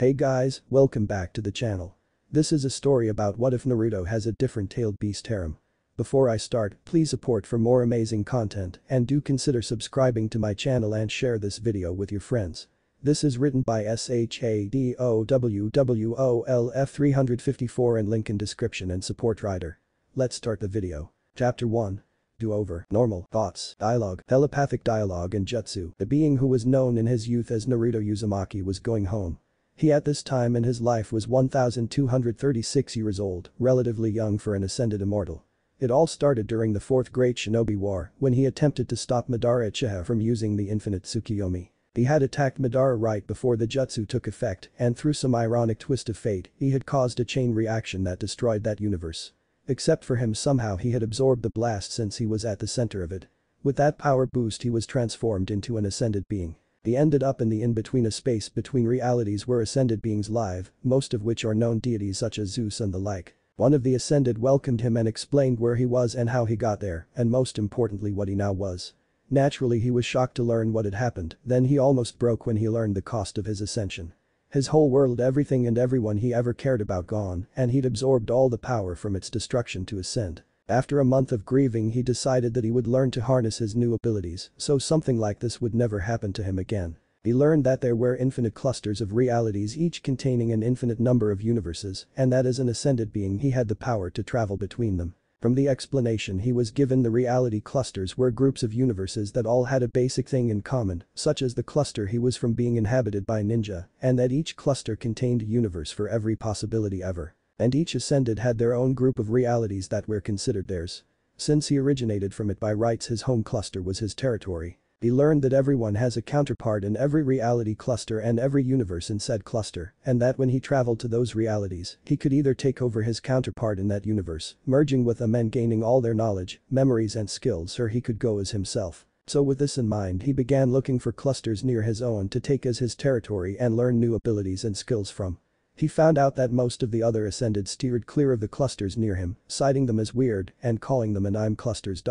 Hey guys, welcome back to the channel. This is a story about what if Naruto has a different tailed beast harem. Before I start, please support for more amazing content and do consider subscribing to my channel and share this video with your friends. This is written by SHADOWWOLF354 and link in description and support writer. Let's start the video. Chapter 1. Do-over, normal, thoughts, dialogue, telepathic dialogue and jutsu. The being who was known in his youth as Naruto Uzumaki was going home. He at this time in his life was 1,236 years old, relatively young for an ascended immortal. It all started during the Fourth Great Shinobi War when he attempted to stop Madara Uchiha from using the infinite Tsukuyomi. He had attacked Madara right before the jutsu took effect and through some ironic twist of fate he had caused a chain reaction that destroyed that universe. Except for him somehow he had absorbed the blast since he was at the center of it. With that power boost he was transformed into an ascended being. He ended up in the in-between, a space between realities where ascended beings live, most of which are known deities such as Zeus and the like. One of the ascended welcomed him and explained where he was and how he got there, and most importantly what he now was. Naturally he was shocked to learn what had happened, then he almost broke when he learned the cost of his ascension. His whole world, everything and everyone he ever cared about gone, and he'd absorbed all the power from its destruction to ascend. After a month of grieving he decided that he would learn to harness his new abilities so something like this would never happen to him again. He learned that there were infinite clusters of realities, each containing an infinite number of universes, and that as an ascended being he had the power to travel between them. From the explanation he was given, the reality clusters were groups of universes that all had a basic thing in common, such as the cluster he was from being inhabited by ninja, and that each cluster contained a universe for every possibility ever. And each ascended had their own group of realities that were considered theirs. Since he originated from it by rights, his home cluster was his territory. He learned that everyone has a counterpart in every reality cluster and every universe in said cluster, and that when he traveled to those realities, he could either take over his counterpart in that universe, merging with them and gaining all their knowledge, memories and skills, or he could go as himself. So with this in mind he began looking for clusters near his own to take as his territory and learn new abilities and skills from. He found out that most of the other ascended steered clear of the clusters near him, citing them as weird and calling them anime clusters.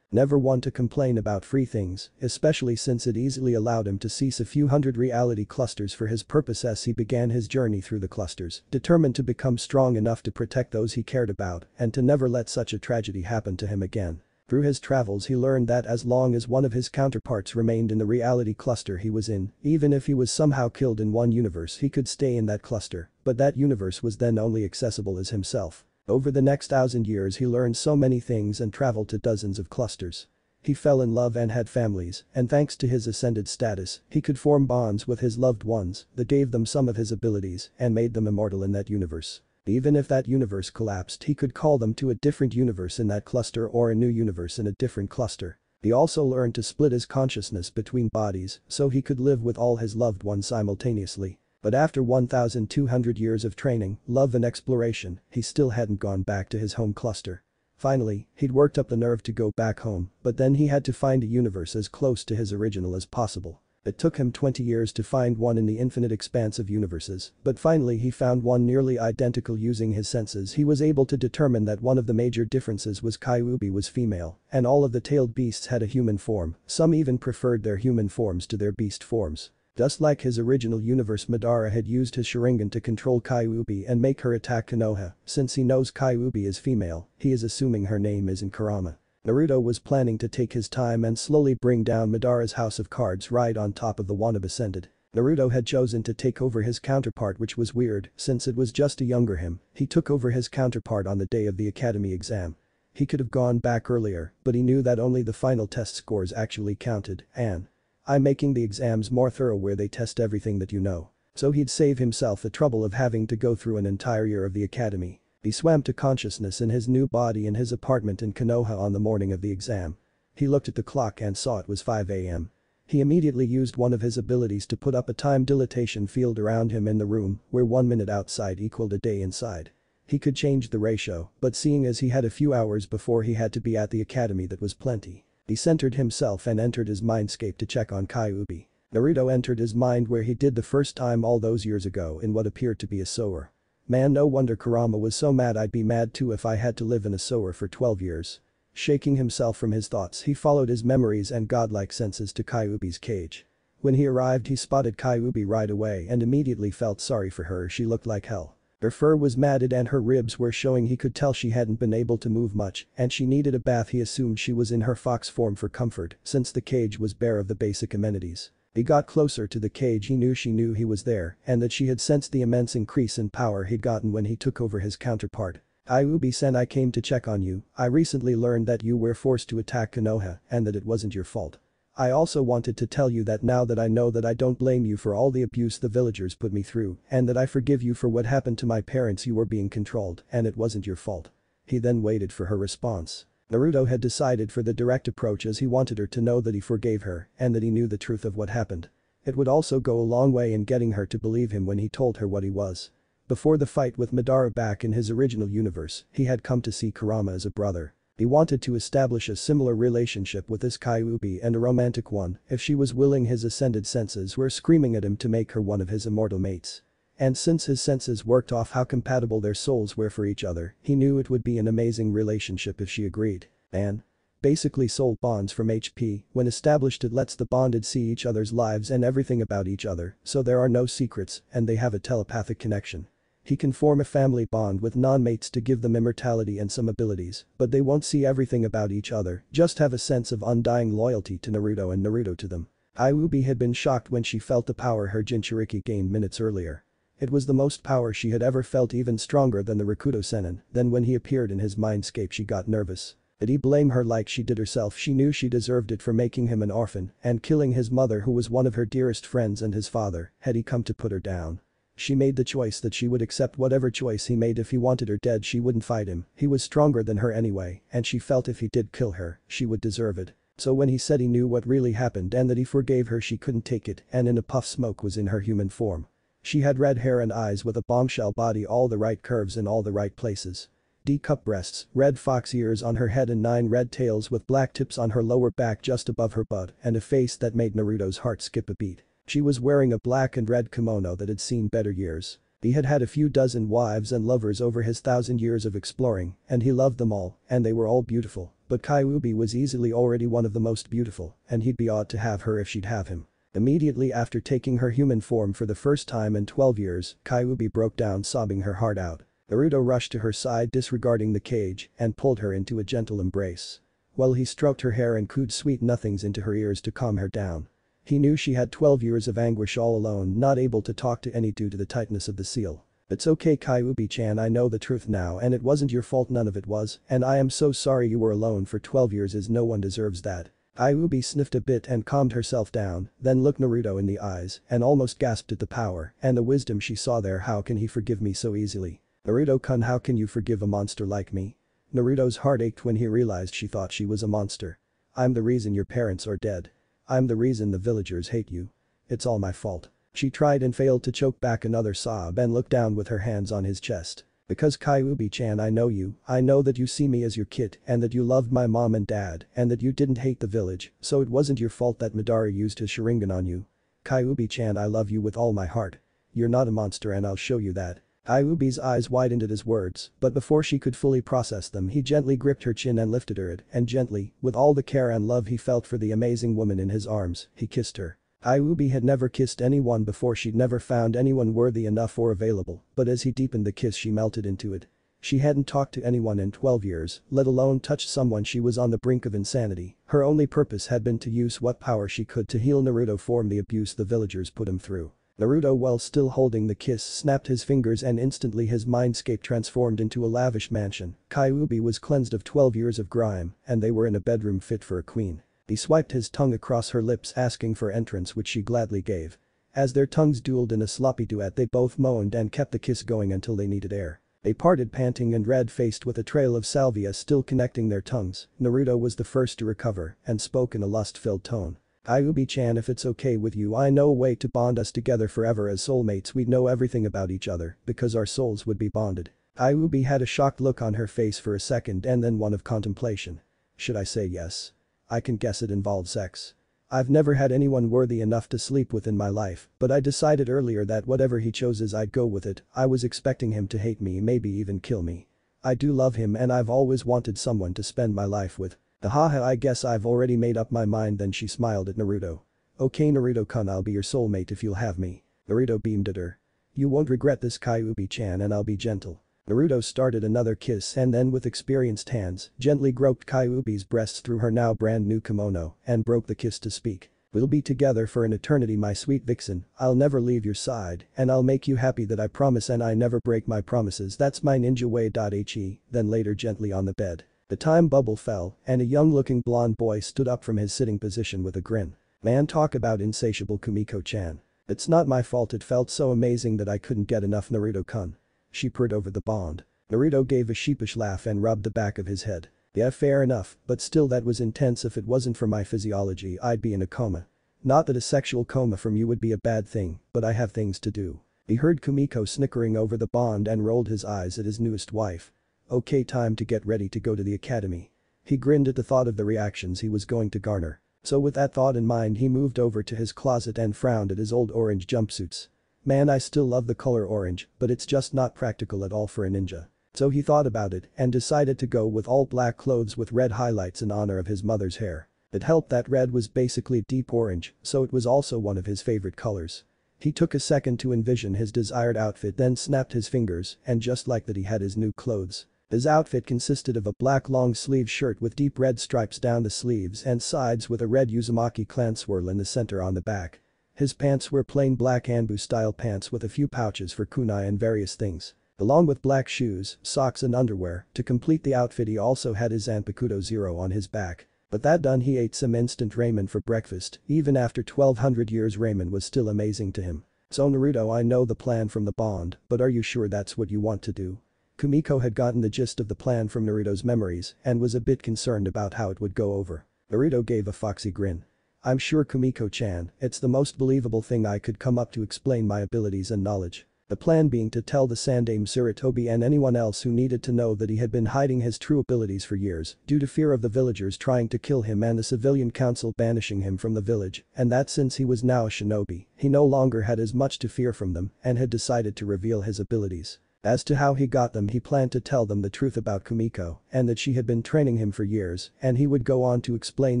Never one to complain about free things, especially since it easily allowed him to seize a few hundred reality clusters for his purpose. As he began his journey through the clusters, determined to become strong enough to protect those he cared about and to never let such a tragedy happen to him again. Through his travels he learned that as long as one of his counterparts remained in the reality cluster he was in, even if he was somehow killed in one universe he could stay in that cluster, but that universe was then only accessible as himself. Over the next 1,000 years he learned so many things and traveled to dozens of clusters. He fell in love and had families, and thanks to his ascended status, he could form bonds with his loved ones that gave them some of his abilities and made them immortal in that universe. Even if that universe collapsed he could call them to a different universe in that cluster or a new universe in a different cluster. He also learned to split his consciousness between bodies so he could live with all his loved ones simultaneously. But after 1,200 years of training, love and exploration, he still hadn't gone back to his home cluster. Finally, he'd worked up the nerve to go back home, but then he had to find a universe as close to his original as possible. It took him 20 years to find one in the infinite expanse of universes, but finally he found one nearly identical. Using his senses he was able to determine that one of the major differences was Kyuubi was female, and all of the tailed beasts had a human form, some even preferred their human forms to their beast forms. Just like his original universe, Madara had used his Sharingan to control Kyuubi and make her attack Konoha. Since he knows Kyuubi is female, he is assuming her name isn't Kurama. Naruto was planning to take his time and slowly bring down Madara's house of cards right on top of the one of ascended. Naruto had chosen to take over his counterpart, which was weird since it was just a younger him. He took over his counterpart on the day of the academy exam. He could have gone back earlier, but he knew that only the final test scores actually counted, and I'm making the exams more thorough where they test everything that you know. So he'd save himself the trouble of having to go through an entire year of the academy. He swam to consciousness in his new body in his apartment in Konoha on the morning of the exam. He looked at the clock and saw it was 5 a.m. He immediately used one of his abilities to put up a time dilation field around him in the room, where 1 minute outside equaled a day inside. He could change the ratio, but seeing as he had a few hours before he had to be at the academy, that was plenty. He centered himself and entered his mindscape to check on Kyuubi. Naruto entered his mind where he did the first time all those years ago in what appeared to be a sewer. Man, no wonder Kurama was so mad. I'd be mad too if I had to live in a sewer for 12 years. Shaking himself from his thoughts he followed his memories and godlike senses to Kyuubi's cage. When he arrived he spotted Kyuubi right away and immediately felt sorry for her. She looked like hell. Her fur was matted and her ribs were showing. He could tell she hadn't been able to move much and she needed a bath. He assumed she was in her fox form for comfort since the cage was bare of the basic amenities. He got closer to the cage. He knew she knew he was there and that she had sensed the immense increase in power he'd gotten when he took over his counterpart. Kyuubi-san, I came to check on you. I recently learned that you were forced to attack Konoha and that it wasn't your fault. I also wanted to tell you that now that I know that I don't blame you for all the abuse the villagers put me through and that I forgive you for what happened to my parents. You were being controlled and it wasn't your fault. He then waited for her response. Naruto had decided for the direct approach as he wanted her to know that he forgave her and that he knew the truth of what happened. It would also go a long way in getting her to believe him when he told her what he was. Before the fight with Madara back in his original universe, he had come to see Kurama as a brother. He wanted to establish a similar relationship with this Kyuubi and a romantic one if she was willing. His ascended senses were screaming at him to make her one of his immortal mates. And since his senses worked off how compatible their souls were for each other, he knew it would be an amazing relationship if she agreed. And basically soul bonds from HP, when established, it lets the bonded see each other's lives and everything about each other, so there are no secrets and they have a telepathic connection. He can form a family bond with non-mates to give them immortality and some abilities, but they won't see everything about each other, just have a sense of undying loyalty to Naruto and Naruto to them. Kyuubi had been shocked when she felt the power her Jinchuriki gained minutes earlier. It was the most power she had ever felt, even stronger than the Rakuto Sennin. Then when he appeared in his mindscape she got nervous. Did he blame her like she did herself? She knew she deserved it for making him an orphan and killing his mother, who was one of her dearest friends, and his father. Had he come to put her down? She made the choice that she would accept whatever choice he made. If he wanted her dead she wouldn't fight him, he was stronger than her anyway, and she felt if he did kill her, she would deserve it. So when he said he knew what really happened and that he forgave her, she couldn't take it, and in a puff smoke was in her human form. She had red hair and eyes with a bombshell body, all the right curves in all the right places. D-cup breasts, red fox ears on her head and 9 red tails with black tips on her lower back just above her butt, and a face that made Naruto's heart skip a beat. She was wearing a black and red kimono that had seen better years. He had had a few dozen wives and lovers over his 1,000 years of exploring, and he loved them all, and they were all beautiful, but Kyuubi was easily already one of the most beautiful, and he'd be ought to have her if she'd have him. Immediately after taking her human form for the first time in 12 years, Kyuubi broke down sobbing her heart out. Naruto rushed to her side, disregarding the cage, and pulled her into a gentle embrace. While he stroked her hair and cooed sweet nothings into her ears to calm her down. He knew she had 12 years of anguish all alone, not able to talk to any due to the tightness of the seal. It's okay Kyuubi-chan, I know the truth now and it wasn't your fault, none of it was, and I am so sorry you were alone for 12 years as no one deserves that. Kyuubi sniffed a bit and calmed herself down, then looked Naruto in the eyes and almost gasped at the power and the wisdom she saw there. How can he forgive me so easily? Naruto-kun, how can you forgive a monster like me? Naruto's heart ached when he realized she thought she was a monster. I'm the reason your parents are dead. I'm the reason the villagers hate you. It's all my fault. She tried and failed to choke back another sob and looked down with her hands on his chest. Because Kyuubi-chan, I know you, I know that you see me as your kid and that you loved my mom and dad and that you didn't hate the village, so it wasn't your fault that Madara used his Sharingan on you. Kyuubi-chan, I love you with all my heart. You're not a monster and I'll show you that. Kyuubi's eyes widened at his words, but before she could fully process them he gently gripped her chin and lifted her head, and gently, with all the care and love he felt for the amazing woman in his arms, he kissed her. Kyuubi had never kissed anyone before. She'd never found anyone worthy enough or available, but as he deepened the kiss she melted into it. She hadn't talked to anyone in 12 years, let alone touched someone. She was on the brink of insanity. Her only purpose had been to use what power she could to heal Naruto from the abuse the villagers put him through. Naruto, while still holding the kiss, snapped his fingers and instantly his mindscape transformed into a lavish mansion. Kyuubi was cleansed of 12 years of grime and they were in a bedroom fit for a queen. He swiped his tongue across her lips asking for entrance, which she gladly gave. As their tongues dueled in a sloppy duet they both moaned and kept the kiss going until they needed air. They parted panting and red-faced with a trail of salvia still connecting their tongues. Naruto was the first to recover and spoke in a lust-filled tone. Kyuubi-chan, if it's okay with you, I know a way to bond us together forever as soulmates. We'd know everything about each other because our souls would be bonded. Kyuubi had a shocked look on her face for a second and then one of contemplation. Should I say yes? I can guess it involves sex. I've never had anyone worthy enough to sleep with in my life, but I decided earlier that whatever he chooses I'd go with it. I was expecting him to hate me, maybe even kill me. I do love him and I've always wanted someone to spend my life with. Haha, I guess I've already made up my mind then. She smiled at Naruto. Okay Naruto-kun, I'll be your soulmate if you'll have me. Naruto beamed at her. You won't regret this, Kyuubi-chan, and I'll be gentle. Naruto started another kiss and then with experienced hands, gently groped Kyuubi's breasts through her now brand new kimono and broke the kiss to speak. We'll be together for an eternity, my sweet vixen, I'll never leave your side, and I'll make you happy, that I promise, and I never break my promises, that's my ninja way. Then later gently on the bed. The time bubble fell and a young-looking blonde boy stood up from his sitting position with a grin. Man, talk about insatiable, Kumiko-chan. It's not my fault, it felt so amazing that I couldn't get enough, Naruto-kun. She purred over the bond. Naruto gave a sheepish laugh and rubbed the back of his head. Yeah, fair enough, but still, that was intense. If it wasn't for my physiology, I'd be in a coma. Not that a sexual coma from you would be a bad thing, but I have things to do. He heard Kumiko snickering over the bond and rolled his eyes at his newest wife. Okay, time to get ready to go to the academy. He grinned at the thought of the reactions he was going to garner. So with that thought in mind, he moved over to his closet and frowned at his old orange jumpsuits. Man, I still love the color orange, but it's just not practical at all for a ninja. So he thought about it and decided to go with all black clothes with red highlights in honor of his mother's hair. It helped that red was basically deep orange, so it was also one of his favorite colors. He took a second to envision his desired outfit, then snapped his fingers, and just like that, he had his new clothes. His outfit consisted of a black long-sleeve shirt with deep red stripes down the sleeves and sides with a red Uzumaki clan swirl in the center on the back. His pants were plain black Anbu-style pants with a few pouches for kunai and various things. Along with black shoes, socks and underwear, to complete the outfit he also had his Zanpakuto Zero on his back. But that done, he ate some instant ramen for breakfast. Even after 1200 years, ramen was still amazing to him. So Naruto, I know the plan from the bond, but are you sure that's what you want to do? Kumiko had gotten the gist of the plan from Naruto's memories and was a bit concerned about how it would go over. Naruto gave a foxy grin. I'm sure, Kumiko-chan, it's the most believable thing I could come up to explain my abilities and knowledge. The plan being to tell the Sandame Sarutobi and anyone else who needed to know that he had been hiding his true abilities for years due to fear of the villagers trying to kill him and the civilian council banishing him from the village, and that since he was now a shinobi, he no longer had as much to fear from them and had decided to reveal his abilities. As to how he got them, he planned to tell them the truth about Kumiko and that she had been training him for years, and he would go on to explain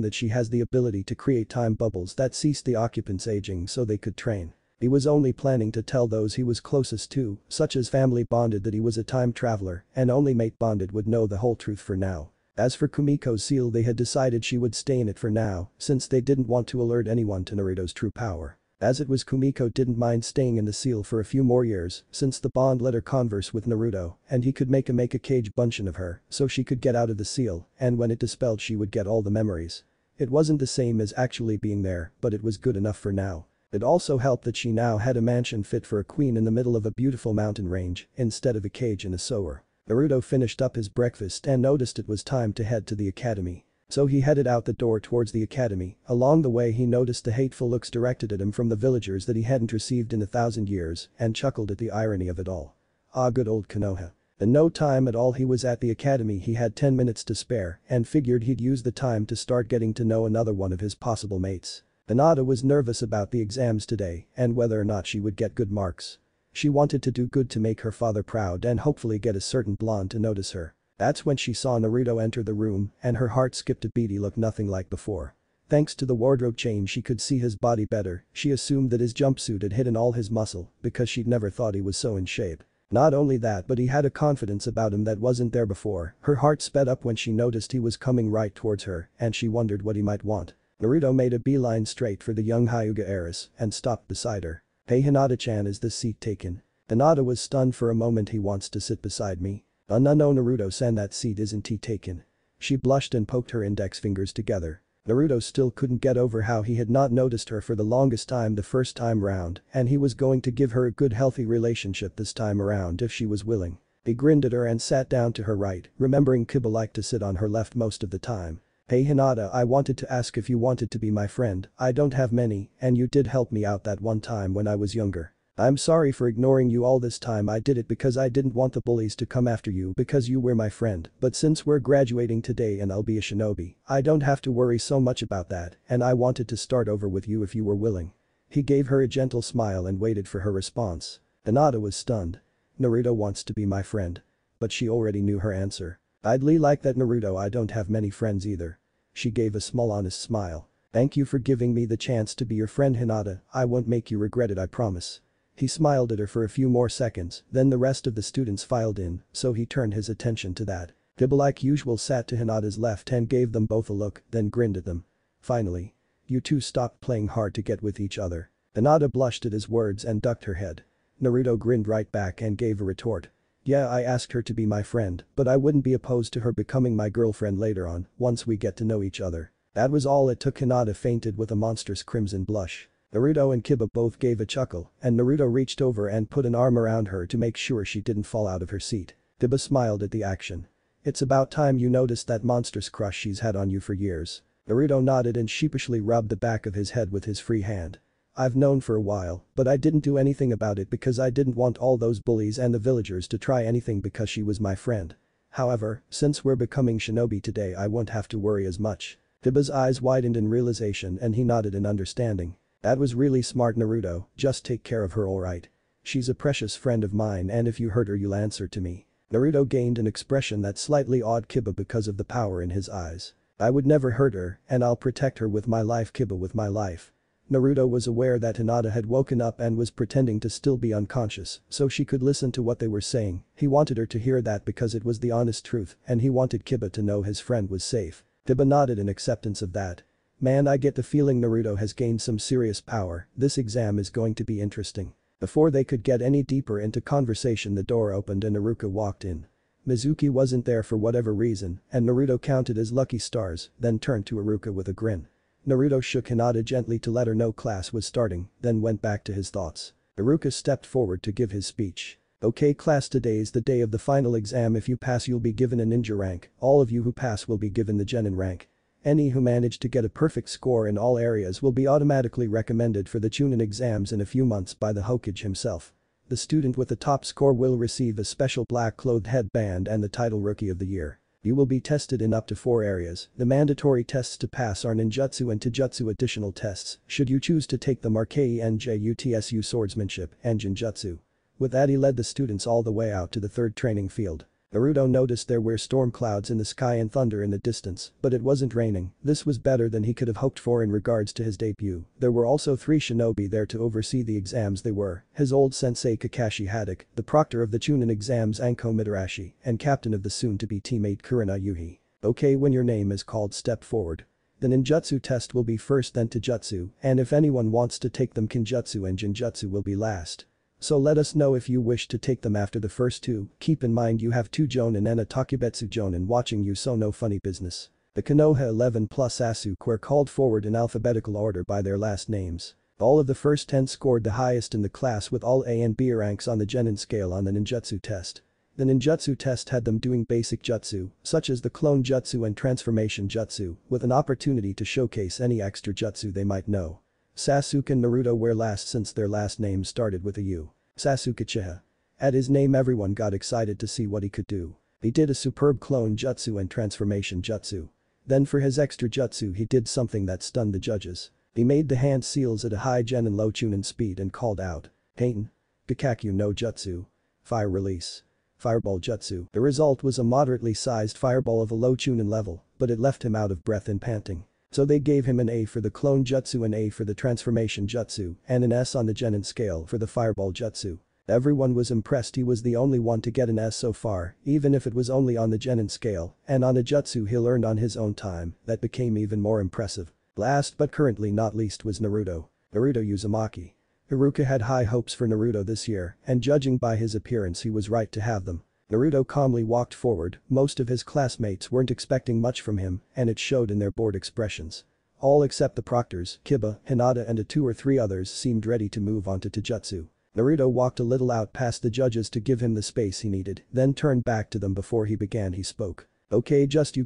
that she has the ability to create time bubbles that cease the occupants' aging so they could train. He was only planning to tell those he was closest to, such as family bonded, that he was a time traveler, and only mate bonded would know the whole truth for now. As for Kumiko's seal, they had decided she would stay in it for now since they didn't want to alert anyone to Naruto's true power. As it was, Kumiko didn't mind staying in the seal for a few more years since the bond let her converse with Naruto and he could make a Kage Bunshin of her, so she could get out of the seal, and when it dispelled she would get all the memories. It wasn't the same as actually being there, but it was good enough for now. It also helped that she now had a mansion fit for a queen in the middle of a beautiful mountain range instead of a cage in a sewer. Naruto finished up his breakfast and noticed it was time to head to the academy. So he headed out the door towards the academy. Along the way he noticed the hateful looks directed at him from the villagers that he hadn't received in 1,000 years and chuckled at the irony of it all. Ah, good old Konoha. In no time at all he was at the academy. He had 10 minutes to spare and figured he'd use the time to start getting to know another one of his possible mates. Hinata was nervous about the exams today and whether or not she would get good marks. She wanted to do good to make her father proud and hopefully get a certain blonde to notice her. That's when she saw Naruto enter the room and her heart skipped a beat. He looked nothing like before. Thanks to the wardrobe change she could see his body better. She assumed that his jumpsuit had hidden all his muscle because she'd never thought he was so in shape. Not only that, but he had a confidence about him that wasn't there before. Her heart sped up when she noticed he was coming right towards her and she wondered what he might want. Naruto made a beeline straight for the young Hyuga heiress and stopped beside her. Hey, Hinata-chan, is this seat taken? Hinata was stunned for a moment. He wants to sit beside me? No, Naruto-san, that seat isn't taken. She blushed and poked her index fingers together. Naruto still couldn't get over how he had not noticed her for the longest time the first time round, and he was going to give her a good healthy relationship this time around if she was willing. He grinned at her and sat down to her right, remembering Kiba liked to sit on her left most of the time. Hey, Hinata, I wanted to ask if you wanted to be my friend. I don't have many, and you did help me out that one time when I was younger. I'm sorry for ignoring you all this time. I did it because I didn't want the bullies to come after you because you were my friend, but since we're graduating today and I'll be a shinobi, I don't have to worry so much about that, and I wanted to start over with you if you were willing. He gave her a gentle smile and waited for her response. Hinata was stunned. Naruto wants to be my friend. But she already knew her answer. I'd like that, Naruto. I don't have many friends either. She gave a small honest smile. Thank you for giving me the chance to be your friend, Hinata. I won't make you regret it, I promise. He smiled at her for a few more seconds, then the rest of the students filed in, so he turned his attention to that. Dibble like usual sat to Hinata's left and gave them both a look, then grinned at them. Finally. You two stopped playing hard to get with each other. Hinata blushed at his words and ducked her head. Naruto grinned right back and gave a retort. Yeah, I asked her to be my friend, but I wouldn't be opposed to her becoming my girlfriend later on, once we get to know each other. That was all it took. Hinata fainted with a monstrous crimson blush. Naruto and Kiba both gave a chuckle, and Naruto reached over and put an arm around her to make sure she didn't fall out of her seat. Kiba smiled at the action. It's about time you noticed that monstrous crush she's had on you for years. Naruto nodded and sheepishly rubbed the back of his head with his free hand. I've known for a while, but I didn't do anything about it because I didn't want all those bullies and the villagers to try anything because she was my friend. However, since we're becoming shinobi today, I won't have to worry as much. Kiba's eyes widened in realization and he nodded in understanding. That was really smart, Naruto. Just take care of her, alright? She's a precious friend of mine, and if you hurt her you'll answer to me. Naruto gained an expression that slightly awed Kiba because of the power in his eyes. I would never hurt her, and I'll protect her with my life. Kiba, with my life. Naruto was aware that Hinata had woken up and was pretending to still be unconscious so she could listen to what they were saying. He wanted her to hear that because it was the honest truth, and he wanted Kiba to know his friend was safe. Kiba nodded in acceptance of that. Man, I get the feeling Naruto has gained some serious power. This exam is going to be interesting. Before they could get any deeper into conversation, the door opened and Iruka walked in. Mizuki wasn't there for whatever reason, and Naruto counted his lucky stars, then turned to Iruka with a grin. Naruto shook Hinata gently to let her know class was starting, then went back to his thoughts. Iruka stepped forward to give his speech. Okay class, today's the day of the final exam. If you pass, you'll be given a ninja rank. All of you who pass will be given the genin rank. Any who manage to get a perfect score in all areas will be automatically recommended for the chunin exams in a few months by the Hokage himself. The student with the top score will receive a special black-clothed headband and the title Rookie of the Year. You will be tested in up to 4 areas. The mandatory tests to pass are ninjutsu and taijutsu. Additional tests, should you choose to take them, are kenjutsu, swordsmanship, and genjutsu. With that, he led the students all the way out to the third training field. Naruto noticed there were storm clouds in the sky and thunder in the distance, but it wasn't raining. This was better than he could have hoped for in regards to his debut. There were also 3 shinobi there to oversee the exams. They were his old sensei Kakashi Hatake, the proctor of the Chunin exams Anko Mitarashi, and captain of the soon-to-be teammate Kurenai Yuhi. Okay, when your name is called, step forward. The ninjutsu test will be first, then taijutsu, and if anyone wants to take them, kenjutsu and genjutsu will be last. So let us know if you wish to take them after the first 2, keep in mind you have 2 jonin and a takubetsu jonin watching you, so no funny business. The Konoha 11 plus Sasuke were called forward in alphabetical order by their last names. All of the first 10 scored the highest in the class, with all A and B ranks on the genin scale on the ninjutsu test. The ninjutsu test had them doing basic jutsu, such as the clone jutsu and transformation jutsu, with an opportunity to showcase any extra jutsu they might know. Sasuke and Naruto were last since their last names started with a U. Sasuke Uchiha. At his name, everyone got excited to see what he could do. He did a superb clone jutsu and transformation jutsu. Then for his extra jutsu, he did something that stunned the judges. He made the hand seals at a high gen and low chunin speed and called out, Pain. Kakakyu no Jutsu. Fire release. Fireball jutsu. The result was a moderately sized fireball of a low chunin level, but it left him out of breath and panting. So they gave him an A for the clone jutsu, an A for the transformation jutsu, and an S on the genin scale for the fireball jutsu. Everyone was impressed. He was the only one to get an S so far, even if it was only on the genin scale, and on a jutsu he learned on his own time that became even more impressive. Last but currently not least was Naruto. Naruto Uzumaki. Iruka had high hopes for Naruto this year, and judging by his appearance he was right to have them. Naruto calmly walked forward. Most of his classmates weren't expecting much from him, and it showed in their bored expressions. All except the proctors, Kiba, Hinata and 2 or 3 others, seemed ready to move on to taijutsu. Naruto walked a little out past the judges to give him the space he needed, then turned back to them. Before he began, he spoke. Okay, just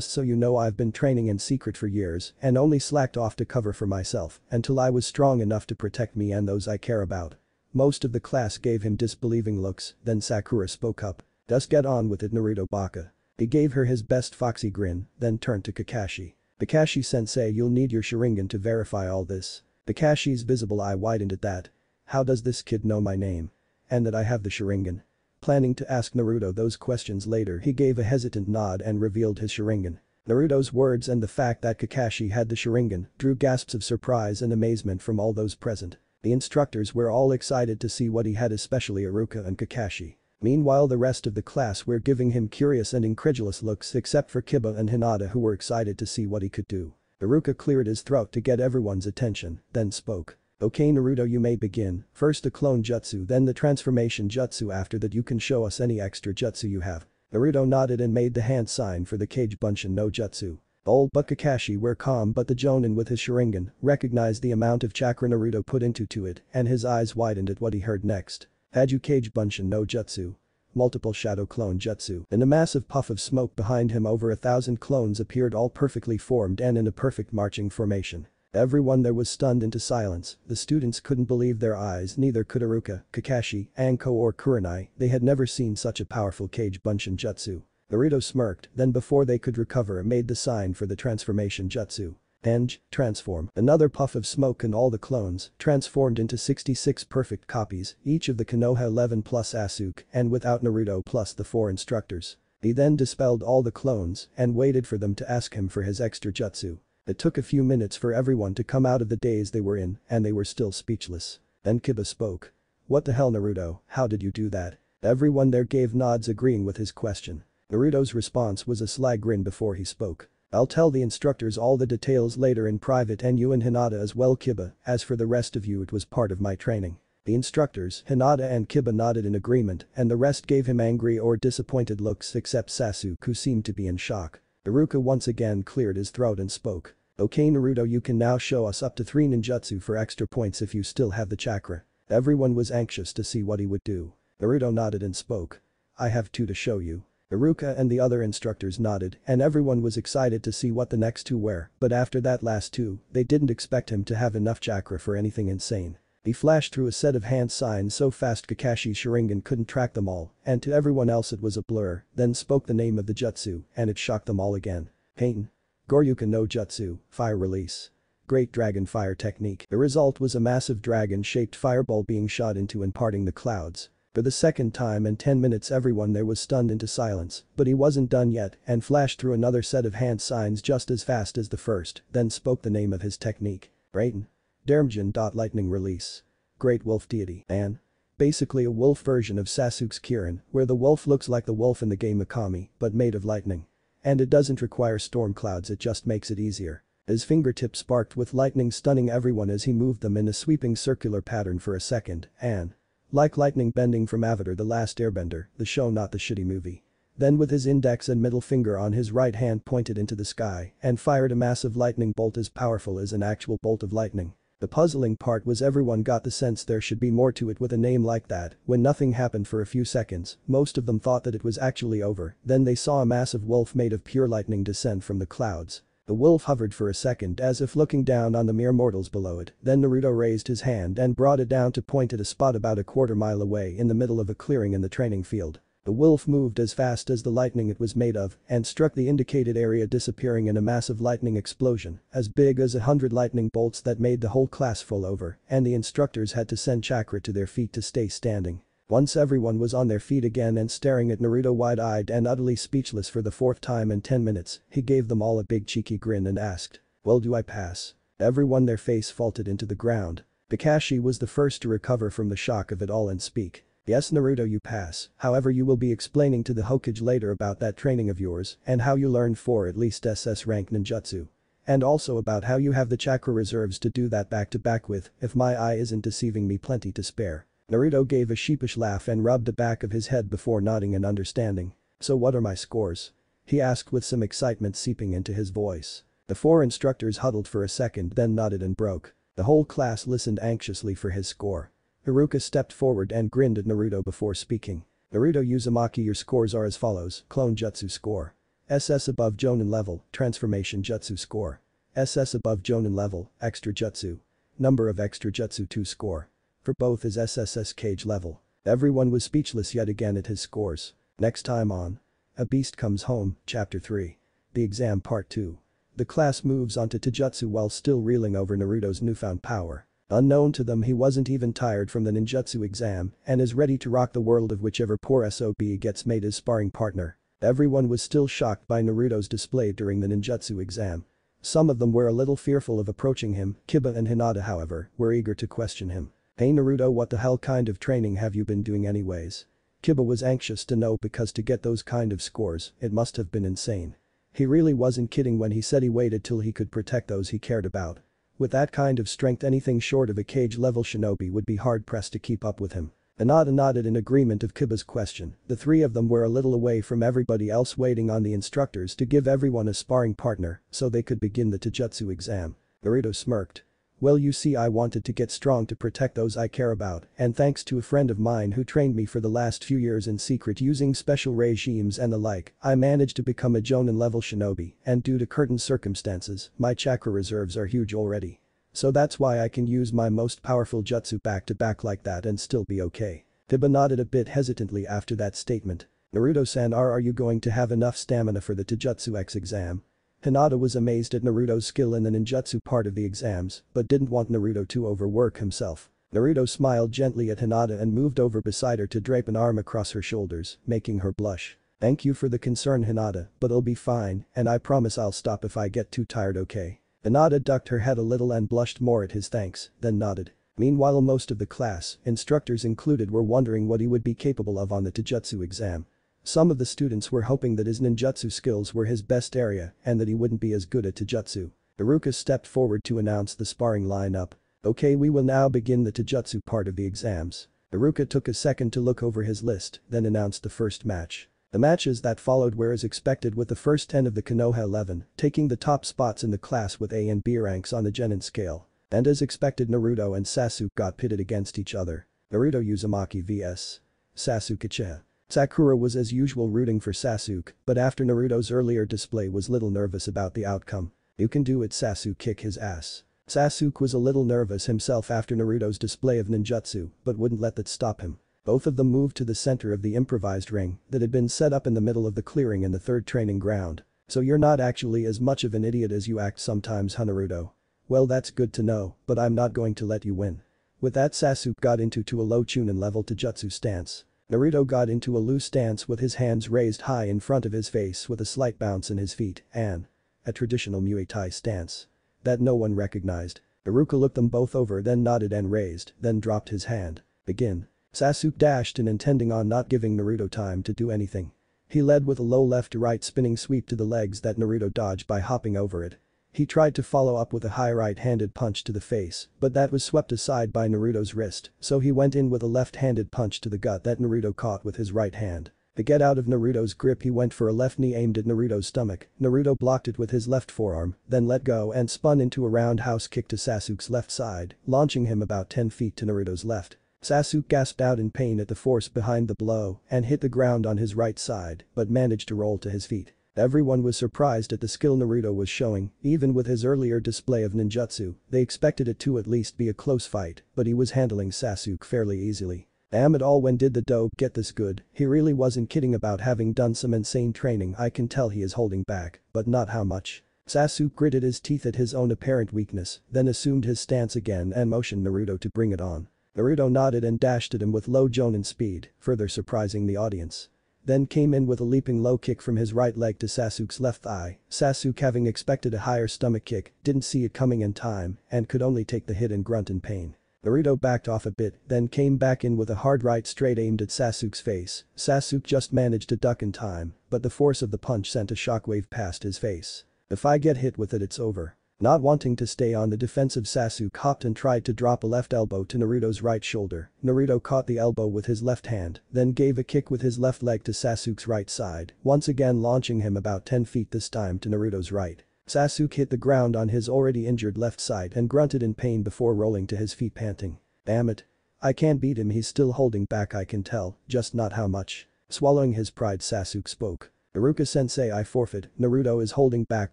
so you know, I've been training in secret for years and only slacked off to cover for myself until I was strong enough to protect me and those I care about. Most of the class gave him disbelieving looks, then Sakura spoke up. Just get on with it, Naruto Baka. He gave her his best foxy grin, then turned to Kakashi. Kakashi-sensei, you'll need your Sharingan to verify all this. Kakashi's visible eye widened at that. How does this kid know my name? And that I have the Sharingan? Planning to ask Naruto those questions later, he gave a hesitant nod and revealed his Sharingan. Naruto's words and the fact that Kakashi had the Sharingan drew gasps of surprise and amazement from all those present. The instructors were all excited to see what he had, especially Iruka and Kakashi. Meanwhile, the rest of the class were giving him curious and incredulous looks, except for Kiba and Hinata, who were excited to see what he could do. Iruka cleared his throat to get everyone's attention, then spoke. "Okay Naruto, you may begin, first the clone jutsu, then the transformation jutsu, after that you can show us any extra jutsu you have." Naruto nodded and made the hand sign for the Kage Bunshin no Jutsu. Old but Kakashi were calm, but the Jonin with his Sharingan recognized the amount of chakra Naruto put into it, and his eyes widened at what he heard next. "Haju Kage Bunshin no Jutsu. Multiple shadow clone jutsu." In a massive puff of smoke behind him, over 1,000 clones appeared, all perfectly formed and in a perfect marching formation. Everyone there was stunned into silence. The students couldn't believe their eyes, neither could Iruka, Kakashi, Anko or Kurenai. They had never seen such a powerful Kage Bunshin jutsu. Naruto smirked, then before they could recover made the sign for the transformation jutsu. Eng, transform. Another puff of smoke and all the clones transformed into 66 perfect copies, each of the Konoha 11 plus Sasuke and without Naruto plus the 4 instructors. He then dispelled all the clones and waited for them to ask him for his extra jutsu. It took a few minutes for everyone to come out of the daze they were in, and they were still speechless. Then Kiba spoke. "What the hell Naruto, how did you do that?" Everyone there gave nods agreeing with his question. Naruto's response was a sly grin before he spoke. "I'll tell the instructors all the details later in private, and you and Hinata as well, Kiba. As for the rest of you, it was part of my training." The instructors, Hinata and Kiba, nodded in agreement, and the rest gave him angry or disappointed looks, except Sasuke, who seemed to be in shock. Iruka once again cleared his throat and spoke. "Okay Naruto, you can now show us up to 3 ninjutsu for extra points if you still have the chakra." Everyone was anxious to see what he would do. Naruto nodded and spoke. "I have 2 to show you." Iruka and the other instructors nodded, and everyone was excited to see what the next 2 were, but after that last 2, they didn't expect him to have enough chakra for anything insane. He flashed through a set of hand signs so fast Kakashi's Sharingan couldn't track them all, and to everyone else it was a blur, then spoke the name of the jutsu, and it shocked them all again. Pain. Goryuken no Jutsu, Fire Release. Great Dragon Fire Technique. The result was a massive dragon-shaped fireball being shot into and parting the clouds. For the second time in 10 minutes everyone there was stunned into silence, but he wasn't done yet and flashed through another set of hand signs just as fast as the first, then spoke the name of his technique. Raiden. Daimajin. Lightning Release. Great Wolf Deity. An. Basically a wolf version of Sasuke's Kirin, where the wolf looks like the wolf in the game Akami, but made of lightning. And it doesn't require storm clouds, it just makes it easier. His fingertips sparked with lightning, stunning everyone as he moved them in a sweeping circular pattern for a second. An. Like lightning bending from Avatar The Last Airbender, the show, not the shitty movie. Then with his index and middle finger on his right hand pointed into the sky and fired a massive lightning bolt as powerful as an actual bolt of lightning. The puzzling part was everyone got the sense there should be more to it with a name like that. When nothing happened for a few seconds, most of them thought that it was actually over, then they saw a massive wolf made of pure lightning descend from the clouds. The wolf hovered for a second as if looking down on the mere mortals below it, then Naruto raised his hand and brought it down to point at a spot about a quarter-mile away in the middle of a clearing in the training field. The wolf moved as fast as the lightning it was made of and struck the indicated area, disappearing in a massive lightning explosion as big as 100 lightning bolts that made the whole class fall over, and the instructors had to send chakra to their feet to stay standing. Once everyone was on their feet again and staring at Naruto wide-eyed and utterly speechless for the 4th time in 10 minutes, he gave them all a big cheeky grin and asked, "Well, do I pass?" Everyone their face faltered into the ground. Kakashi was the first to recover from the shock of it all and speak. "Yes Naruto, you pass, however you will be explaining to the Hokage later about that training of yours and how you learned 4 at least SS rank ninjutsu. And also about how you have the chakra reserves to do that back-to-back with, if my eye isn't deceiving me, plenty to spare." Naruto gave a sheepish laugh and rubbed the back of his head before nodding and understanding. "So what are my scores?" he asked with some excitement seeping into his voice. The 4 instructors huddled for a second, then nodded and broke. The whole class listened anxiously for his score. Iruka stepped forward and grinned at Naruto before speaking. "Naruto Uzumaki, your scores are as follows: Clone Jutsu score. SS above Jonin level, Transformation Jutsu score. SS above Jonin level, Extra Jutsu. Number of Extra Jutsu 2 score. For both is SSS cage level." Everyone was speechless yet again at his scores. Next time on A Beast Comes Home, Chapter 3. The Exam Part 2. The class moves on to Taijutsu while still reeling over Naruto's newfound power. Unknown to them, he wasn't even tired from the ninjutsu exam and is ready to rock the world of whichever poor SOB gets made his sparring partner. Everyone was still shocked by Naruto's display during the ninjutsu exam. Some of them were a little fearful of approaching him. Kiba and Hinata, however, were eager to question him. "Hey Naruto, what the hell kind of training have you been doing anyways?" Kiba was anxious to know because to get those kind of scores, it must have been insane. He really wasn't kidding when he said he waited till he could protect those he cared about. With that kind of strength, anything short of a cage-level shinobi would be hard-pressed to keep up with him. Hinata nodded in agreement of Kiba's question. The three of them were a little away from everybody else, waiting on the instructors to give everyone a sparring partner so they could begin the taijutsu exam. Naruto smirked. "Well, you see, I wanted to get strong to protect those I care about, and thanks to a friend of mine who trained me for the last few years in secret using special regimes and the like, I managed to become a Jonin-level shinobi, and due to curtain circumstances, my chakra reserves are huge already. So that's why I can use my most powerful jutsu back to back like that and still be okay." Kiba nodded a bit hesitantly after that statement. "Naruto-san, are you going to have enough stamina for the Taijutsu X exam?" Hinata was amazed at Naruto's skill in the ninjutsu part of the exams but didn't want Naruto to overwork himself. Naruto smiled gently at Hinata and moved over beside her to drape an arm across her shoulders, making her blush. "Thank you for the concern, Hinata, but I'll be fine, and I promise I'll stop if I get too tired, okay?" Hinata ducked her head a little and blushed more at his thanks, then nodded. Meanwhile, most of the class, instructors included, were wondering what he would be capable of on the taijutsu exam. Some of the students were hoping that his ninjutsu skills were his best area and that he wouldn't be as good at taijutsu. Iruka stepped forward to announce the sparring lineup. "Okay, we will now begin the taijutsu part of the exams." Iruka took a second to look over his list, then announced the first match. The matches that followed were as expected, with the first 10 of the Konoha 11 taking the top spots in the class with A and B ranks on the genin scale. And as expected, Naruto and Sasuke got pitted against each other. Naruto Uzumaki vs. Sasuke Uchiha. Sakura was as usual rooting for Sasuke, but after Naruto's earlier display was little nervous about the outcome. "You can do it, Sasuke, kick his ass." Sasuke was a little nervous himself after Naruto's display of ninjutsu but wouldn't let that stop him. Both of them moved to the center of the improvised ring that had been set up in the middle of the clearing in the third training ground. "So you're not actually as much of an idiot as you act sometimes, huh, Naruto? Well, that's good to know, but I'm not going to let you win." With that, Sasuke got into a low Chunin level taijutsu stance. Naruto got into a loose stance with his hands raised high in front of his face with a slight bounce in his feet and a traditional Muay Thai stance that no one recognized. Iruka looked them both over, then nodded and raised, then dropped his hand. "Begin." Sasuke dashed in, intending on not giving Naruto time to do anything. He led with a low left to right spinning sweep to the legs that Naruto dodged by hopping over it. He tried to follow up with a high right-handed punch to the face, but that was swept aside by Naruto's wrist, so he went in with a left-handed punch to the gut that Naruto caught with his right hand. To get out of Naruto's grip, he went for a left knee aimed at Naruto's stomach. Naruto blocked it with his left forearm, then let go and spun into a roundhouse kick to Sasuke's left side, launching him about 10 feet to Naruto's left. Sasuke gasped out in pain at the force behind the blow and hit the ground on his right side, but managed to roll to his feet. Everyone was surprised at the skill Naruto was showing. Even with his earlier display of ninjutsu, they expected it to at least be a close fight, but he was handling Sasuke fairly easily. Damn it all, when did the dope get this good? He really wasn't kidding about having done some insane training. I can tell he is holding back, but not how much. Sasuke gritted his teeth at his own apparent weakness, then assumed his stance again and motioned Naruto to bring it on. Naruto nodded and dashed at him with low Jonin speed, further surprising the audience. Then came in with a leaping low kick from his right leg to Sasuke's left thigh. Sasuke, having expected a higher stomach kick, didn't see it coming in time and could only take the hit and grunt in pain. Naruto backed off a bit, then came back in with a hard right straight aimed at Sasuke's face. Sasuke just managed to duck in time, but the force of the punch sent a shockwave past his face. "If I get hit with it, it's over." Not wanting to stay on the defensive, Sasuke hopped and tried to drop a left elbow to Naruto's right shoulder. Naruto caught the elbow with his left hand, then gave a kick with his left leg to Sasuke's right side, once again launching him about 10 feet, this time to Naruto's right. Sasuke hit the ground on his already injured left side and grunted in pain before rolling to his feet panting. "Damn it. I can't beat him, he's still holding back, I can tell, just not how much." Swallowing his pride, Sasuke spoke. "Iruka-sensei, I forfeit. Naruto is holding back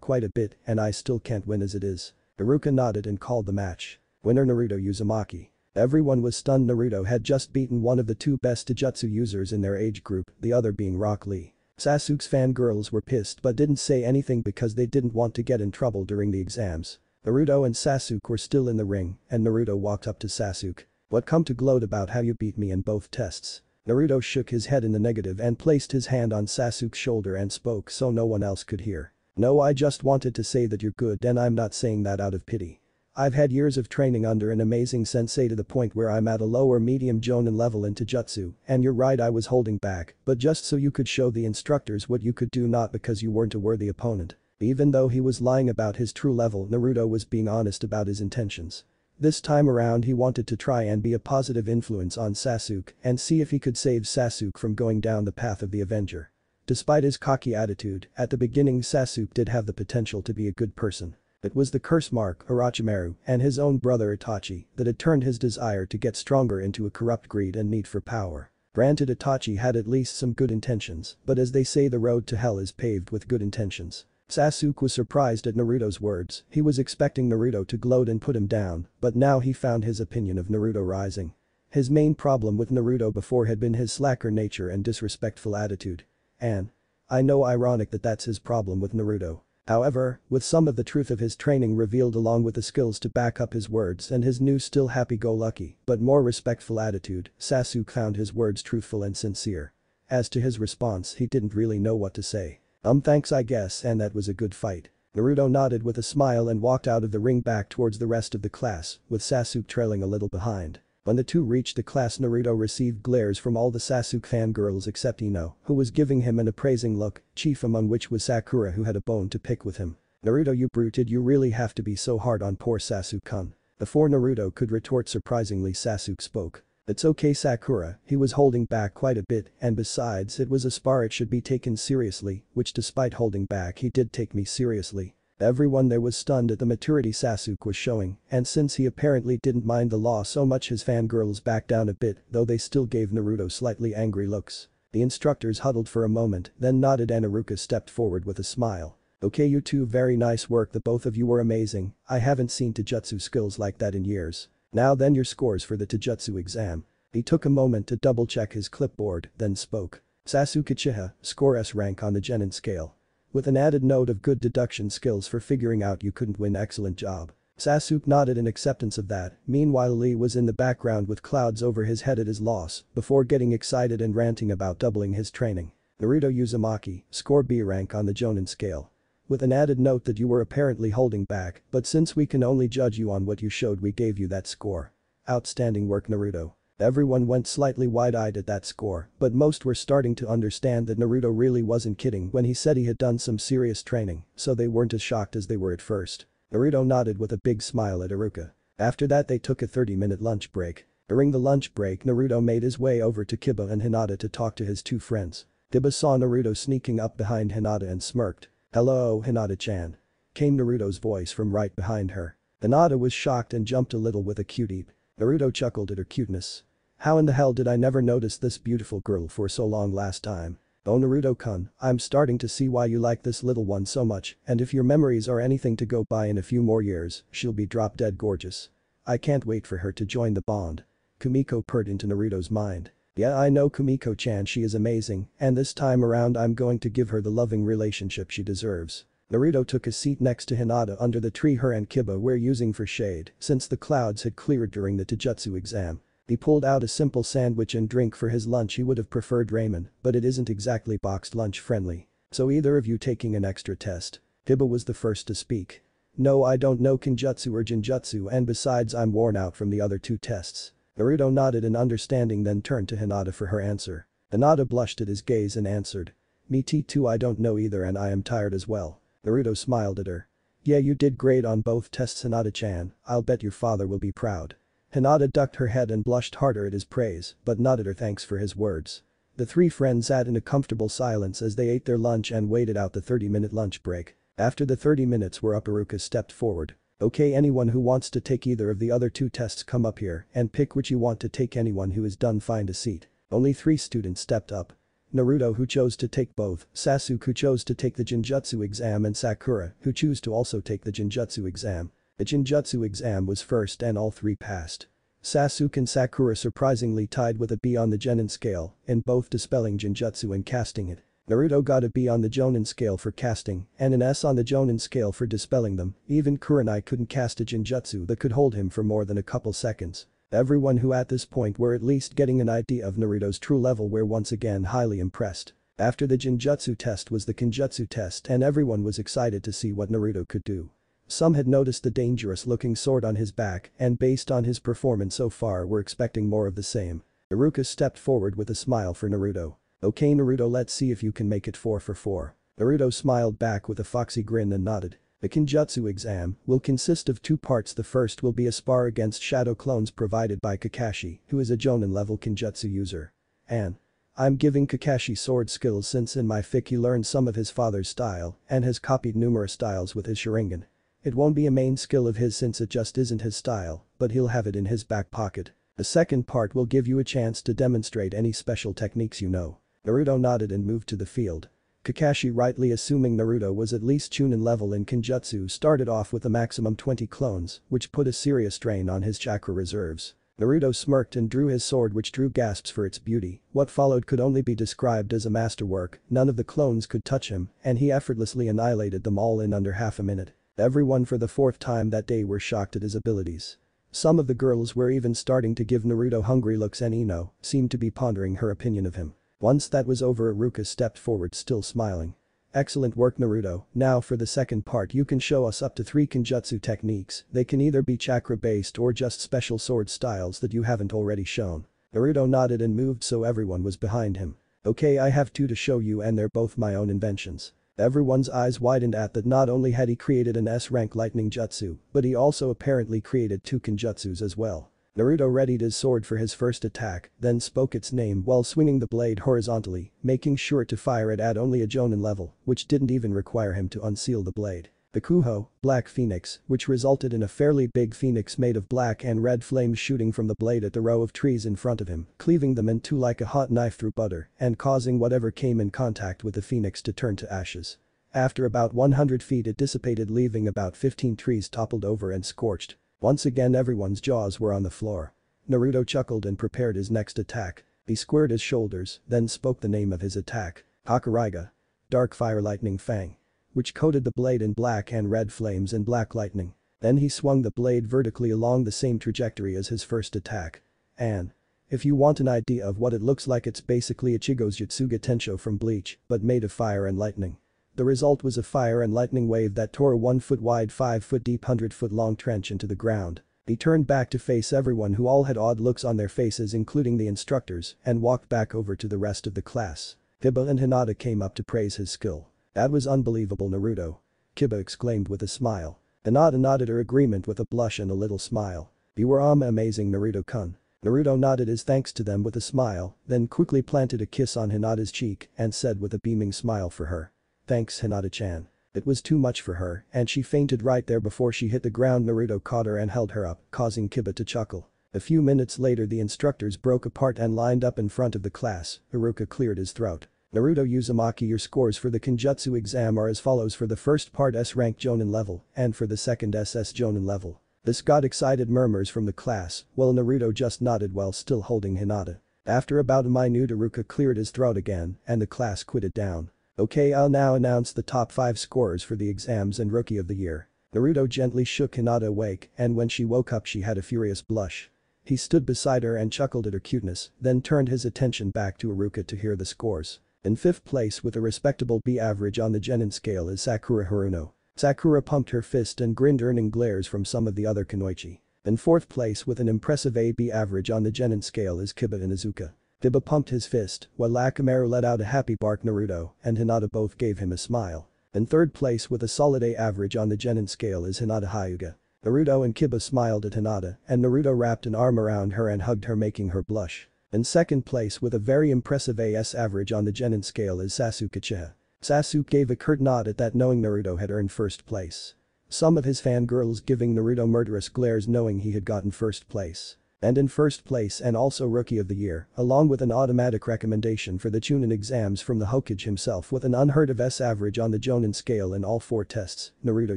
quite a bit and I still can't win as it is." Iruka nodded and called the match. Winner Naruto Uzumaki. Everyone was stunned. Naruto had just beaten one of the two best taijutsu users in their age group, the other being Rock Lee. Sasuke's fangirls were pissed but didn't say anything because they didn't want to get in trouble during the exams. Naruto and Sasuke were still in the ring and Naruto walked up to Sasuke. "What come to gloat about how you beat me in both tests? Naruto shook his head in the negative and placed his hand on Sasuke's shoulder and spoke so no one else could hear. No, I just wanted to say that you're good and I'm not saying that out of pity. I've had years of training under an amazing sensei to the point where I'm at a lower medium jonin level into jutsu, and you're right, I was holding back, but just so you could show the instructors what you could do, not because you weren't a worthy opponent. Even though he was lying about his true level, Naruto was being honest about his intentions. This time around he wanted to try and be a positive influence on Sasuke and see if he could save Sasuke from going down the path of the Avenger. Despite his cocky attitude, at the beginning Sasuke did have the potential to be a good person. It was the curse mark, Orochimaru, and his own brother Itachi that had turned his desire to get stronger into a corrupt greed and need for power. Granted, Itachi had at least some good intentions, but as they say, the road to hell is paved with good intentions. Sasuke was surprised at Naruto's words. He was expecting Naruto to gloat and put him down, but now he found his opinion of Naruto rising. His main problem with Naruto before had been his slacker nature and disrespectful attitude. And I know, ironic that that's his problem with Naruto. However, with some of the truth of his training revealed along with the skills to back up his words and his new still happy-go-lucky but more respectful attitude, Sasuke found his words truthful and sincere. As to his response, he didn't really know what to say. Thanks I guess, and that was a good fight. Naruto nodded with a smile and walked out of the ring back towards the rest of the class, with Sasuke trailing a little behind. When the two reached the class, Naruto received glares from all the Sasuke fangirls except Ino, who was giving him an appraising look, chief among which was Sakura, who had a bone to pick with him. Naruto, you bruted, you really have to be so hard on poor Sasuke-kun. Before Naruto could retort, surprisingly Sasuke spoke. It's okay Sakura, he was holding back quite a bit, and besides it was a spar, it should be taken seriously, which despite holding back he did take me seriously. Everyone there was stunned at the maturity Sasuke was showing, and since he apparently didn't mind the law so much, his fangirls backed down a bit, though they still gave Naruto slightly angry looks. The instructors huddled for a moment, then nodded, and Iruka stepped forward with a smile. Okay, you two, very nice work, the both of you were amazing, I haven't seen taijutsu skills like that in years. Now then, your scores for the taijutsu exam. He took a moment to double check his clipboard, then spoke. Sasuke Uchiha, score S rank on the genin scale. With an added note of good deduction skills for figuring out you couldn't win, excellent job. Sasuke nodded in acceptance of that. Meanwhile, Lee was in the background with clouds over his head at his loss before getting excited and ranting about doubling his training. Naruto Uzumaki, score B rank on the jonin scale. With an added note that you were apparently holding back, but since we can only judge you on what you showed, we gave you that score. Outstanding work Naruto. Everyone went slightly wide-eyed at that score, but most were starting to understand that Naruto really wasn't kidding when he said he had done some serious training, so they weren't as shocked as they were at first. Naruto nodded with a big smile at Iruka. After that they took a 30-minute lunch break. During the lunch break, Naruto made his way over to Kiba and Hinata to talk to his two friends. Kiba saw Naruto sneaking up behind Hinata and smirked. Hello, Hinata-chan, came Naruto's voice from right behind her. Hinata was shocked and jumped a little with a cute eep. Naruto chuckled at her cuteness. How in the hell did I never notice this beautiful girl for so long last time? Oh Naruto-kun, I'm starting to see why you like this little one so much, and if your memories are anything to go by, in a few more years, she'll be drop dead gorgeous. I can't wait for her to join the bond. Kumiko purred into Naruto's mind. Yeah, I know Kumiko-chan, she is amazing, and this time around I'm going to give her the loving relationship she deserves. Naruto took a seat next to Hinata under the tree her and Kiba were using for shade since the clouds had cleared during the taijutsu exam. He pulled out a simple sandwich and drink for his lunch. He would have preferred ramen, but it isn't exactly boxed lunch friendly. So either of you taking an extra test? Kiba was the first to speak. No, I don't know kenjutsu or genjutsu, and besides I'm worn out from the other two tests. Naruto nodded in understanding, then turned to Hinata for her answer. Hinata blushed at his gaze and answered. Me too, I don't know either, and I am tired as well. Naruto smiled at her. Yeah, you did great on both tests Hinata-chan, I'll bet your father will be proud. Hinata ducked her head and blushed harder at his praise, but nodded her thanks for his words. The three friends sat in a comfortable silence as they ate their lunch and waited out the 30-minute lunch break. After the 30 minutes were up, Iruka stepped forward. Okay, anyone who wants to take either of the other two tests, come up here and pick which you want to take. Anyone who is done, find a seat. Only 3 students stepped up. Naruto, who chose to take both, Sasuke, who chose to take the Genjutsu exam, and Sakura, who chose to also take the Genjutsu exam. The Genjutsu exam was first and all 3 passed. Sasuke and Sakura surprisingly tied with a B on the genin scale in both dispelling Genjutsu and casting it. Naruto got a B on the jonin scale for casting and an S on the jonin scale for dispelling them. Even Kurenai couldn't cast a Genjutsu that could hold him for more than a couple seconds. Everyone who at this point were at least getting an idea of Naruto's true level were once again highly impressed. After the Genjutsu test was the Kenjutsu test and everyone was excited to see what Naruto could do. Some had noticed the dangerous looking sword on his back and based on his performance so far were expecting more of the same. Iruka stepped forward with a smile for Naruto. "Okay Naruto, let's see if you can make it 4 for 4. Naruto smiled back with a foxy grin and nodded. The Kenjutsu exam will consist of 2 parts. The first will be a spar against shadow clones provided by Kakashi, who is a Jonin level Kenjutsu user. And I'm giving Kakashi sword skills since in my fic he learned some of his father's style and has copied numerous styles with his Sharingan. It won't be a main skill of his since it just isn't his style, but he'll have it in his back pocket. The second part will give you a chance to demonstrate any special techniques you know." Naruto nodded and moved to the field. Kakashi, rightly assuming Naruto was at least Chunin level in Kenjutsu, started off with a maximum 20 clones, which put a serious drain on his chakra reserves. Naruto smirked and drew his sword, which drew gasps for its beauty. What followed could only be described as a masterwork. None of the clones could touch him, and he effortlessly annihilated them all in under half a minute. Everyone for the 4th time that day were shocked at his abilities. Some of the girls were even starting to give Naruto hungry looks and Ino seemed to be pondering her opinion of him. Once that was over, Iruka stepped forward still smiling. "Excellent work Naruto, now for the second part you can show us up to 3 Kenjutsu techniques. They can either be chakra based or just special sword styles that you haven't already shown." Naruto nodded and moved so everyone was behind him. "Okay, I have 2 to show you and they're both my own inventions." Everyone's eyes widened at that. Not only had he created an S-rank lightning jutsu, but he also apparently created 2 Kenjutsus as well. Naruto readied his sword for his first attack, then spoke its name while swinging the blade horizontally, making sure to fire it at only a Jonin level, which didn't even require him to unseal the blade. The Kuho, Black Phoenix, which resulted in a fairly big phoenix made of black and red flames shooting from the blade at the row of trees in front of him, cleaving them in 2 like a hot knife through butter and causing whatever came in contact with the phoenix to turn to ashes. After about 100 feet it dissipated, leaving about 15 trees toppled over and scorched. Once again everyone's jaws were on the floor. Naruto chuckled and prepared his next attack. He squared his shoulders, then spoke the name of his attack. Hakuraiga. Dark Fire Lightning Fang. Which coated the blade in black and red flames and black lightning. Then he swung the blade vertically along the same trajectory as his first attack. And if you want an idea of what it looks like, it's basically Ichigo's Yotsuga Tensho from Bleach, but made of fire and lightning. The result was a fire and lightning wave that tore a 1-foot wide, 5-foot deep, 100-foot long trench into the ground. He turned back to face everyone, who all had odd looks on their faces including the instructors, and walked back over to the rest of the class. Kiba and Hinata came up to praise his skill. "That was unbelievable Naruto," Kiba exclaimed with a smile. Hinata nodded her agreement with a blush and a little smile. "You were amazing Naruto-kun." Naruto nodded his thanks to them with a smile, then quickly planted a kiss on Hinata's cheek and said with a beaming smile for her. "Thanks Hinata-chan." It was too much for her and she fainted right there before she hit the ground. Naruto caught her and held her up, causing Kiba to chuckle. A few minutes later the instructors broke apart and lined up in front of the class. Iruka cleared his throat. "Naruto Uzumaki, your scores for the Kenjutsu exam are as follows. For the first part S-rank Jonin level and for the second SS Jonin level." This got excited murmurs from the class while Naruto just nodded while still holding Hinata. After about a minute Iruka cleared his throat again and the class quieted down. "Okay, I'll now announce the top 5 scorers for the exams and Rookie of the Year." Naruto gently shook Hinata awake, and when she woke up she had a furious blush. He stood beside her and chuckled at her cuteness, then turned his attention back to Iruka to hear the scores. In 5th place with a respectable B average on the Genin scale is Sakura Haruno. Sakura pumped her fist and grinned, earning glares from some of the other Kunoichi. In 4th place with an impressive A-B average on the Genin scale is Kiba Inuzuka. Kiba pumped his fist while Akamaru let out a happy bark. Naruto and Hinata both gave him a smile. In 3rd place with a solid A average on the Genin scale is Hinata Hyuga. Naruto and Kiba smiled at Hinata and Naruto wrapped an arm around her and hugged her, making her blush. In 2nd place with a very impressive A-S average on the Genin scale is Sasuke Uchiha. Sasuke gave a curt nod at that, knowing Naruto had earned 1st place. Some of his fangirls giving Naruto murderous glares knowing he had gotten 1st place. And in 1st place and also Rookie of the Year, along with an automatic recommendation for the Chunin exams from the Hokage himself with an unheard of S average on the Jonin scale in all 4 tests, Naruto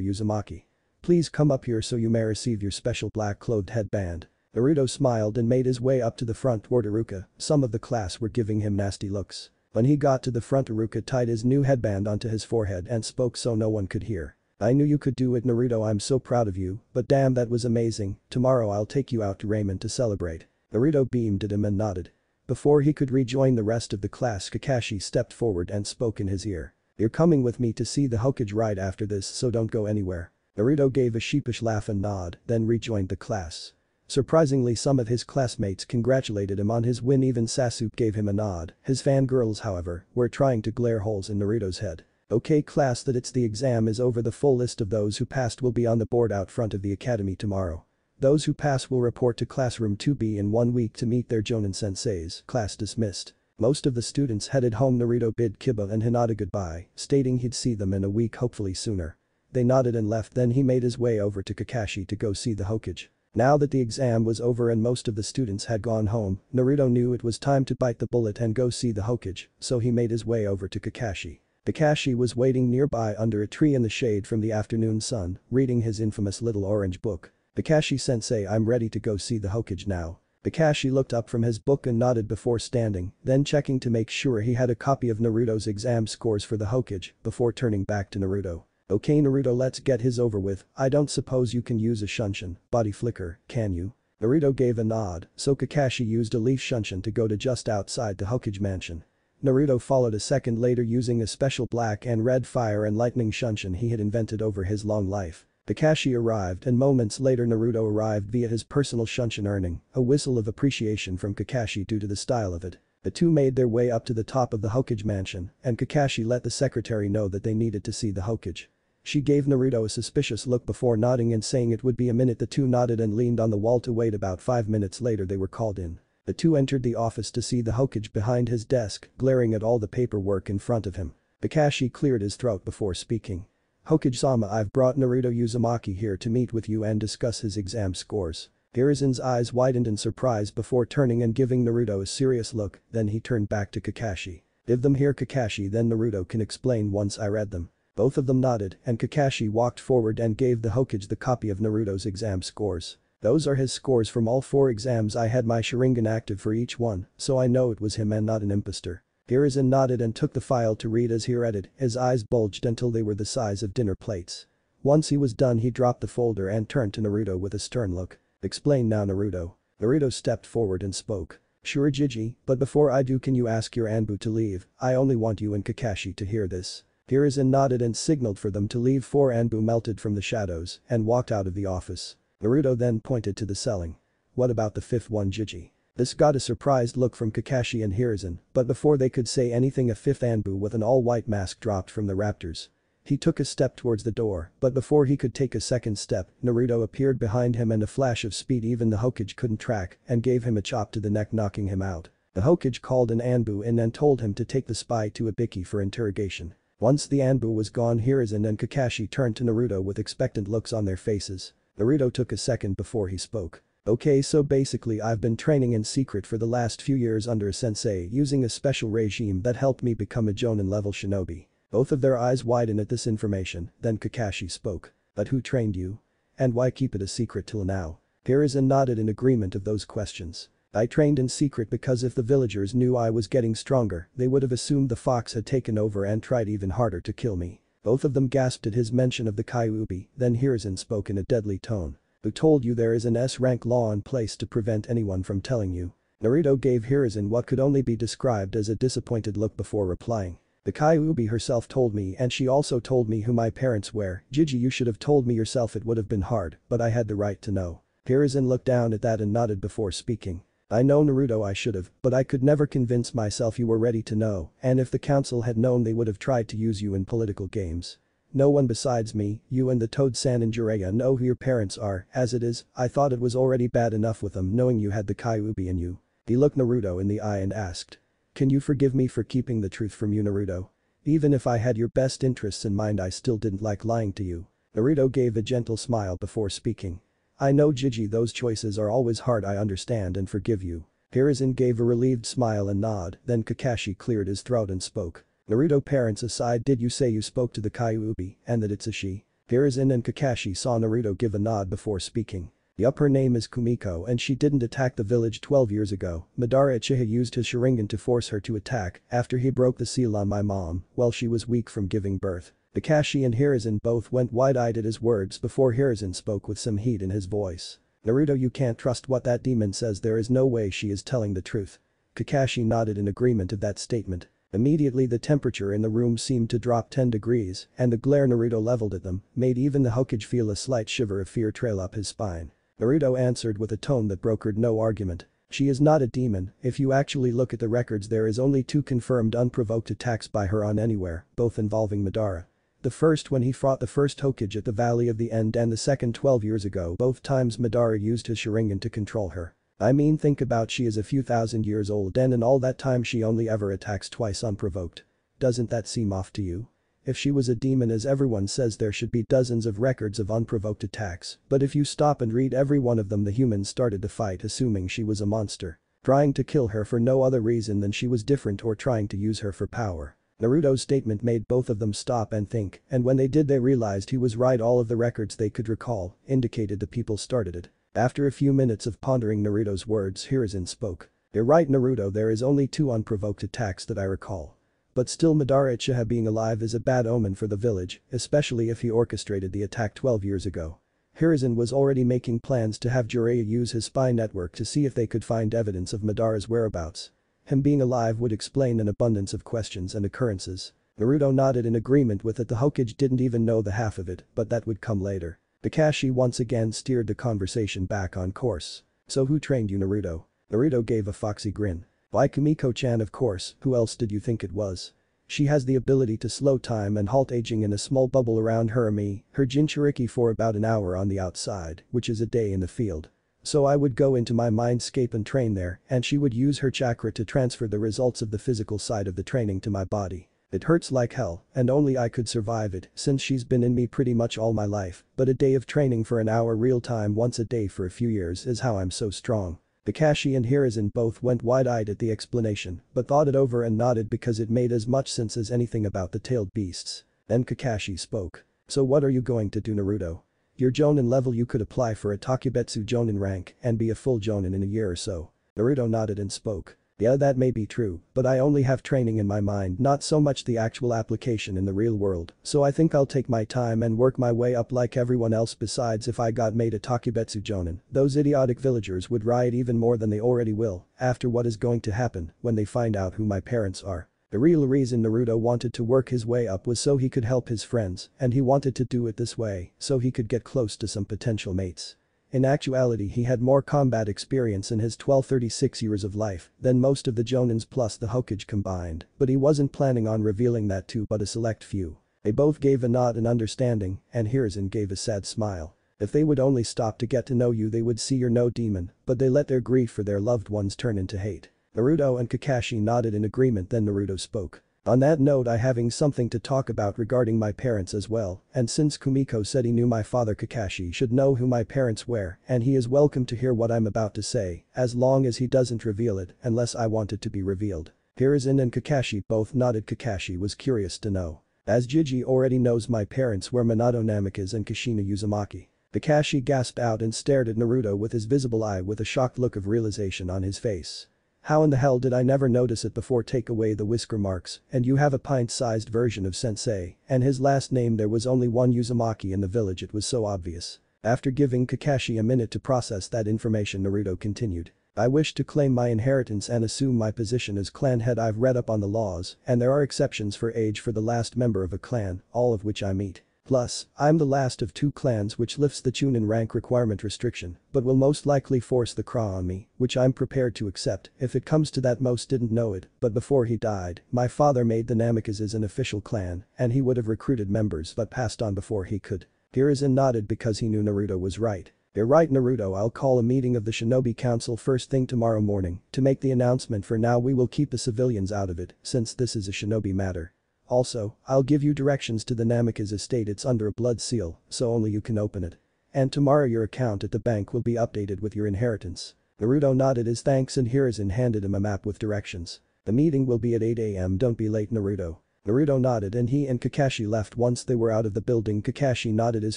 Uzumaki. "Please come up here so you may receive your special black-clothed headband." Naruto smiled and made his way up to the front toward Iruka. Some of the class were giving him nasty looks. When he got to the front, Iruka tied his new headband onto his forehead and spoke so no one could hear. I knew you could do it, Naruto. I'm so proud of you, but damn, that was amazing. Tomorrow I'll take you out to ramen to celebrate." Naruto beamed at him and nodded. Before he could rejoin the rest of the class, Kakashi stepped forward and spoke in his ear. "You're coming with me to see the Hokage right after this, so don't go anywhere." Naruto gave a sheepish laugh and nod, then rejoined the class. Surprisingly, some of his classmates congratulated him on his win. Even Sasuke gave him a nod. His fangirls, however, were trying to glare holes in Naruto's head. "Okay class, the exam is over. The full list of those who passed will be on the board out front of the academy tomorrow. Those who pass will report to classroom 2B in 1 week to meet their Jonin senseis." Class dismissed. Most of the students headed home. Naruto bid Kiba and Hinata goodbye, stating he'd see them in a week, hopefully sooner. They nodded and left. Then he made his way over to Kakashi to go see the Hokage. Now that the exam was over and most of the students had gone home, Naruto knew it was time to bite the bullet and go see the Hokage, so he made his way over to Kakashi. Kakashi was waiting nearby under a tree in the shade from the afternoon sun, reading his infamous little orange book. "Kakashi-sensei, I'm ready to go see the Hokage now." Kakashi looked up from his book and nodded before standing, then checking to make sure he had a copy of Naruto's exam scores for the Hokage before turning back to Naruto. "Okay Naruto, let's get his over with. I don't suppose you can use a Shunshin, body flicker, can you?" Naruto gave a nod, so Kakashi used a leaf Shunshin to go to just outside the Hokage mansion. Naruto followed a second later using a special black and red fire and lightning Shunshin he had invented over his long life. Kakashi arrived and moments later Naruto arrived via his personal Shunshin, earning a whistle of appreciation from Kakashi due to the style of it. The two made their way up to the top of the Hokage mansion and Kakashi let the secretary know that they needed to see the Hokage. She gave Naruto a suspicious look before nodding and saying it would be a minute. The two nodded and leaned on the wall to wait. About 5 minutes later they were called in. The two entered the office to see the Hokage behind his desk, glaring at all the paperwork in front of him. Kakashi cleared his throat before speaking. "Hokage-sama, I've brought Naruto Uzumaki here to meet with you and discuss his exam scores." Hiruzen's eyes widened in surprise before turning and giving Naruto a serious look, then he turned back to Kakashi. "Give them here Kakashi, then Naruto can explain once I read them." Both of them nodded and Kakashi walked forward and gave the Hokage the copy of Naruto's exam scores. "Those are his scores from all 4 exams. I had my Sharingan active for each one, so I know it was him and not an imposter." Hiruzen nodded and took the file to read. As he read it, his eyes bulged until they were the size of dinner plates. Once he was done, he dropped the folder and turned to Naruto with a stern look. "Explain now, Naruto." Naruto stepped forward and spoke. "Sure Jiji, but before I do, can you ask your Anbu to leave? I only want you and Kakashi to hear this." Hiruzen nodded and signaled for them to leave. 4 Anbu melted from the shadows and walked out of the office. Naruto then pointed to the ceiling. "What about the 5th one, Jiji?" This got a surprised look from Kakashi and Hiruzen, but before they could say anything, a 5th Anbu with an all-white mask dropped from the raptors. He took a step towards the door, but before he could take a second step, Naruto appeared behind him and a flash of speed even the Hokage couldn't track and gave him a chop to the neck, knocking him out. The Hokage called an Anbu in and told him to take the spy to Ibiki for interrogation. Once the Anbu was gone, Hiruzen and Kakashi turned to Naruto with expectant looks on their faces. Naruto took a second before he spoke. "Okay, so basically I've been training in secret for the last few years under a sensei using a special regime that helped me become a Jonin level shinobi." Both of their eyes widened at this information, then Kakashi spoke. "But who trained you? And why keep it a secret till now?" Hiruzen nodded in agreement of those questions. "I trained in secret because if the villagers knew I was getting stronger, they would have assumed the fox had taken over and tried even harder to kill me." Both of them gasped at his mention of the Kyuubi, then Hiruzen spoke in a deadly tone. "Who told you there is an S-rank law in place to prevent anyone from telling you?" Naruto gave Hiruzen what could only be described as a disappointed look before replying. "The Kyuubi herself told me, and she also told me who my parents were. Jiji, you should have told me yourself. It would have been hard, but I had the right to know." Hiruzen looked down at that and nodded before speaking. "I know Naruto, I should have, but I could never convince myself you were ready to know, and if the council had known they would have tried to use you in political games. No one besides me, you and the Toad-san and Jiraiya know who your parents are. As it is, I thought it was already bad enough with them knowing you had the Kyuubi in you." He looked Naruto in the eye and asked. "Can you forgive me for keeping the truth from you, Naruto? Even if I had your best interests in mind, I still didn't like lying to you." Naruto gave a gentle smile before speaking. "I know Jiji, those choices are always hard. I understand and forgive you." Hiruzen gave a relieved smile and nod, then Kakashi cleared his throat and spoke. "Naruto, parents aside, did you say you spoke to the Kyuubi and that it's a she?" Hiruzen and Kakashi saw Naruto give a nod before speaking. "Yup, her name is Kumiko and she didn't attack the village 12 years ago. Madara Uchiha used his Sharingan to force her to attack after he broke the seal on my mom while she was weak from giving birth. Kakashi and Hiruzen both went wide-eyed at his words before Hiruzen spoke with some heat in his voice. "Naruto, you can't trust what that demon says. There is no way she is telling the truth." Kakashi nodded in agreement of that statement. Immediately the temperature in the room seemed to drop 10 degrees and the glare Naruto leveled at them made even the Hokage feel a slight shiver of fear trail up his spine. Naruto answered with a tone that brokered no argument. "She is not a demon. If you actually look at the records, there is only 2 confirmed unprovoked attacks by her on anywhere, both involving Madara. The first when he fought the first Hokage at the Valley of the End, and the second 12 years ago. Both times Madara used his Sharingan to control her. I mean, think about, she is a few thousand years old and in all that time she only ever attacks twice unprovoked. Doesn't that seem off to you? If she was a demon as everyone says, there should be dozens of records of unprovoked attacks, but if you stop and read every one of them, the humans started to fight assuming she was a monster, trying to kill her for no other reason than she was different or trying to use her for power." Naruto's statement made both of them stop and think, and when they did they realized he was right. All of the records they could recall indicated the people started it. After a few minutes of pondering Naruto's words, Hiruzen spoke. "You're right, Naruto, there is only 2 unprovoked attacks that I recall. But still, Madara Uchiha being alive is a bad omen for the village, especially if he orchestrated the attack 12 years ago." Hiruzen was already making plans to have Jiraiya use his spy network to see if they could find evidence of Madara's whereabouts. Him being alive would explain an abundance of questions and occurrences. Naruto nodded in agreement with that the Hokage didn't even know the half of it, but that would come later. Kakashi once again steered the conversation back on course. "So who trained you, Naruto?" Naruto gave a foxy grin. "Why, Kumiko-chan, of course. Who else did you think it was? She has the ability to slow time and halt aging in a small bubble around her ami, her jinchuriki, for about an hour on the outside, which is a day in the field. So I would go into my mindscape and train there, and she would use her chakra to transfer the results of the physical side of the training to my body. It hurts like hell, and only I could survive it since she's been in me pretty much all my life, but a day of training for an hour real time once a day for a few years is how I'm so strong." Kakashi and Hiruzen both went wide-eyed at the explanation, but thought it over and nodded because it made as much sense as anything about the tailed beasts. Then Kakashi spoke. "So what are you going to do, Naruto? You're Jonin level. You could apply for a Takubetsu Jonin rank and be a full Jonin in a year or so." Naruto nodded and spoke. "Yeah, that may be true, but I only have training in my mind, not so much the actual application in the real world, so I think I'll take my time and work my way up like everyone else. Besides, if I got made a Takubetsu Jonin, those idiotic villagers would riot even more than they already will after what is going to happen when they find out who my parents are." The real reason Naruto wanted to work his way up was so he could help his friends, and he wanted to do it this way so he could get close to some potential mates. In actuality, he had more combat experience in his 1236 years of life than most of the Jonins plus the Hokage combined, but he wasn't planning on revealing that to but a select few. They both gave a nod and understanding, and Hiruzen gave a sad smile. "If they would only stop to get to know you, they would see you're no demon, but they let their grief for their loved ones turn into hate." Naruto and Kakashi nodded in agreement. Then Naruto spoke. "On that note, I having something to talk about regarding my parents as well, and since Kumiko said he knew my father, Kakashi should know who my parents were, and he is welcome to hear what I'm about to say, as long as he doesn't reveal it unless I want it to be revealed." Hiruzen and Kakashi both nodded. Kakashi was curious to know. "As Jiji already knows, my parents were Minato Namikaze and Kushina Uzumaki." Kakashi gasped out and stared at Naruto with his visible eye with a shocked look of realization on his face. "How in the hell did I never notice it before? Take away the whisker marks and you have a pint-sized version of Sensei and his last name. There was only one Uzumaki in the village. It was so obvious." After giving Kakashi a minute to process that information, Naruto continued. "I wish to claim my inheritance and assume my position as clan head. I've read up on the laws, and there are exceptions for age for the last member of a clan, all of which I meet. Plus, I'm the last of 2 clans, which lifts the Chunin rank requirement restriction, but will most likely force the Kra on me, which I'm prepared to accept if it comes to that. Most didn't know it, but before he died, my father made the Namikazes an official clan, and he would have recruited members but passed on before he could." Hiruzen nodded because he knew Naruto was right. "You're right, Naruto. I'll call a meeting of the Shinobi Council first thing tomorrow morning to make the announcement. For now, we will keep the civilians out of it since this is a Shinobi matter. Also, I'll give you directions to the Namikaze estate. It's under a blood seal, so only you can open it. And tomorrow your account at the bank will be updated with your inheritance." Naruto nodded his thanks and Hiruzen handed him a map with directions. "The meeting will be at 8 a.m. Don't be late, Naruto." Naruto nodded, and he and Kakashi left. Once they were out of the building, Kakashi nodded his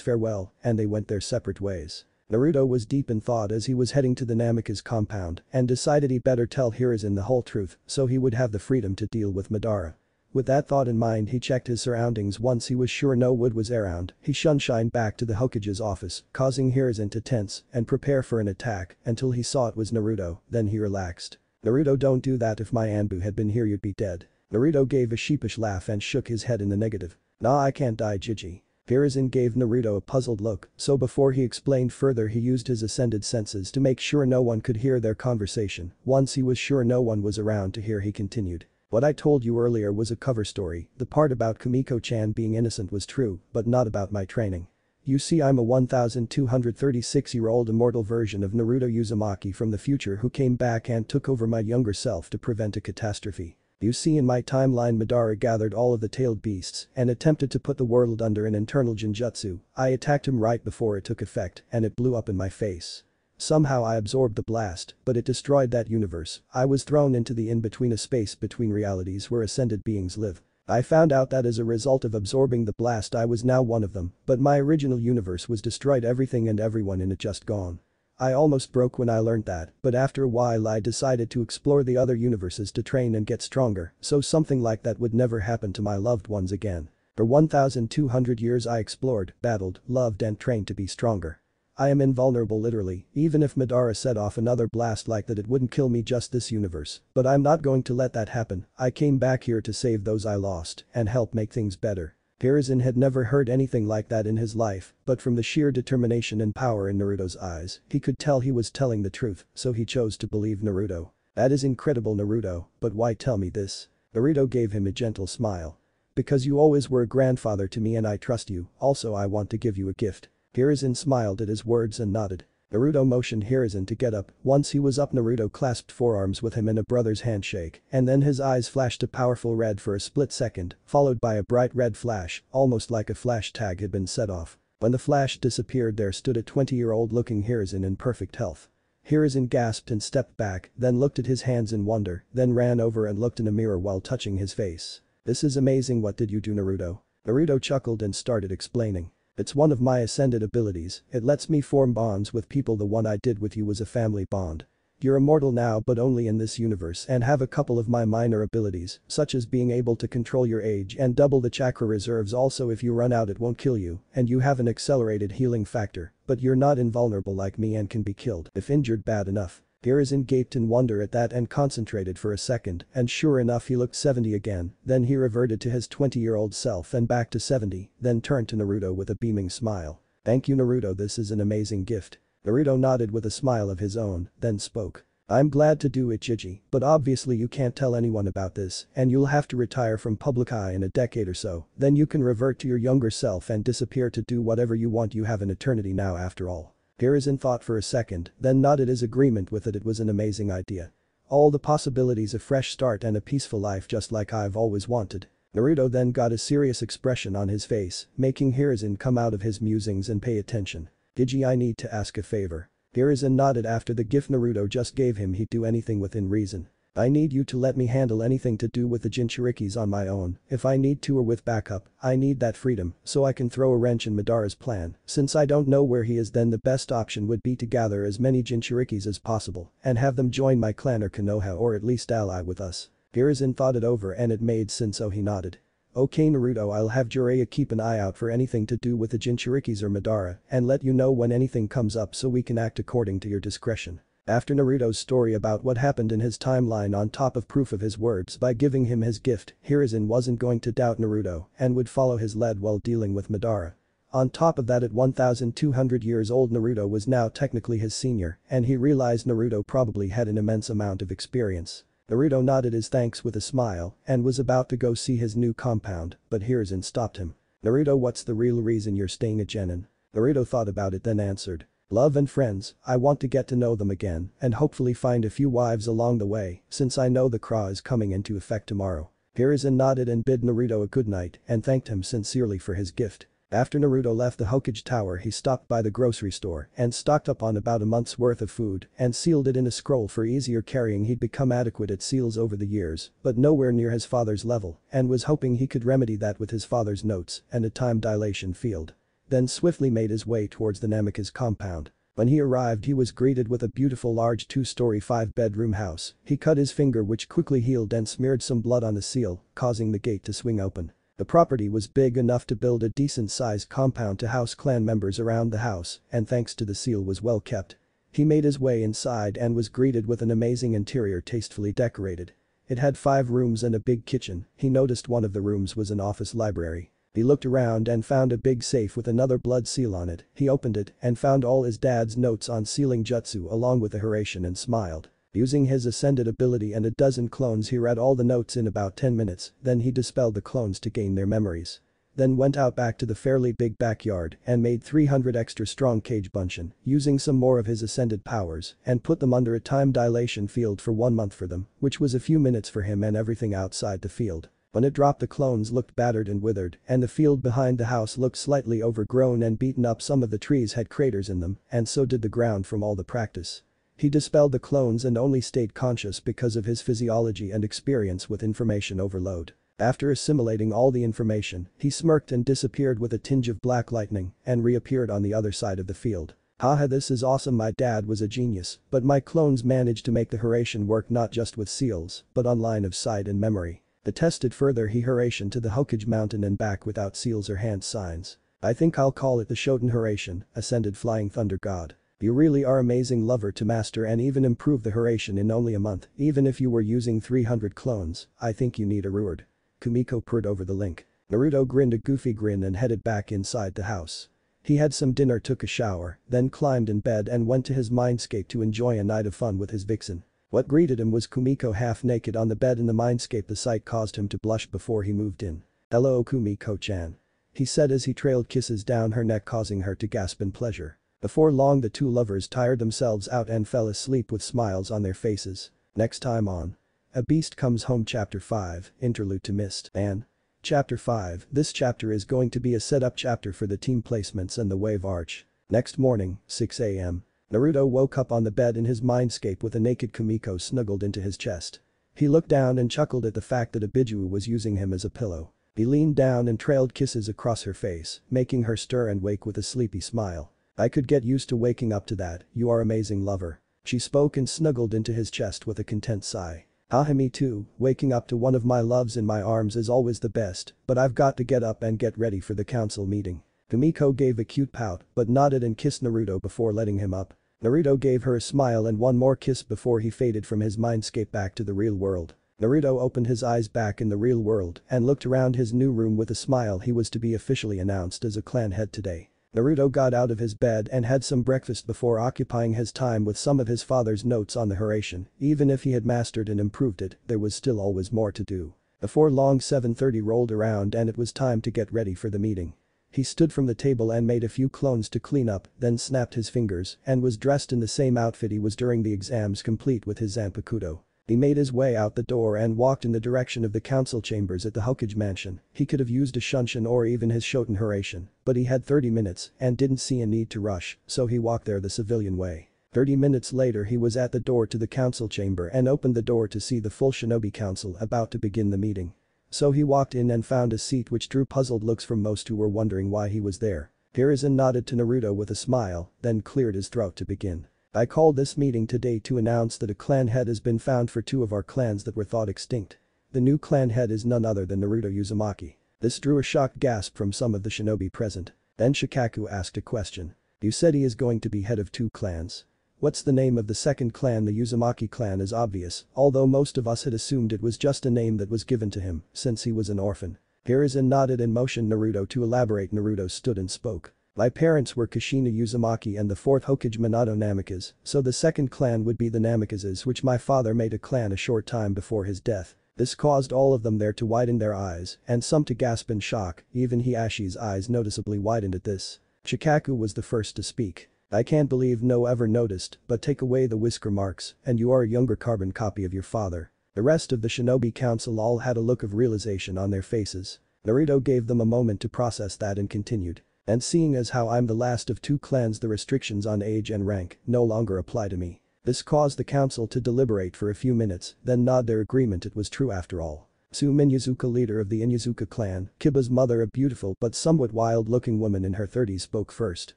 farewell and they went their separate ways. Naruto was deep in thought as he was heading to the Namikaze compound and decided he better tell Hiruzen the whole truth so he would have the freedom to deal with Madara. With that thought in mind, he checked his surroundings. Once he was sure no wood was around, he Shunshined back to the Hokage's office, causing Hiruzen to tense and prepare for an attack until he saw it was Naruto, then he relaxed. "Naruto, don't do that. If my Anbu had been here, you'd be dead." Naruto gave a sheepish laugh and shook his head in the negative. "Nah, I can't die, Jiji." Hiruzen gave Naruto a puzzled look, so before he explained further he used his ascended senses to make sure no one could hear their conversation. Once he was sure no one was around to hear, he continued. "What I told you earlier was a cover story. The part about Kumiko-chan being innocent was true, but not about my training. You see, I'm a 1236-year-old immortal version of Naruto Uzumaki from the future who came back and took over my younger self to prevent a catastrophe. You see, in my timeline Madara gathered all of the tailed beasts and attempted to put the world under an internal Genjutsu. I attacked him right before it took effect and it blew up in my face. Somehow I absorbed the blast, but it destroyed that universe. I was thrown into the in-between, a space between realities where ascended beings live. I found out that as a result of absorbing the blast I was now one of them, but my original universe was destroyed, everything and everyone in it just gone. I almost broke when I learned that, but after a while I decided to explore the other universes to train and get stronger, so something like that would never happen to my loved ones again. For 1200 years I explored, battled, loved and trained to be stronger. I am invulnerable, literally. Even if Madara set off another blast like that, it wouldn't kill me, just this universe. But I'm not going to let that happen. I came back here to save those I lost and help make things better." Hiruzen had never heard anything like that in his life, but from the sheer determination and power in Naruto's eyes, he could tell he was telling the truth, so he chose to believe Naruto. "That is incredible, Naruto, but why tell me this?" Naruto gave him a gentle smile. "Because you always were a grandfather to me and I trust you. Also, I want to give you a gift." Hiruzen smiled at his words and nodded. Naruto motioned Hiruzen to get up. Once he was up, Naruto clasped forearms with him in a brother's handshake, and then his eyes flashed a powerful red for a split second, followed by a bright red flash, almost like a flash tag had been set off. When the flash disappeared, there stood a 20-year-old looking Hiruzen in perfect health. Hiruzen gasped and stepped back, then looked at his hands in wonder, then ran over and looked in a mirror while touching his face. "This is amazing. What did you do, Naruto?" Naruto chuckled and started explaining. "It's one of my ascended abilities. It lets me form bonds with people. The one I did with you was a family bond. You're immortal now, but only in this universe, and have a couple of my minor abilities, such as being able to control your age and double the chakra reserves. Also, if you run out it won't kill you, and you have an accelerated healing factor, but you're not invulnerable like me and can be killed if injured bad enough." Hiruzen gaped in wonder at that and concentrated for a second, and sure enough he looked 70 again, then he reverted to his 20-year-old self and back to 70, then turned to Naruto with a beaming smile. "Thank you, Naruto, this is an amazing gift." Naruto nodded with a smile of his own, then spoke. "I'm glad to do it, Jiji, but obviously you can't tell anyone about this, and you'll have to retire from public eye in a decade or so, then you can revert to your younger self and disappear to do whatever you want. You have an eternity now after all." Hiruzen thought for a second, then nodded his agreement with it. It was an amazing idea. All the possibilities, a fresh start and a peaceful life just like I've always wanted. Naruto then got a serious expression on his face, making Hiruzen come out of his musings and pay attention. "Jiji, I need to ask a favor." Hiruzen nodded. After the gift Naruto just gave him, he'd do anything within reason. "I need you to let me handle anything to do with the Jinchurikis on my own, if I need to or with backup. I need that freedom so I can throw a wrench in Madara's plan. Since I don't know where he is, then the best option would be to gather as many Jinchurikis as possible and have them join my clan or Konoha, or at least ally with us." Hiruzen thought it over and it made sense, so he nodded. "Okay, Naruto, I'll have Jiraiya keep an eye out for anything to do with the Jinchurikis or Madara and let you know when anything comes up so we can act according to your discretion." After Naruto's story about what happened in his timeline on top of proof of his words by giving him his gift, Hiruzen wasn't going to doubt Naruto and would follow his lead while dealing with Madara. On top of that, at 1200 years old, Naruto was now technically his senior, and he realized Naruto probably had an immense amount of experience. Naruto nodded his thanks with a smile and was about to go see his new compound, but Hiruzen stopped him. "Naruto, what's the real reason you're staying at Genin?" Naruto thought about it, then answered. "Love and friends. I want to get to know them again and hopefully find a few wives along the way, since I know the Craw is coming into effect tomorrow." Hiruzen nodded and bid Naruto a good night and thanked him sincerely for his gift. After Naruto left the Hokage Tower, he stopped by the grocery store and stocked up on about a month's worth of food and sealed it in a scroll for easier carrying. He'd become adequate at seals over the years, but nowhere near his father's level, and was hoping he could remedy that with his father's notes and a time dilation field. Then swiftly made his way towards the Namikaze compound. When he arrived he was greeted with a beautiful large two-story five-bedroom house. He cut his finger which quickly healed and smeared some blood on the seal, causing the gate to swing open. The property was big enough to build a decent-sized compound to house clan members around the house, and thanks to the seal was well kept. He made his way inside and was greeted with an amazing interior tastefully decorated. It had 5 rooms and a big kitchen. He noticed one of the rooms was an office library. He looked around and found a big safe with another blood seal on it. He opened it and found all his dad's notes on sealing jutsu along with the Horatian and smiled. Using his ascended ability and a dozen clones he read all the notes in about 10 minutes, then he dispelled the clones to gain their memories. Then went out back to the fairly big backyard and made 300 extra strong Kage Bunshin, using some more of his ascended powers, and put them under a time dilation field for 1 month for them, which was a few minutes for him and everything outside the field. When it dropped the clones looked battered and withered, and the field behind the house looked slightly overgrown and beaten up. Some of the trees had craters in them, and so did the ground from all the practice. He dispelled the clones and only stayed conscious because of his physiology and experience with information overload. After assimilating all the information, he smirked and disappeared with a tinge of black lightning and reappeared on the other side of the field. Haha, this is awesome. My dad was a genius, but my clones managed to make the Horatian work not just with seals, but on line of sight and memory. They tested further he Horatian to the Hokage mountain and back without seals or hand signs. I think I'll call it the Shoten Horatian, ascended flying thunder god. You really are amazing. Lover to master and even improve the Horatian in only a month, even if you were using 300 clones, I think you need a reward. Kumiko purred over the link. Naruto grinned a goofy grin and headed back inside the house. He had some dinner, took a shower, then climbed in bed and went to his mindscape to enjoy a night of fun with his vixen. What greeted him was Kumiko half naked on the bed in the mindscape. The sight caused him to blush before he moved in. "Hello, Kumiko-chan," he said as he trailed kisses down her neck, causing her to gasp in pleasure. Before long the two lovers tired themselves out and fell asleep with smiles on their faces. Next time on A Beast Comes Home Chapter 5, Interlude to Mist Man. Chapter 5, this chapter is going to be a setup chapter for the team placements and the wave arch. Next morning, 6 a.m. Naruto woke up on the bed in his mindscape with a naked Kumiko snuggled into his chest. He looked down and chuckled at the fact that Abiju was using him as a pillow. He leaned down and trailed kisses across her face, making her stir and wake with a sleepy smile. "I could get used to waking up to that. You are amazing, lover." She spoke and snuggled into his chest with a content sigh. "Haha, me too. Waking up to one of my loves in my arms is always the best, but I've got to get up and get ready for the council meeting." Kumiko gave a cute pout but nodded and kissed Naruto before letting him up. Naruto gave her a smile and one more kiss before he faded from his mindscape back to the real world. Naruto opened his eyes back in the real world and looked around his new room with a smile. He was to be officially announced as a clan head today. Naruto got out of his bed and had some breakfast before occupying his time with some of his father's notes on the Horatian. Even if he had mastered and improved it, there was still always more to do. Before long, 7:30 rolled around and it was time to get ready for the meeting. He stood from the table and made a few clones to clean up, then snapped his fingers and was dressed in the same outfit he was during the exams, complete with his Zanpakuto. He made his way out the door and walked in the direction of the council chambers at the Hokage mansion. He could have used a Shunshin or even his Shoten Horatian, but he had 30 minutes and didn't see a need to rush, so he walked there the civilian way. 30 minutes later he was at the door to the council chamber and opened the door to see the full shinobi council about to begin the meeting. So he walked in and found a seat which drew puzzled looks from most who were wondering why he was there. Hiruzen nodded to Naruto with a smile, then cleared his throat to begin. "I called this meeting today to announce that a clan head has been found for two of our clans that were thought extinct. The new clan head is none other than Naruto Uzumaki." This drew a shocked gasp from some of the shinobi present. Then Shikaku asked a question. "You said he is going to be head of two clans. What's the name of the second clan?" The Uzumaki clan is obvious, although most of us had assumed it was just a name that was given to him since he was an orphan. Hiruzen nodded and motioned Naruto to elaborate. Naruto stood and spoke. "My parents were Kushina Uzumaki and the fourth Hokage Minato Namikaze, so the second clan would be the Namikazes, which my father made a clan a short time before his death." This caused all of them there to widen their eyes and some to gasp in shock. Even Hiyashi's eyes noticeably widened at this. Shikaku was the first to speak. "I can't believe no ever noticed, but take away the whisker marks and you are a younger carbon copy of your father." The rest of the shinobi council all had a look of realization on their faces. Naruto gave them a moment to process that and continued. "And seeing as how I'm the last of two clans, the restrictions on age and rank no longer apply to me." This caused the council to deliberate for a few minutes, then nod their agreement it was true after all. Tsu Inuzuka, leader of the Inuzuka clan, Kiba's mother, a beautiful but somewhat wild-looking woman in her 30s, spoke first.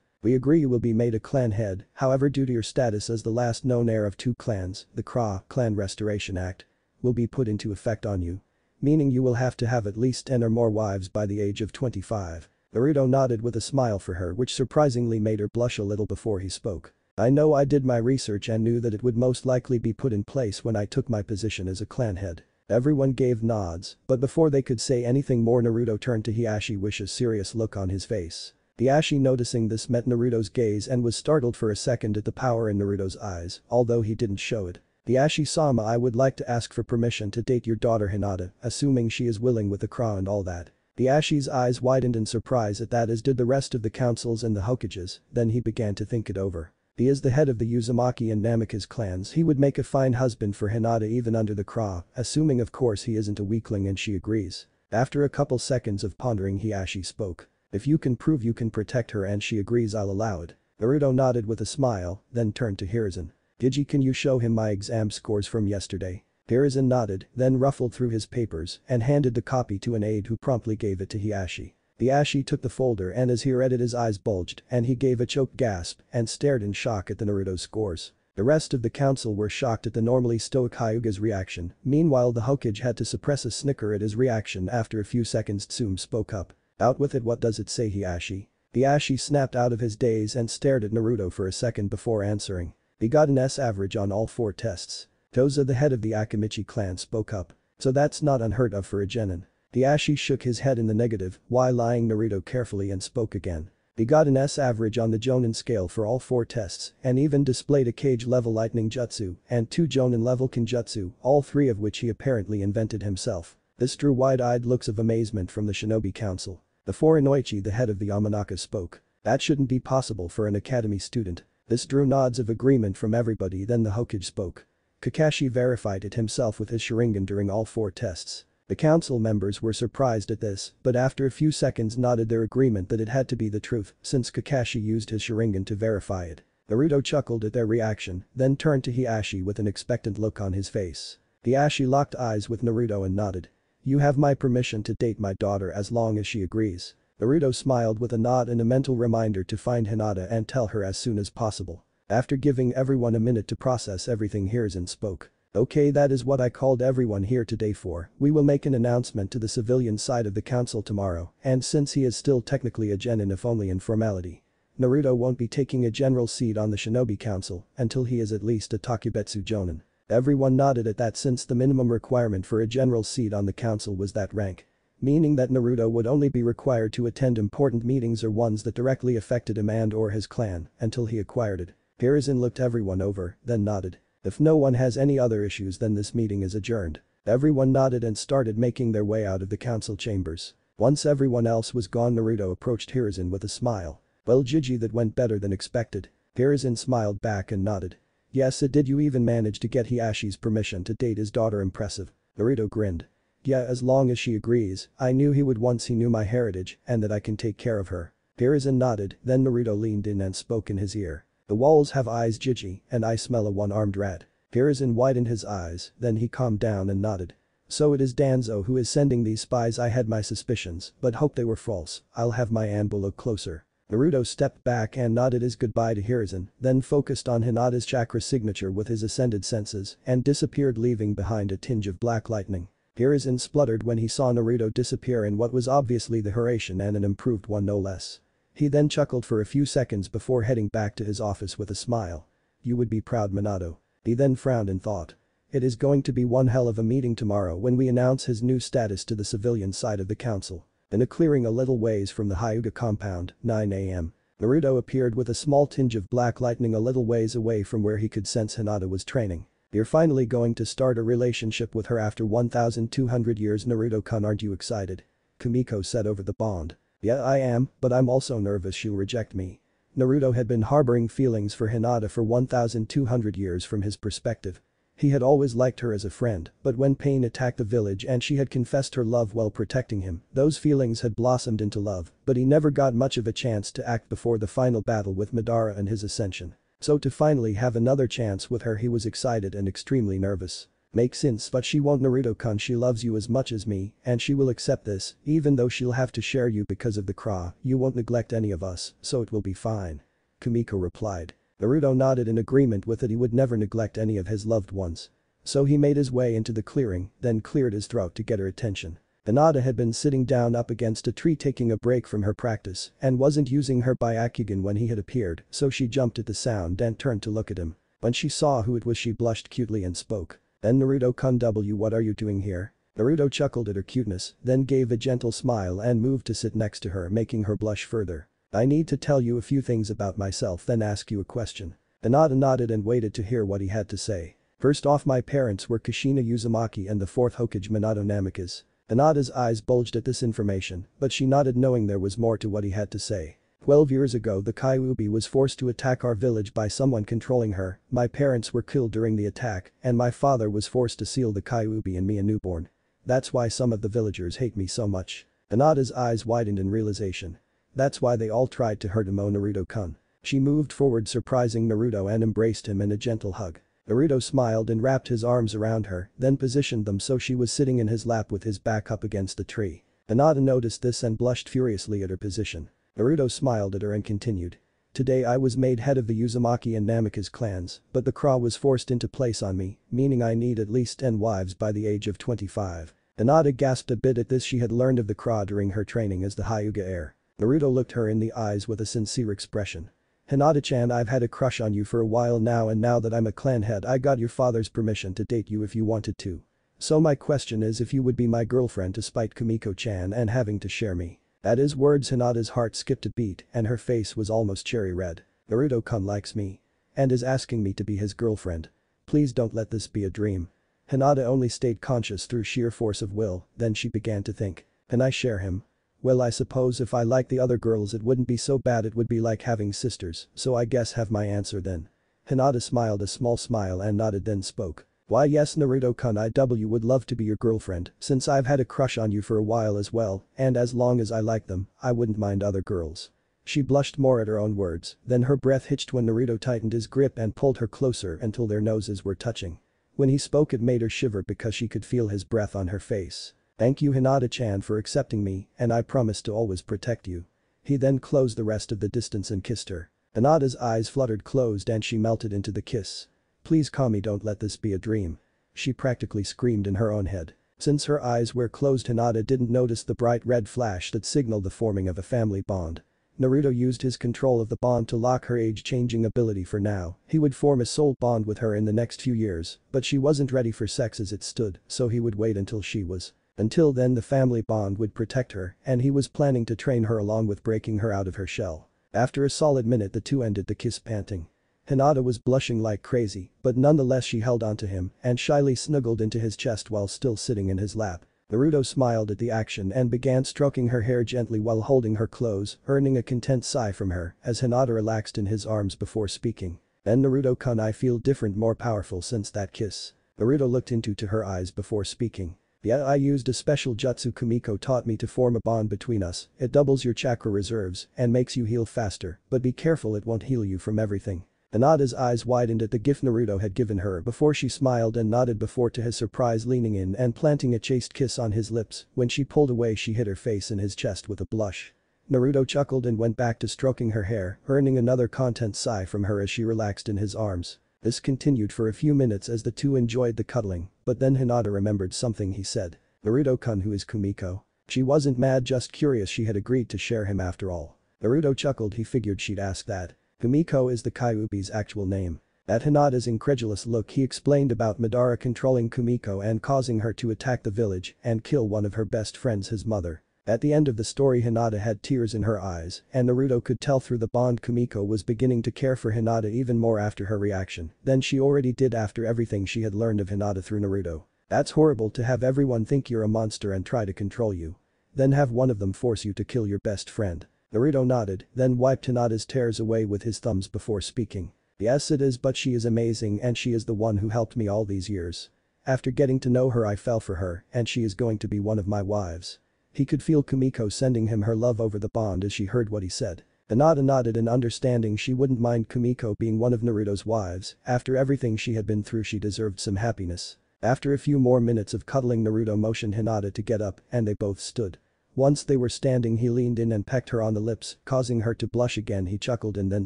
We agree you will be made a clan head, however due to your status as the last known heir of two clans, the Kra Clan Restoration Act will be put into effect on you. Meaning you will have to have at least 10 or more wives by the age of 25. Naruto nodded with a smile for her which surprisingly made her blush a little before he spoke. I know I did my research and knew that it would most likely be put in place when I took my position as a clan head. Everyone gave nods, but before they could say anything more Naruto turned to Hiyashi with a serious look on his face. Hiyashi noticing this met Naruto's gaze and was startled for a second at the power in Naruto's eyes, although he didn't show it. Hiyashi-sama, I would like to ask for permission to date your daughter Hinata, assuming she is willing with the Kra and all that. Hiyashi's eyes widened in surprise at that as did the rest of the councils and the Hokages, then he began to think it over. He is the head of the Uzumaki and Namikaze clans, he would make a fine husband for Hinata even under the Kra, assuming of course he isn't a weakling and she agrees. After a couple seconds of pondering Hiyashi spoke. If you can prove you can protect her and she agrees I'll allow it. Naruto nodded with a smile, then turned to Hiruzen. Digi, can you show him my exam scores from yesterday? Hiruzen nodded, then ruffled through his papers and handed the copy to an aide who promptly gave it to Hiyashi. Hiyashi took the folder and as he read it his eyes bulged and he gave a choked gasp and stared in shock at the Naruto scores. The rest of the council were shocked at the normally stoic Hyuga's reaction, meanwhile the Hokage had to suppress a snicker at his reaction after a few seconds Tsume spoke up. Out with it, what does it say Hiyashi? Hiyashi snapped out of his daze and stared at Naruto for a second before answering. He got an S average on all 4 tests. Toza, the head of the Akamichi clan, spoke up. So that's not unheard of for a genin. Hiyashi shook his head in the negative, why lying Naruto carefully and spoke again. He got an S average on the Jonin scale for all 4 tests and even displayed a cage-level lightning jutsu and 2 Jonin-level Kenjutsu, all 3 of which he apparently invented himself. This drew wide-eyed looks of amazement from the Shinobi Council. Before Inoichi, the head of the Yamanaka, spoke. That shouldn't be possible for an academy student. This drew nods of agreement from everybody, then the Hokage spoke. Kakashi verified it himself with his Sharingan during all 4 tests. The council members were surprised at this, but after a few seconds nodded their agreement that it had to be the truth since Kakashi used his Sharingan to verify it. Naruto chuckled at their reaction, then turned to Hiyashi with an expectant look on his face. Hiyashi locked eyes with Naruto and nodded. You have my permission to date my daughter as long as she agrees. Naruto smiled with a nod and a mental reminder to find Hinata and tell her as soon as possible. After giving everyone a minute to process everything, Hiruzen spoke. Okay, that is what I called everyone here today for, we will make an announcement to the civilian side of the council tomorrow, and since he is still technically a genin if only in formality, Naruto won't be taking a general seat on the Shinobi Council until he is at least a Takubetsu Jonin. Everyone nodded at that since the minimum requirement for a general seat on the council was that rank. Meaning that Naruto would only be required to attend important meetings or ones that directly affected him and or his clan until he acquired it. Hiruzen looked everyone over, then nodded. If no one has any other issues then this meeting is adjourned. Everyone nodded and started making their way out of the council chambers. Once everyone else was gone, Naruto approached Hiruzen with a smile. Well Gigi, that went better than expected. Hiruzen smiled back and nodded. Yes it did, you even managed to get Hiyashi's permission to date his daughter, impressive. Naruto grinned. Yeah, as long as she agrees, I knew he would once he knew my heritage and that I can take care of her. Hiruzen nodded, then Naruto leaned in and spoke in his ear. The walls have eyes Gigi, and I smell a one-armed rat. Hiruzen widened his eyes, then he calmed down and nodded. So it is Danzo who is sending these spies. I had my suspicions, but hoped they were false. I'll have my anvil look closer. Naruto stepped back and nodded his goodbye to Hiruzen, then focused on Hinata's chakra signature with his ascended senses and disappeared, leaving behind a tinge of black lightning. Hiruzen spluttered when he saw Naruto disappear in what was obviously the Horatian, and an improved one no less. He then chuckled for a few seconds before heading back to his office with a smile. You would be proud, Minato. He then frowned and thought. It is going to be one hell of a meeting tomorrow when we announce his new status to the civilian side of the council. In a clearing a little ways from the Hyuga compound, 9 a.m. Naruto appeared with a small tinge of black lightning a little ways away from where he could sense Hinata was training. You're finally going to start a relationship with her after 1,200 years, Naruto-kun, aren't you excited? Kumiko said over the bond. Yeah, I am, but I'm also nervous she'll reject me. Naruto had been harboring feelings for Hinata for 1,200 years from his perspective. He had always liked her as a friend, but when pain attacked the village and she had confessed her love while protecting him, those feelings had blossomed into love, but he never got much of a chance to act before the final battle with Madara and his ascension. So to finally have another chance with her he was excited and extremely nervous. Makes sense, but she won't, Naruto-kun, she loves you as much as me and she will accept this, even though she'll have to share you because of the Kra, you won't neglect any of us, so it will be fine. Kumiko replied. Naruto nodded in agreement with it. He would never neglect any of his loved ones. So he made his way into the clearing, then cleared his throat to get her attention. Hinata had been sitting down up against a tree taking a break from her practice and wasn't using her Byakugan when he had appeared, so she jumped at the sound and turned to look at him. When she saw who it was, she blushed cutely and spoke. "Then Naruto-kun, what are you doing here?" Naruto chuckled at her cuteness, then gave a gentle smile and moved to sit next to her, making her blush further. "I need to tell you a few things about myself, then ask you a question." Hinata nodded and waited to hear what he had to say. "First off, my parents were Kushina Uzumaki and the 4th Hokage Minato Namikaze." Hinata's eyes bulged at this information, but she nodded knowing there was more to what he had to say. 12 years ago the Kyuubi was forced to attack our village by someone controlling her, my parents were killed during the attack, and my father was forced to seal the Kyuubi and me a newborn. That's why some of the villagers hate me so much." Hinata's eyes widened in realization. "That's why they all tried to hurt him, oh Naruto-kun." She moved forward, surprising Naruto, and embraced him in a gentle hug. Naruto smiled and wrapped his arms around her, then positioned them so she was sitting in his lap with his back up against the tree. Hinata noticed this and blushed furiously at her position. Naruto smiled at her and continued. "Today I was made head of the Uzumaki and Namikaze clans, but the craw was forced into place on me, meaning I need at least 10 wives by the age of 25. Hinata gasped a bit at this. She had learned of the craw during her training as the Hyuga heir. Naruto looked her in the eyes with a sincere expression. "Hinata-chan, I've had a crush on you for a while now, and now that I'm a clan head I got your father's permission to date you if you wanted to. So my question is if you would be my girlfriend despite Kumiko-chan and having to share me." At his words Hinata's heart skipped a beat and her face was almost cherry red. "Naruto-kun likes me. And is asking me to be his girlfriend. Please don't let this be a dream." Hinata only stayed conscious through sheer force of will, then she began to think. "Can I share him? Well, I suppose if I like the other girls it wouldn't be so bad, it would be like having sisters, so I guess have my answer then." Hinata smiled a small smile and nodded, then spoke. "Why yes Naruto-kun, I would love to be your girlfriend since I've had a crush on you for a while as well, and as long as I like them, I wouldn't mind other girls." She blushed more at her own words, then her breath hitched when Naruto tightened his grip and pulled her closer until their noses were touching. When he spoke it made her shiver because she could feel his breath on her face. "Thank you Hinata-chan for accepting me, and I promise to always protect you." He then closed the rest of the distance and kissed her. Hinata's eyes fluttered closed and she melted into the kiss. "Please Kami, don't let this be a dream," she practically screamed in her own head. Since her eyes were closed Hinata didn't notice the bright red flash that signaled the forming of a family bond. Naruto used his control of the bond to lock her age-changing ability for now. He would form a soul bond with her in the next few years, but she wasn't ready for sex as it stood, so he would wait until she was. Until then the family bond would protect her, and he was planning to train her along with breaking her out of her shell. After a solid minute the two ended the kiss panting. Hinata was blushing like crazy, but nonetheless she held onto him and shyly snuggled into his chest while still sitting in his lap. Naruto smiled at the action and began stroking her hair gently while holding her close, earning a content sigh from her as Hinata relaxed in his arms before speaking. "Then Naruto-kun, I feel different, more powerful since that kiss." Naruto looked into her eyes before speaking. "Yeah, I used a special jutsu Kumiko taught me to form a bond between us. It doubles your chakra reserves and makes you heal faster, but be careful, it won't heal you from everything." Hinata's eyes widened at the gift Naruto had given her before she smiled and nodded before, to his surprise, leaning in and planting a chaste kiss on his lips. When she pulled away she hid her face in his chest with a blush. Naruto chuckled and went back to stroking her hair, earning another content sigh from her as she relaxed in his arms. This continued for a few minutes as the two enjoyed the cuddling, but then Hinata remembered something he said. "Naruto-kun, who is Kumiko?" She wasn't mad, just curious. She had agreed to share him after all. Naruto chuckled, he figured she'd ask that. "Kumiko is the Kyuubi's actual name." At Hinata's incredulous look he explained about Madara controlling Kumiko and causing her to attack the village and kill one of her best friends, his mother. At the end of the story Hinata had tears in her eyes, and Naruto could tell through the bond Kumiko was beginning to care for Hinata even more after her reaction than she already did after everything she had learned of Hinata through Naruto. "That's horrible, to have everyone think you're a monster and try to control you. Then have one of them force you to kill your best friend." Naruto nodded, then wiped Hinata's tears away with his thumbs before speaking. "Yes it is, but she is amazing and she is the one who helped me all these years. After getting to know her I fell for her, and she is going to be one of my wives." He could feel Kumiko sending him her love over the bond as she heard what he said. Hinata nodded in understanding. She wouldn't mind Kumiko being one of Naruto's wives. After everything she had been through she deserved some happiness. After a few more minutes of cuddling Naruto motioned Hinata to get up and they both stood. Once they were standing he leaned in and pecked her on the lips, causing her to blush again. He chuckled and then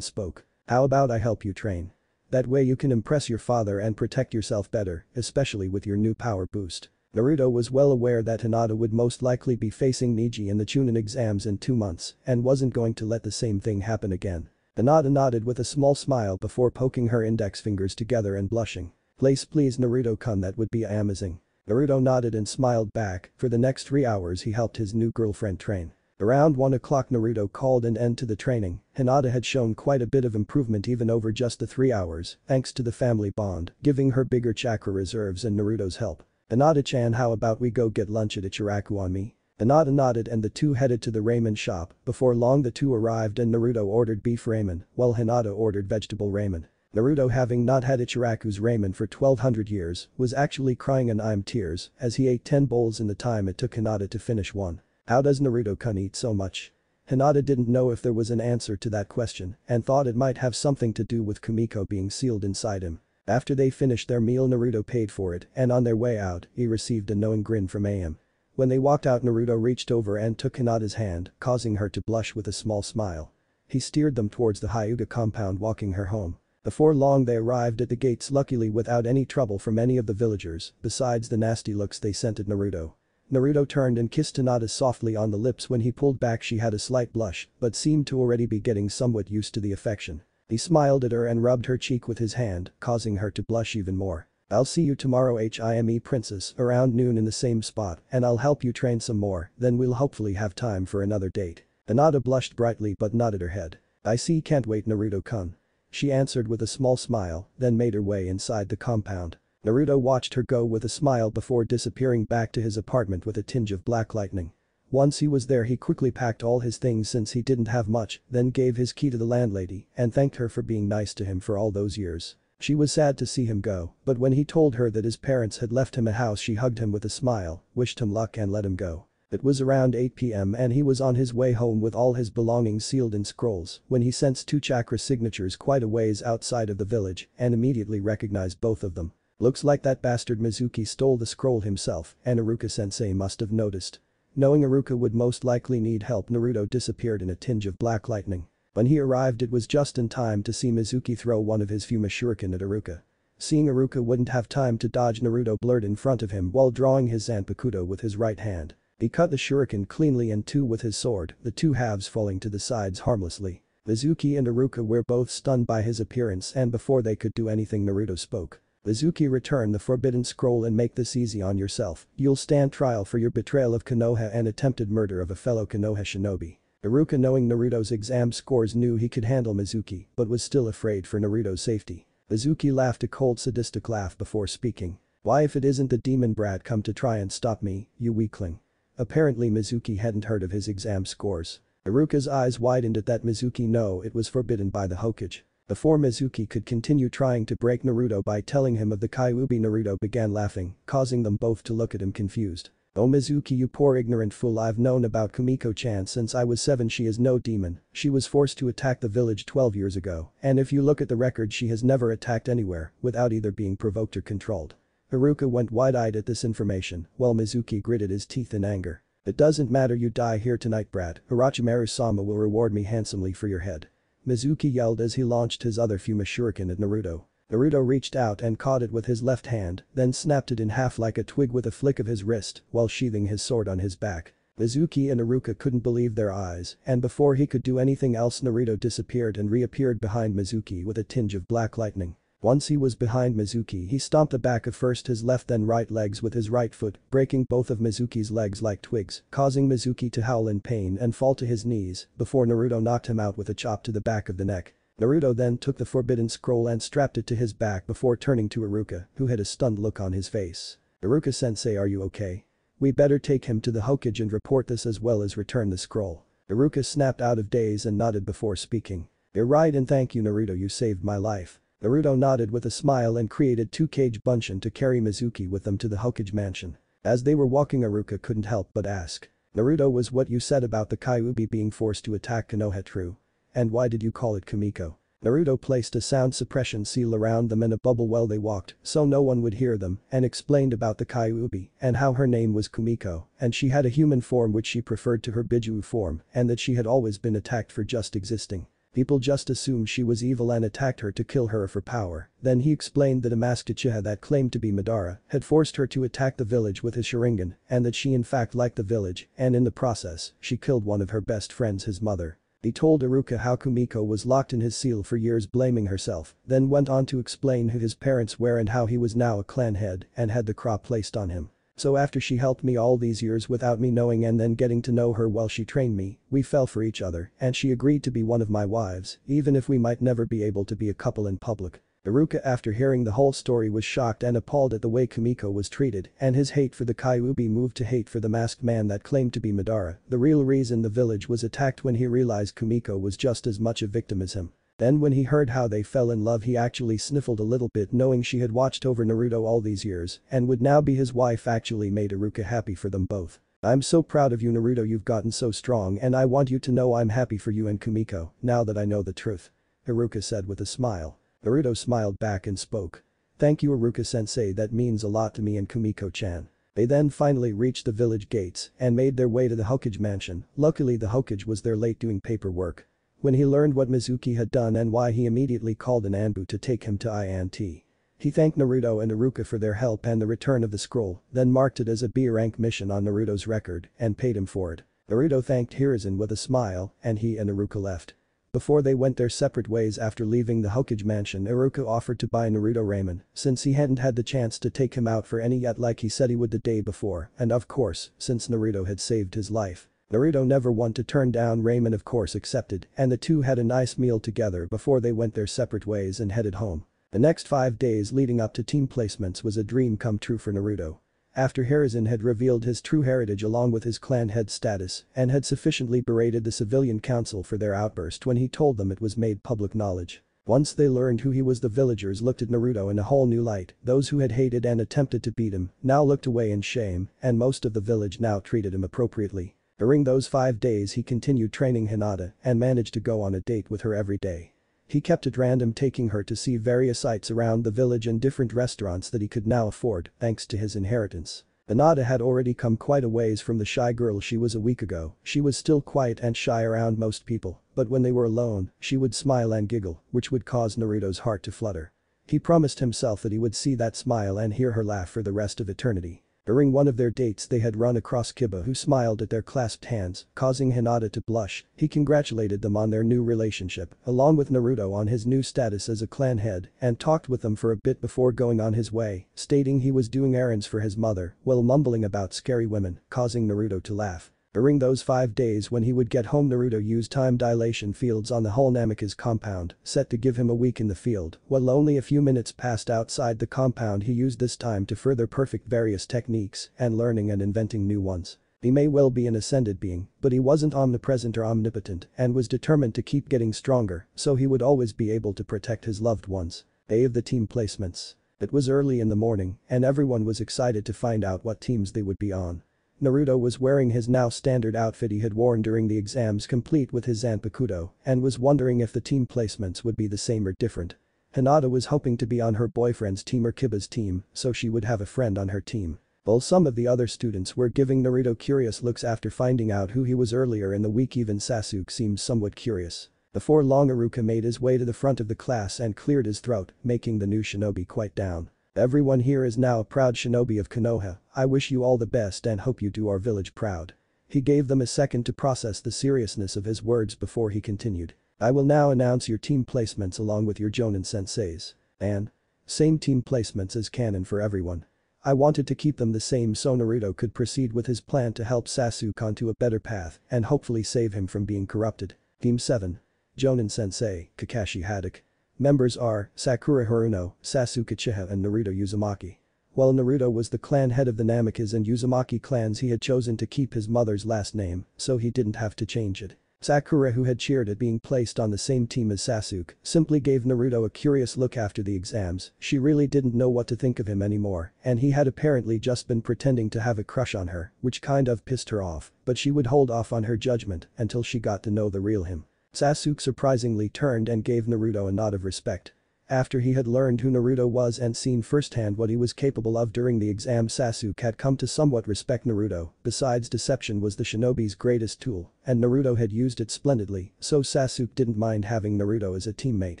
spoke. How about I help you train? That way you can impress your father and protect yourself better, especially with your new power boost. Naruto was well aware that Hinata would most likely be facing Neji in the Chunin exams in 2 months and wasn't going to let the same thing happen again. Hinata nodded with a small smile before poking her index fingers together and blushing. Please Naruto-kun, that would be amazing. Naruto nodded and smiled back. For the next 3 hours he helped his new girlfriend train. Around 1 o'clock Naruto called an end to the training. Hinata had shown quite a bit of improvement even over just the 3 hours thanks to the family bond giving her bigger chakra reserves and Naruto's help. Hinata-chan, how about we go get lunch at Ichiraku on me? Hinata nodded and the two headed to the ramen shop. Before long the two arrived and Naruto ordered beef ramen while Hinata ordered vegetable ramen. Naruto, having not had Ichiraku's ramen for 1200 years, was actually crying in tears as he ate 10 bowls in the time it took Hinata to finish one. How does Naruto-kun eat so much? Hinata didn't know if there was an answer to that question and thought it might have something to do with Kumiko being sealed inside him. After they finished their meal Naruto paid for it and on their way out he received a knowing grin from AM. When they walked out Naruto reached over and took Hinata's hand, causing her to blush with a small smile. He steered them towards the Hyuga compound, walking her home. Before long they arrived at the gates, luckily without any trouble from any of the villagers besides the nasty looks they sent at Naruto. Naruto turned and kissed Hinata softly on the lips. When he pulled back she had a slight blush but seemed to already be getting somewhat used to the affection. He smiled at her and rubbed her cheek with his hand, causing her to blush even more. I'll see you tomorrow, HIME princess, around noon in the same spot, and I'll help you train some more, then we'll hopefully have time for another date. Hinata blushed brightly but nodded her head. I see, can't wait Naruto-kun. She answered with a small smile, then made her way inside the compound. Naruto watched her go with a smile before disappearing back to his apartment with a tinge of black lightning. Once he was there he quickly packed all his things since he didn't have much, then gave his key to the landlady and thanked her for being nice to him for all those years. She was sad to see him go, but when he told her that his parents had left him a house she hugged him with a smile, wished him luck and let him go. It was around 8 p.m. and he was on his way home with all his belongings sealed in scrolls when he sensed two chakra signatures quite a ways outside of the village and immediately recognized both of them. Looks like that bastard Mizuki stole the scroll himself and Iruka-sensei must have noticed. Knowing Iruka would most likely need help, Naruto disappeared in a tinge of black lightning. When he arrived it was just in time to see Mizuki throw one of his Fuma Shuriken at Iruka. Seeing Iruka wouldn't have time to dodge, Naruto blurred in front of him while drawing his Zanpakuto with his right hand. He cut the shuriken cleanly in two with his sword, the two halves falling to the sides harmlessly. Mizuki and Iruka were both stunned by his appearance and before they could do anything Naruto spoke. Mizuki, return the forbidden scroll and make this easy on yourself, you'll stand trial for your betrayal of Konoha and attempted murder of a fellow Konoha shinobi. Iruka, knowing Naruto's exam scores, knew he could handle Mizuki but was still afraid for Naruto's safety. Mizuki laughed a cold sadistic laugh before speaking. Why, if it isn't the demon brat come to try and stop me, you weakling. Apparently Mizuki hadn't heard of his exam scores. Iruka's eyes widened at that. Mizuki, no, it was forbidden by the Hokage. Before Mizuki could continue trying to break Naruto by telling him of the Kyuubi, Naruto began laughing, causing them both to look at him confused. Oh Mizuki, you poor ignorant fool, I've known about Kumiko-chan since I was 7, she is no demon, she was forced to attack the village 12 years ago, and if you look at the record she has never attacked anywhere without either being provoked or controlled. Iruka went wide-eyed at this information while Mizuki gritted his teeth in anger. It doesn't matter, you die here tonight brat, Orochimaru-sama will reward me handsomely for your head. Mizuki yelled as he launched his other Fuma Shuriken at Naruto. Naruto reached out and caught it with his left hand, then snapped it in half like a twig with a flick of his wrist while sheathing his sword on his back. Mizuki and Iruka couldn't believe their eyes, and before he could do anything else Naruto disappeared and reappeared behind Mizuki with a tinge of black lightning. Once he was behind Mizuki he stomped the back of first his left then right legs with his right foot, breaking both of Mizuki's legs like twigs, causing Mizuki to howl in pain and fall to his knees before Naruto knocked him out with a chop to the back of the neck. Naruto then took the forbidden scroll and strapped it to his back before turning to Iruka, who had a stunned look on his face. Iruka-sensei, are you okay? We better take him to the Hokage and report this as well as return the scroll. Iruka snapped out of daze and nodded before speaking. You're right, and thank you Naruto, you saved my life. Naruto nodded with a smile and created two Kage Bunshin to carry Mizuki with them to the Hokage mansion. As they were walking Iruka couldn't help but ask. Naruto, was what you said about the Kyuubi being forced to attack Konoha true? And why did you call it Kumiko? Naruto placed a sound suppression seal around them in a bubble while they walked so no one would hear them and explained about the Kyuubi and how her name was Kumiko and she had a human form which she preferred to her Bijuu form and that she had always been attacked for just existing. people just assumed she was evil and attacked her to kill her for power. Then he explained that a masked Uchiha that claimed to be Madara had forced her to attack the village with his Sharingan and that she in fact liked the village and in the process, she killed one of her best friends, his mother. He told Iruka how Kumiko was locked in his cell for years blaming herself, then went on to explain who his parents were and how he was now a clan head and had the crop placed on him. So after she helped me all these years without me knowing and then getting to know her while she trained me, we fell for each other and she agreed to be one of my wives, even if we might never be able to be a couple in public. Iruka after hearing the whole story was shocked and appalled at the way Kumiko was treated, and his hate for the Kyuubi moved to hate for the masked man that claimed to be Madara, the real reason the village was attacked when he realized Kumiko was just as much a victim as him. Then when he heard how they fell in love he actually sniffled a little bit knowing she had watched over Naruto all these years and would now be his wife actually made Iruka happy for them both. I'm so proud of you Naruto, you've gotten so strong and I want you to know I'm happy for you and Kumiko now that I know the truth. Iruka said with a smile. Naruto smiled back and spoke. Thank you Iruka-sensei, that means a lot to me and Kumiko-chan. They then finally reached the village gates and made their way to the Hokage mansion. Luckily the Hokage was there late doing paperwork. When he learned what Mizuki had done and why, he immediately called an Anbu to take him to INT. He thanked Naruto and Iruka for their help and the return of the scroll, then marked it as a B-rank mission on Naruto's record and paid him for it. Naruto thanked Hiruzen with a smile and he and Iruka left. Before they went their separate ways after leaving the Hokage mansion, Iruka offered to buy Naruto ramen since he hadn't had the chance to take him out for any yet like he said he would the day before, and of course, since Naruto had saved his life. Naruto never wanted to turn down ramen, of course accepted, and the two had a nice meal together before they went their separate ways and headed home. The next 5 days leading up to team placements was a dream come true for Naruto. After Hiruzen had revealed his true heritage along with his clan head status and had sufficiently berated the civilian council for their outburst when he told them it was made public knowledge. Once they learned who he was, the villagers looked at Naruto in a whole new light. Those who had hated and attempted to beat him now looked away in shame, and most of the village now treated him appropriately. During those 5 days he continued training Hinata and managed to go on a date with her every day. He kept at random taking her to see various sites around the village and different restaurants that he could now afford thanks to his inheritance. Hinata had already come quite a ways from the shy girl she was a week ago. She was still quiet and shy around most people, but when they were alone, she would smile and giggle, which would cause Naruto's heart to flutter. He promised himself that he would see that smile and hear her laugh for the rest of eternity. During one of their dates they had run across Kiba, who smiled at their clasped hands, causing Hinata to blush. He congratulated them on their new relationship, along with Naruto on his new status as a clan head, and talked with them for a bit before going on his way, stating he was doing errands for his mother while mumbling about scary women, causing Naruto to laugh. During those 5 days when he would get home, Naruto used time dilation fields on the whole Namikaze compound, set to give him a week in the field. While only a few minutes passed outside the compound, he used this time to further perfect various techniques and learning and inventing new ones. He may well be an ascended being, but he wasn't omnipresent or omnipotent and was determined to keep getting stronger, so he would always be able to protect his loved ones. Day of the team placements. It was early in the morning and everyone was excited to find out what teams they would be on. Naruto was wearing his now standard outfit he had worn during the exams, complete with his Zanpakuto, and was wondering if the team placements would be the same or different. Hinata was hoping to be on her boyfriend's team or Kiba's team, so she would have a friend on her team. While some of the other students were giving Naruto curious looks after finding out who he was earlier in the week, even Sasuke seemed somewhat curious. Before long, Iruka made his way to the front of the class and cleared his throat, making the new shinobi quite down. Everyone here is now a proud shinobi of Konoha. I wish you all the best and hope you do our village proud. He gave them a second to process the seriousness of his words before he continued. I will now announce your team placements along with your Jonin senseis. And same team placements as canon for everyone. I wanted to keep them the same so Naruto could proceed with his plan to help Sasuke onto a better path and hopefully save him from being corrupted. Team 7. Jonin Sensei, Kakashi Hatake. Members are Sakura Haruno, Sasuke Uchiha and Naruto Uzumaki. While Naruto was the clan head of the Namikaze and Uzumaki clans, he had chosen to keep his mother's last name, so he didn't have to change it. Sakura, who had cheered at being placed on the same team as Sasuke, simply gave Naruto a curious look after the exams. She really didn't know what to think of him anymore, and he had apparently just been pretending to have a crush on her, which kind of pissed her off, but she would hold off on her judgment until she got to know the real him. Sasuke surprisingly turned and gave Naruto a nod of respect. After he had learned who Naruto was and seen firsthand what he was capable of during the exam, Sasuke had come to somewhat respect Naruto. Besides, deception was the shinobi's greatest tool, and Naruto had used it splendidly, so Sasuke didn't mind having Naruto as a teammate.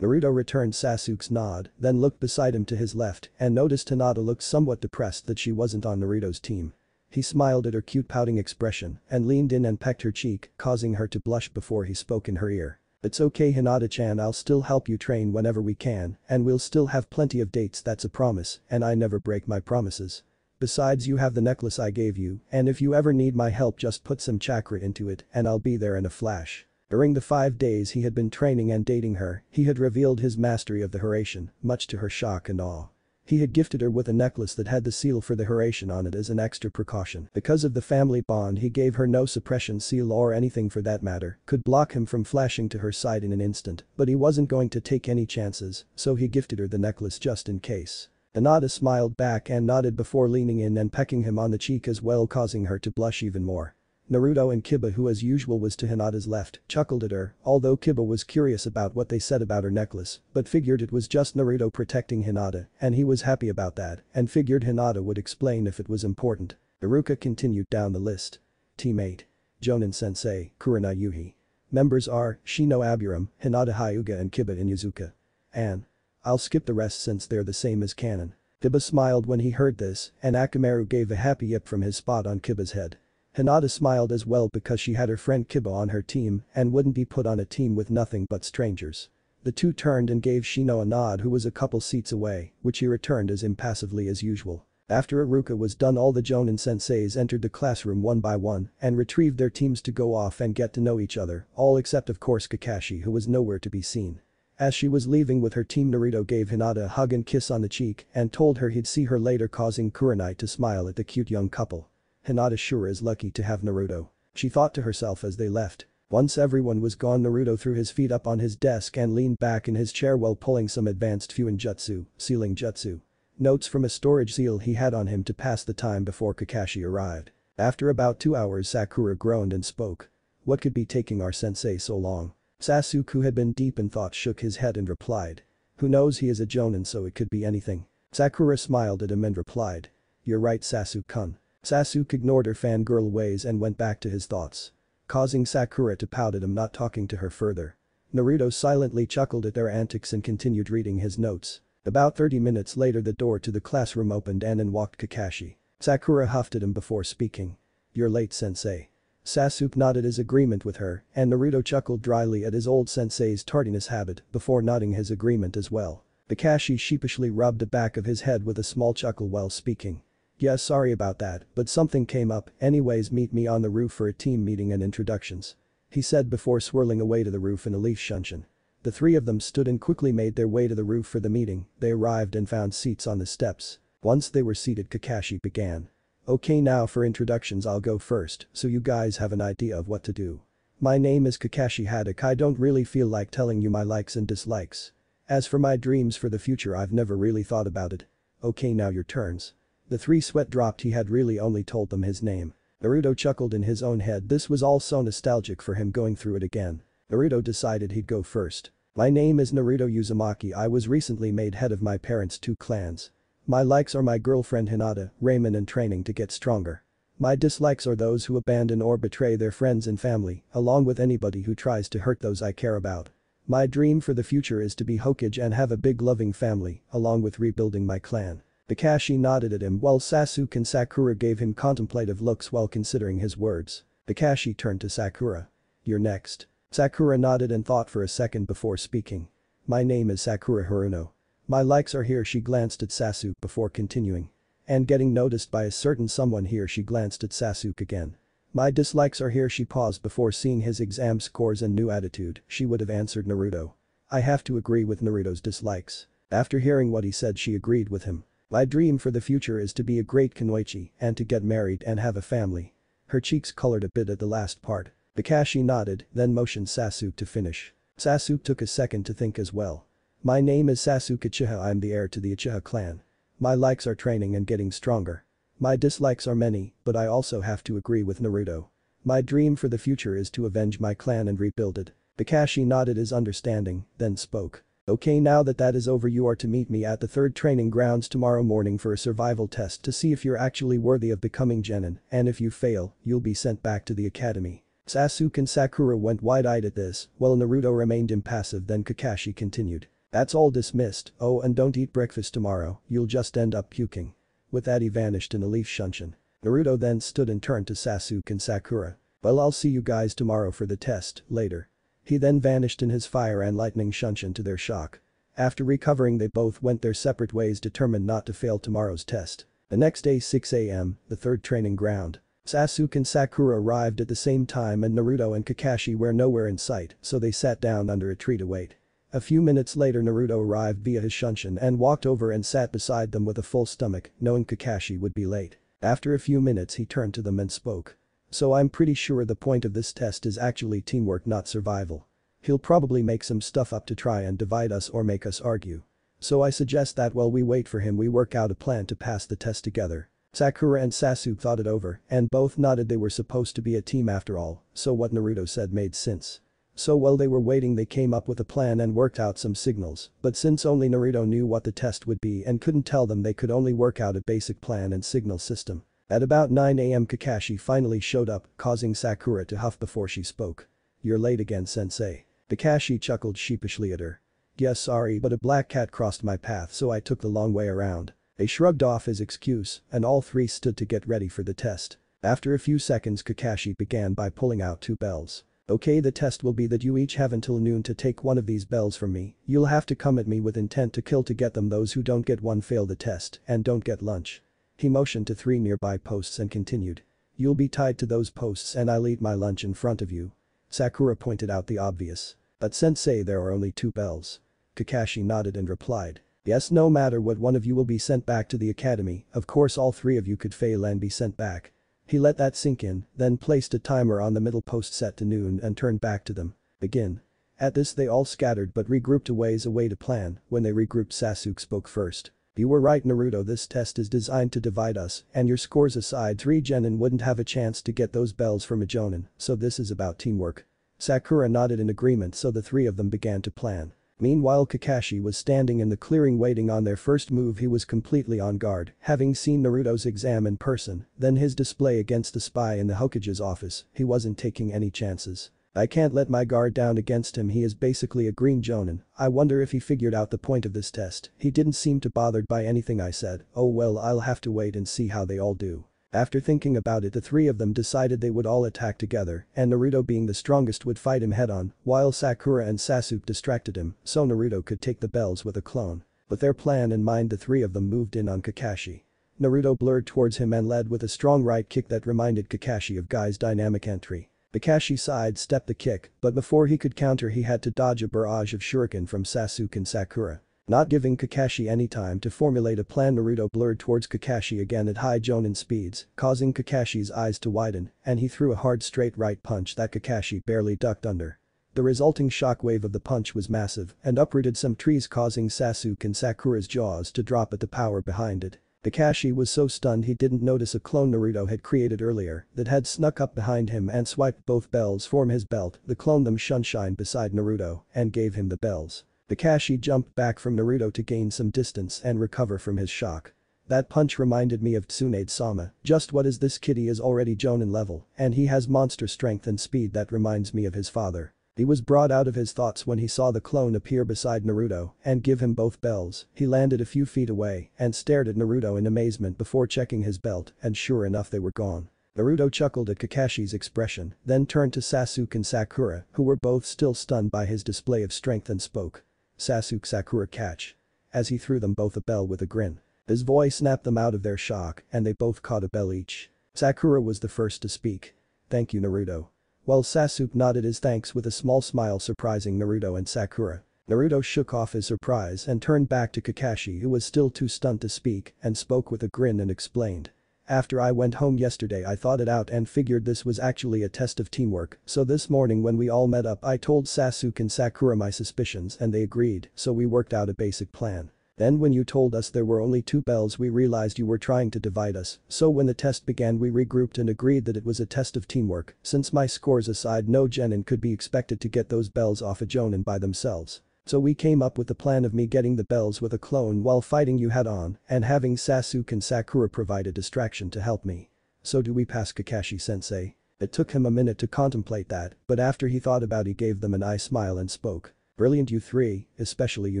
Naruto returned Sasuke's nod, then looked beside him to his left and noticed Hinata looked somewhat depressed that she wasn't on Naruto's team. He smiled at her cute pouting expression and leaned in and pecked her cheek, causing her to blush before he spoke in her ear. "It's okay Hinata-chan, I'll still help you train whenever we can, and we'll still have plenty of dates, that's a promise, and I never break my promises. Besides, you have the necklace I gave you, and if you ever need my help just put some chakra into it and I'll be there in a flash." During the 5 days he had been training and dating her, he had revealed his mastery of the Haratian, much to her shock and awe. He had gifted her with a necklace that had the seal for the Haratian on it as an extra precaution. Because of the family bond, he gave her no suppression seal or anything for that matter, could block him from flashing to her side in an instant, but he wasn't going to take any chances, so he gifted her the necklace just in case. Hinata smiled back and nodded before leaning in and pecking him on the cheek as well, causing her to blush even more. Naruto and Kiba, who as usual was to Hinata's left, chuckled at her, although Kiba was curious about what they said about her necklace, but figured it was just Naruto protecting Hinata, and he was happy about that, and figured Hinata would explain if it was important. Iruka continued down the list. Teammate. Jonin Sensei, Kurenai Yuhi. Members are Shino Aburame, Hinata Hyuga and Kiba Inuzuka. An. I'll skip the rest since they're the same as canon. Kiba smiled when he heard this, and Akamaru gave a happy yip from his spot on Kiba's head. Hinata smiled as well because she had her friend Kiba on her team and wouldn't be put on a team with nothing but strangers. The two turned and gave Shino a nod, who was a couple seats away, which he returned as impassively as usual. After Iruka was done, all the Jonin senseis entered the classroom one by one and retrieved their teams to go off and get to know each other, all except of course Kakashi, who was nowhere to be seen. As she was leaving with her team, Naruto gave Hinata a hug and kiss on the cheek and told her he'd see her later, causing Kurenai to smile at the cute young couple. Hinata sure is lucky to have Naruto, she thought to herself as they left. Once everyone was gone, Naruto threw his feet up on his desk and leaned back in his chair while pulling some advanced Fuinjutsu, sealing jutsu, notes from a storage seal he had on him to pass the time before Kakashi arrived. After about 2 hours, Sakura groaned and spoke. "What could be taking our sensei so long?" Sasuke, who had been deep in thought, shook his head and replied. "Who knows, he is a jonin, so it could be anything." Sakura smiled at him and replied. "You're right Sasuke-kun." Sasuke ignored her fangirl ways and went back to his thoughts, causing Sakura to pout at him not talking to her further. Naruto silently chuckled at their antics and continued reading his notes. About 30 minutes later, the door to the classroom opened and in walked Kakashi. Sakura huffed at him before speaking. "You're late, sensei." Sasuke nodded his agreement with her, and Naruto chuckled dryly at his old sensei's tardiness habit before nodding his agreement as well. Kakashi sheepishly rubbed the back of his head with a small chuckle while speaking. "Yeah, sorry about that, but something came up. Anyways, meet me on the roof for a team meeting and introductions," he said before swirling away to the roof in a leaf Shunshin. The three of them stood and quickly made their way to the roof for the meeting. They arrived and found seats on the steps. Once they were seated, Kakashi began. "Okay, now for introductions I'll go first, so you guys have an idea of what to do. My name is Kakashi Hatake. I don't really feel like telling you my likes and dislikes. As for my dreams for the future, I've never really thought about it. Okay, now your turns." The three sweat dropped. He had really only told them his name. Naruto chuckled in his own head. This was all so nostalgic for him going through it again. Naruto decided he'd go first. "My name is Naruto Uzumaki. I was recently made head of my parents' 2 clans. My likes are my girlfriend Hinata, ramen and training to get stronger. My dislikes are those who abandon or betray their friends and family, along with anybody who tries to hurt those I care about. My dream for the future is to be Hokage and have a big loving family, along with rebuilding my clan." Kakashi nodded at him while Sasuke and Sakura gave him contemplative looks while considering his words. Kakashi turned to Sakura. "You're next." Sakura nodded and thought for a second before speaking. "My name is Sakura Haruno. My likes are here." She glanced at Sasuke before continuing. "And getting noticed by a certain someone here." She glanced at Sasuke again. "My dislikes are here." She paused before seeing his exam scores and new attitude. She would have answered Naruto. "I have to agree with Naruto's dislikes." After hearing what he said, she agreed with him. "My dream for the future is to be a great kunoichi and to get married and have a family." Her cheeks colored a bit at the last part. Kakashi nodded, then motioned Sasuke to finish. Sasuke took a second to think as well. "My name is Sasuke Uchiha. I'm the heir to the Uchiha clan. My likes are training and getting stronger. My dislikes are many, but I also have to agree with Naruto. My dream for the future is to avenge my clan and rebuild it." Kakashi nodded his understanding, then spoke. Okay, now that is over, you are to meet me at the third training grounds tomorrow morning for a survival test to see if you're actually worthy of becoming genin, and if you fail, you'll be sent back to the academy. Sasuke and Sakura went wide-eyed at this, while Naruto remained impassive. Then Kakashi continued. That's all dismissed. Oh, and don't eat breakfast tomorrow, you'll just end up puking. With that he vanished in a leaf Shunshin. Naruto then stood and turned to Sasuke and Sakura. Well, I'll see you guys tomorrow for the test, later. He then vanished in his fire and lightning Shunshin to their shock. After recovering, they both went their separate ways, determined not to fail tomorrow's test. The next day, 6 a.m, the third training ground. Sasuke and Sakura arrived at the same time, and Naruto and Kakashi were nowhere in sight, so they sat down under a tree to wait. A few minutes later, Naruto arrived via his Shunshin and walked over and sat beside them with a full stomach, knowing Kakashi would be late. After a few minutes he turned to them and spoke. So I'm pretty sure the point of this test is actually teamwork, not survival. He'll probably make some stuff up to try and divide us or make us argue. So I suggest that while we wait for him we work out a plan to pass the test together. Sakura and Sasuke thought it over and both nodded. They were supposed to be a team after all, so what Naruto said made sense. So while they were waiting they came up with a plan and worked out some signals, but since only Naruto knew what the test would be and couldn't tell them, they could only work out a basic plan and signal system. At about 9 a.m. Kakashi finally showed up, causing Sakura to huff before she spoke. You're late again, sensei. Kakashi chuckled sheepishly at her. Yes, sorry, but a black cat crossed my path so I took the long way around. They shrugged off his excuse and all three stood to get ready for the test. After a few seconds Kakashi began by pulling out two bells. Okay, the test will be that you each have until noon to take one of these bells from me. You'll have to come at me with intent to kill to get them. Those who don't get one fail the test and don't get lunch. He motioned to three nearby posts and continued. You'll be tied to those posts and I'll eat my lunch in front of you. Sakura pointed out the obvious. But sensei, there are only two bells. Kakashi nodded and replied. Yes, no matter what, one of you will be sent back to the academy. Of course all three of you could fail and be sent back. He let that sink in, then placed a timer on the middle post set to noon and turned back to them. Begin. At this they all scattered but regrouped as a way to plan. When they regrouped Sasuke spoke first. You were right, Naruto, this test is designed to divide us, and your scores aside, three genin wouldn't have a chance to get those bells from a jonin, so this is about teamwork. Sakura nodded in agreement, so the three of them began to plan. Meanwhile Kakashi was standing in the clearing waiting on their first move. He was completely on guard, having seen Naruto's exam in person, then his display against the spy in the Hokage's office. He wasn't taking any chances. I can't let my guard down against him, he is basically a green jonin. I wonder if he figured out the point of this test. He didn't seem too bothered by anything I said. Oh well, I'll have to wait and see how they all do. After thinking about it, the three of them decided they would all attack together, and Naruto being the strongest would fight him head-on, while Sakura and Sasuke distracted him so Naruto could take the bells with a clone. With their plan in mind, the three of them moved in on Kakashi. Naruto blurred towards him and led with a strong right kick that reminded Kakashi of Guy's dynamic entry. Kakashi sidestepped the kick, but before he could counter he had to dodge a barrage of shuriken from Sasuke and Sakura. Not giving Kakashi any time to formulate a plan, Naruto blurred towards Kakashi again at high jonin speeds, causing Kakashi's eyes to widen, and he threw a hard straight right punch that Kakashi barely ducked under. The resulting shockwave of the punch was massive and uprooted some trees, causing Sasuke and Sakura's jaws to drop at the power behind it. Kakashi was so stunned he didn't notice a clone Naruto had created earlier that had snuck up behind him and swiped both bells from his belt. The clone then Shunshined beside Naruto and gave him the bells. Kakashi jumped back from Naruto to gain some distance and recover from his shock. That punch reminded me of Tsunade-sama. Just what is this kid? He is already jonin level, and he has monster strength and speed that reminds me of his father. He was brought out of his thoughts when he saw the clone appear beside Naruto and give him both bells. He landed a few feet away and stared at Naruto in amazement before checking his belt, and sure enough they were gone. Naruto chuckled at Kakashi's expression, then turned to Sasuke and Sakura, who were both still stunned by his display of strength, and spoke. Sasuke, Sakura, catch. As he threw them both a bell with a grin. His voice snapped them out of their shock and they both caught a bell each. Sakura was the first to speak. Thank you, Naruto. While Sasuke nodded his thanks with a small smile, surprising Naruto and Sakura. Naruto shook off his surprise and turned back to Kakashi, who was still too stunned to speak, and spoke with a grin and explained. After I went home yesterday I thought it out and figured this was actually a test of teamwork, so this morning when we all met up I told Sasuke and Sakura my suspicions and they agreed, so we worked out a basic plan. Then when you told us there were only two bells we realized you were trying to divide us, so when the test began we regrouped and agreed that it was a test of teamwork, since my scores aside no genin could be expected to get those bells off a jonin by themselves. So we came up with the plan of me getting the bells with a clone while fighting you head on and having Sasuke and Sakura provide a distraction to help me. So do we pass Kakashi-sensei? It took him a minute to contemplate that, but after he thought about it, he gave them an eye smile and spoke. Brilliant you three, especially you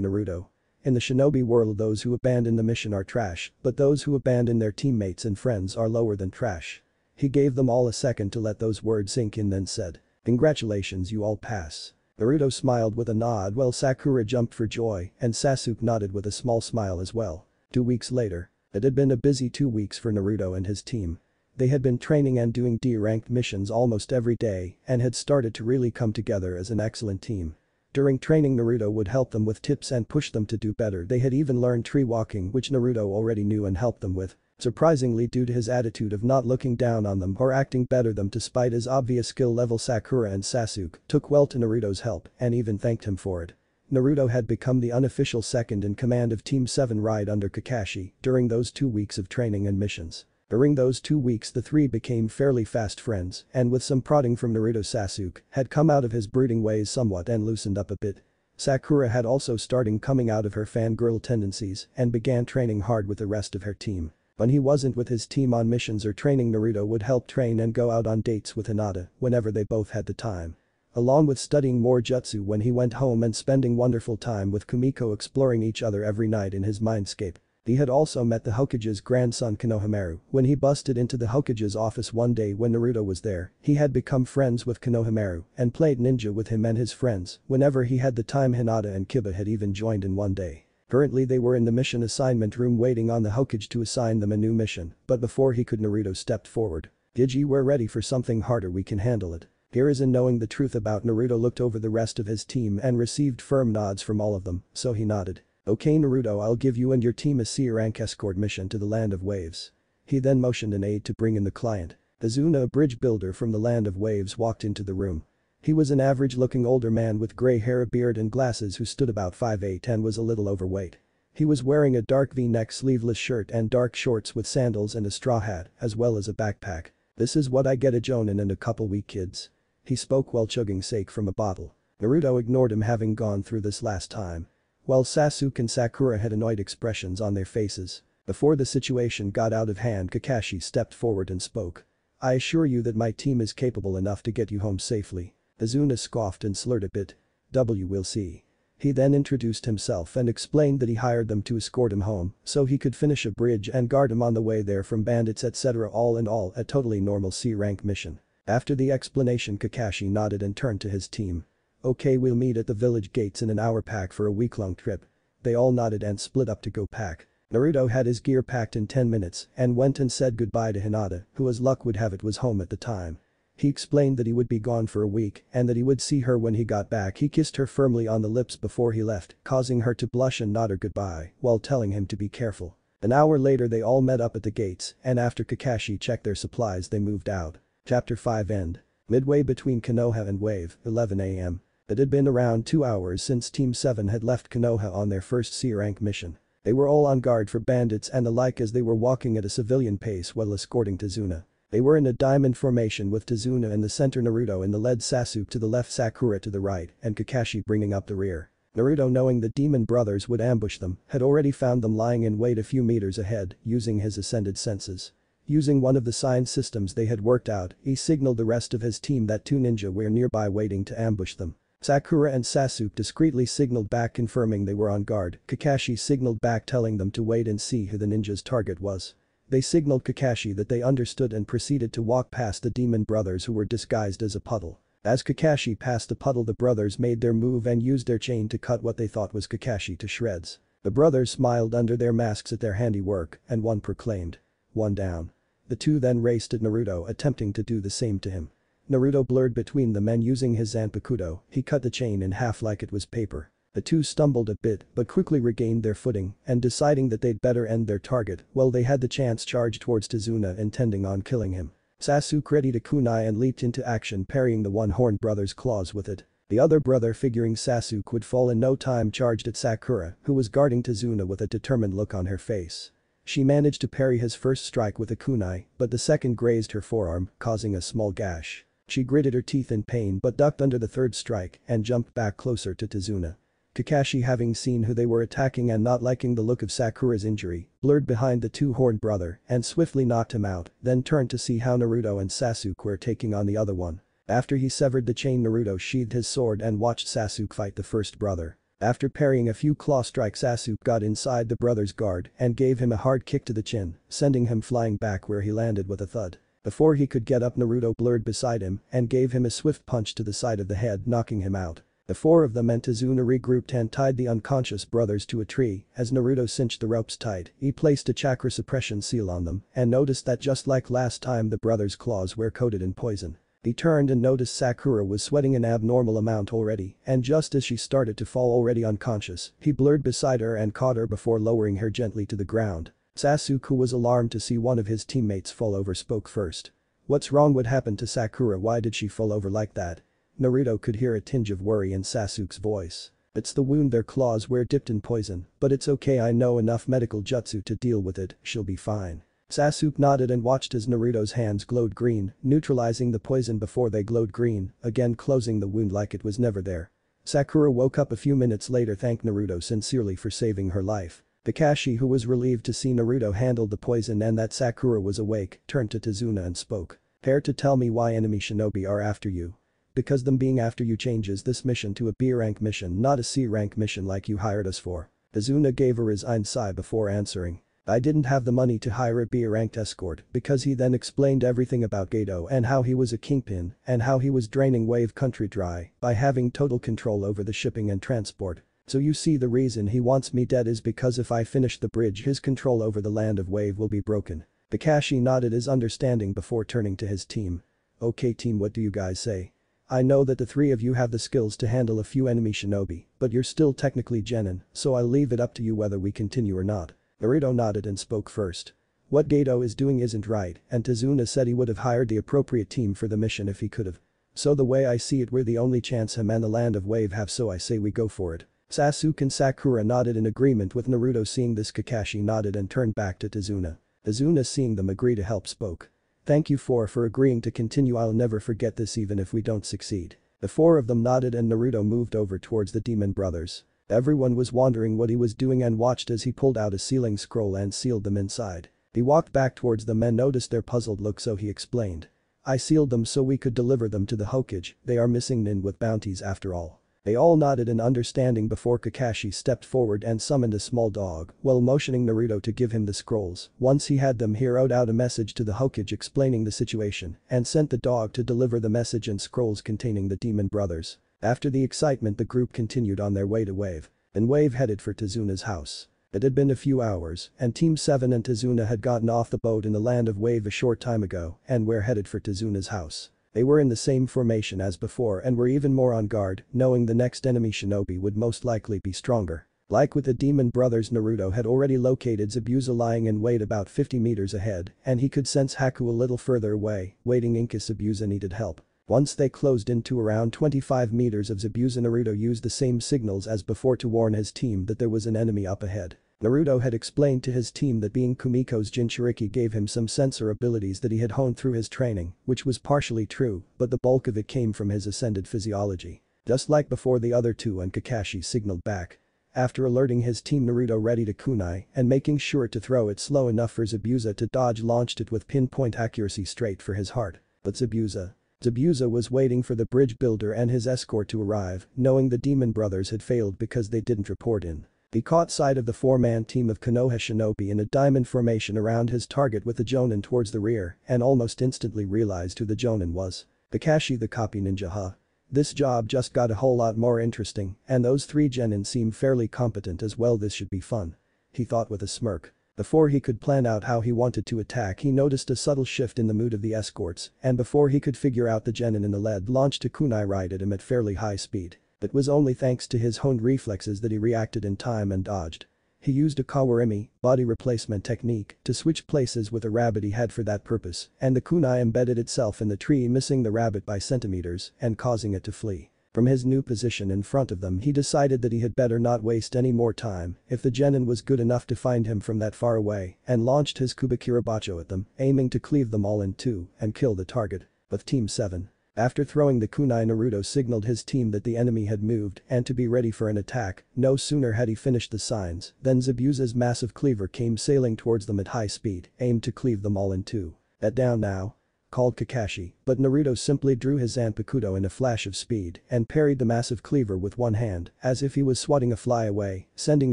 Naruto. In the shinobi world those who abandon the mission are trash, but those who abandon their teammates and friends are lower than trash. He gave them all a second to let those words sink in, then said, "Congratulations, you all pass." Naruto smiled with a nod while Sakura jumped for joy and Sasuke nodded with a small smile as well. 2 weeks later. It had been a busy 2 weeks for Naruto and his team. They had been training and doing D-ranked missions almost every day and had started to really come together as an excellent team. During training Naruto would help them with tips and push them to do better. They had even learned tree walking, which Naruto already knew and helped them with. Surprisingly, due to his attitude of not looking down on them or acting better than despite his obvious skill level, Sakura and Sasuke took well to Naruto's help and even thanked him for it. Naruto had become the unofficial second in command of Team 7 Ride under Kakashi during those 2 weeks of training and missions. During those 2 weeks the three became fairly fast friends, and with some prodding from Naruto, Sasuke had come out of his brooding ways somewhat and loosened up a bit. Sakura had also started coming out of her fangirl tendencies and began training hard with the rest of her team. When he wasn't with his team on missions or training, Naruto would help train and go out on dates with Hinata whenever they both had the time. Along with studying more jutsu when he went home and spending wonderful time with Kumiko, exploring each other every night in his mindscape. He had also met the Hokage's grandson Konohamaru. When he busted into the Hokage's office one day when Naruto was there, he had become friends with Konohamaru and played ninja with him and his friends whenever he had the time. Hinata and Kiba had even joined in one day. Currently they were in the mission assignment room waiting on the Hokage to assign them a new mission, but before he could, Naruto stepped forward. "Digi, we're ready for something harder, we can handle it." Hiruzen, knowing the truth about Naruto, looked over the rest of his team and received firm nods from all of them, so he nodded. "Okay Naruto, I'll give you and your team a C-rank escort mission to the Land of Waves." He then motioned an aide to bring in the client. Tazuna, a bridge builder from the Land of Waves, walked into the room. He was an average-looking older man with gray hair, a beard and glasses who stood about 5'8" and was a little overweight. He was wearing a dark V-neck sleeveless shirt and dark shorts with sandals and a straw hat, as well as a backpack. "This is what I get a jonin and a couple weak kids." He spoke while chugging sake from a bottle. Naruto ignored him, having gone through this last time, while Sasuke and Sakura had annoyed expressions on their faces. Before the situation got out of hand, Kakashi stepped forward and spoke. "I assure you that my team is capable enough to get you home safely." Tazuna scoffed and slurred a bit. "We'll see." He then introduced himself and explained that he hired them to escort him home so he could finish a bridge and guard him on the way there from bandits, etc. All in all, a totally normal C-rank mission. After the explanation, Kakashi nodded and turned to his team. "Okay, we'll meet at the village gates in an hour, pack for a week-long trip." They all nodded and split up to go pack. Naruto had his gear packed in 10 minutes and went and said goodbye to Hinata, who as luck would have it was home at the time. He explained that he would be gone for a week and that he would see her when he got back. He kissed her firmly on the lips before he left, causing her to blush and nod her goodbye while telling him to be careful. An hour later they all met up at the gates, and after Kakashi checked their supplies they moved out. Chapter 5 End. Midway between Konoha and Wave, 11 a.m. It had been around 2 hours since Team 7 had left Konoha on their first C-rank mission. They were all on guard for bandits and the like as they were walking at a civilian pace while escorting Tazuna. They were in a diamond formation with Tazuna in the center, Naruto in the lead, Sasuke to the left, Sakura to the right, and Kakashi bringing up the rear. Naruto, knowing the Demon Brothers would ambush them, had already found them lying in wait a few meters ahead using his ascended senses. Using one of the sign systems they had worked out, he signaled the rest of his team that two ninja were nearby waiting to ambush them. Sakura and Sasuke discreetly signaled back confirming they were on guard. Kakashi signaled back telling them to wait and see who the ninja's target was. They signaled Kakashi that they understood and proceeded to walk past the Demon Brothers, who were disguised as a puddle. As Kakashi passed the puddle, the brothers made their move and used their chain to cut what they thought was Kakashi to shreds. The brothers smiled under their masks at their handiwork and one proclaimed, "One down." The two then raced at Naruto, attempting to do the same to him. Naruto blurred between them and using his Zanpakuto, he cut the chain in half like it was paper. The two stumbled a bit but quickly regained their footing and deciding that they'd better end their target while they had the chance charged towards Tazuna, intending on killing him. Sasuke readied a kunai and leaped into action, parrying the one-horned brother's claws with it. The other brother, figuring Sasuke would fall in no time, charged at Sakura, who was guarding Tazuna with a determined look on her face. She managed to parry his first strike with a kunai, but the second grazed her forearm, causing a small gash. She gritted her teeth in pain but ducked under the third strike and jumped back closer to Tazuna. Kakashi, having seen who they were attacking and not liking the look of Sakura's injury, blurred behind the two-horned brother and swiftly knocked him out, then turned to see how Naruto and Sasuke were taking on the other one. After he severed the chain, Naruto sheathed his sword and watched Sasuke fight the first brother. After parrying a few claw strikes, Sasuke got inside the brother's guard and gave him a hard kick to the chin, sending him flying back where he landed with a thud. Before he could get up, Naruto blurred beside him and gave him a swift punch to the side of the head, knocking him out. The four of them and Tazuna regrouped and tied the unconscious brothers to a tree. As Naruto cinched the ropes tight, he placed a chakra suppression seal on them and noticed that just like last time, the brothers' claws were coated in poison. He turned and noticed Sakura was sweating an abnormal amount already, and just as she started to fall already unconscious, he blurred beside her and caught her before lowering her gently to the ground. Sasuke, who was alarmed to see one of his teammates fall over, spoke first. "What's wrong? What happened to Sakura? Why did she fall over like that?" Naruto could hear a tinge of worry in Sasuke's voice. "It's the wound. Their claws were dipped in poison, but it's okay. I know enough medical jutsu to deal with it. She'll be fine." Sasuke nodded and watched as Naruto's hands glowed green, neutralizing the poison before they glowed green, again closing the wound like it was never there. Sakura woke up a few minutes later, thanked Naruto sincerely for saving her life. Kakashi, who was relieved to see Naruto handled the poison and that Sakura was awake, turned to Tazuna and spoke. "Care to tell me why enemy shinobi are after you?" "Because them being after you changes this mission to a B-rank mission, not a C-rank mission like you hired us for." Tazuna gave a resigned sigh before answering. "I didn't have the money to hire a B-ranked escort," because he then explained everything about Gato and how he was a kingpin and how he was draining Wave Country dry by having total control over the shipping and transport. "So you see, the reason he wants me dead is because if I finish the bridge, his control over the land of Wave will be broken." Kakashi nodded his understanding before turning to his team. "Okay team, what do you guys say? I know that the three of you have the skills to handle a few enemy shinobi, but you're still technically genin, so I'll leave it up to you whether we continue or not." Naruto nodded and spoke first. "What Gato is doing isn't right, and Tazuna said he would have hired the appropriate team for the mission if he could've. So the way I see it, we're the only chance him and the Land of Wave have, so I say we go for it." Sasuke and Sakura nodded in agreement with Naruto. Seeing this, Kakashi nodded and turned back to Tazuna. Tazuna, seeing them agree to help, spoke. "Thank you for agreeing to continue. I'll never forget this even if we don't succeed." The four of them nodded and Naruto moved over towards the demon brothers. Everyone was wondering what he was doing and watched as he pulled out a sealing scroll and sealed them inside. He walked back towards them and noticed their puzzled look, so he explained. "I sealed them so we could deliver them to the Hokage. They are missing nin with bounties after all." They all nodded in understanding before Kakashi stepped forward and summoned a small dog while motioning Naruto to give him the scrolls. Once he had them, he wrote out a message to the Hokage explaining the situation and sent the dog to deliver the message and scrolls containing the demon brothers. After the excitement, the group continued on their way to Wave. And Wave headed for Tazuna's house. It had been a few hours and Team 7 and Tazuna had gotten off the boat in the Land of Wave a short time ago and were headed for Tazuna's house. They were in the same formation as before and were even more on guard, knowing the next enemy shinobi would most likely be stronger. Like with the demon brothers, Naruto had already located Zabuza lying in wait about 50 meters ahead, and he could sense Haku a little further away, waiting in case Zabuza needed help. Once they closed into around 25 meters of Zabuza, Naruto used the same signals as before to warn his team that there was an enemy up ahead. Naruto had explained to his team that being Kumiko's Jinchuriki gave him some sensor abilities that he had honed through his training, which was partially true, but the bulk of it came from his ascended physiology. Just like before, the other two and Kakashi signaled back. After alerting his team, Naruto readied a kunai and making sure to throw it slow enough for Zabuza to dodge, launched it with pinpoint accuracy straight for his heart. But Zabuza was waiting for the bridge builder and his escort to arrive, knowing the demon brothers had failed because they didn't report in. He caught sight of the four-man team of Konoha shinobi in a diamond formation around his target with the jonin towards the rear and almost instantly realized who the jonin was. Kakashi the copy ninja, huh? This job just got a whole lot more interesting and those three genin seem fairly competent as well. This should be fun, he thought with a smirk. Before he could plan out how he wanted to attack, he noticed a subtle shift in the mood of the escorts, and before he could figure out, the genin in the lead launched a kunai right at him at fairly high speed. It was only thanks to his honed reflexes that he reacted in time and dodged. He used a kawarimi, body replacement technique, to switch places with a rabbit he had for that purpose, and the kunai embedded itself in the tree, missing the rabbit by centimeters and causing it to flee. From his new position in front of them, he decided that he had better not waste any more time if the genin was good enough to find him from that far away, and launched his Kubakirabacho at them, aiming to cleave them all in two and kill the target. With Team 7. After throwing the kunai, Naruto signaled his team that the enemy had moved and to be ready for an attack. No sooner had he finished the signs than Zabuza's massive cleaver came sailing towards them at high speed, aimed to cleave them all in two. "At down now," called Kakashi, but Naruto simply drew his Zanpakuto in a flash of speed and parried the massive cleaver with one hand as if he was swatting a fly away, sending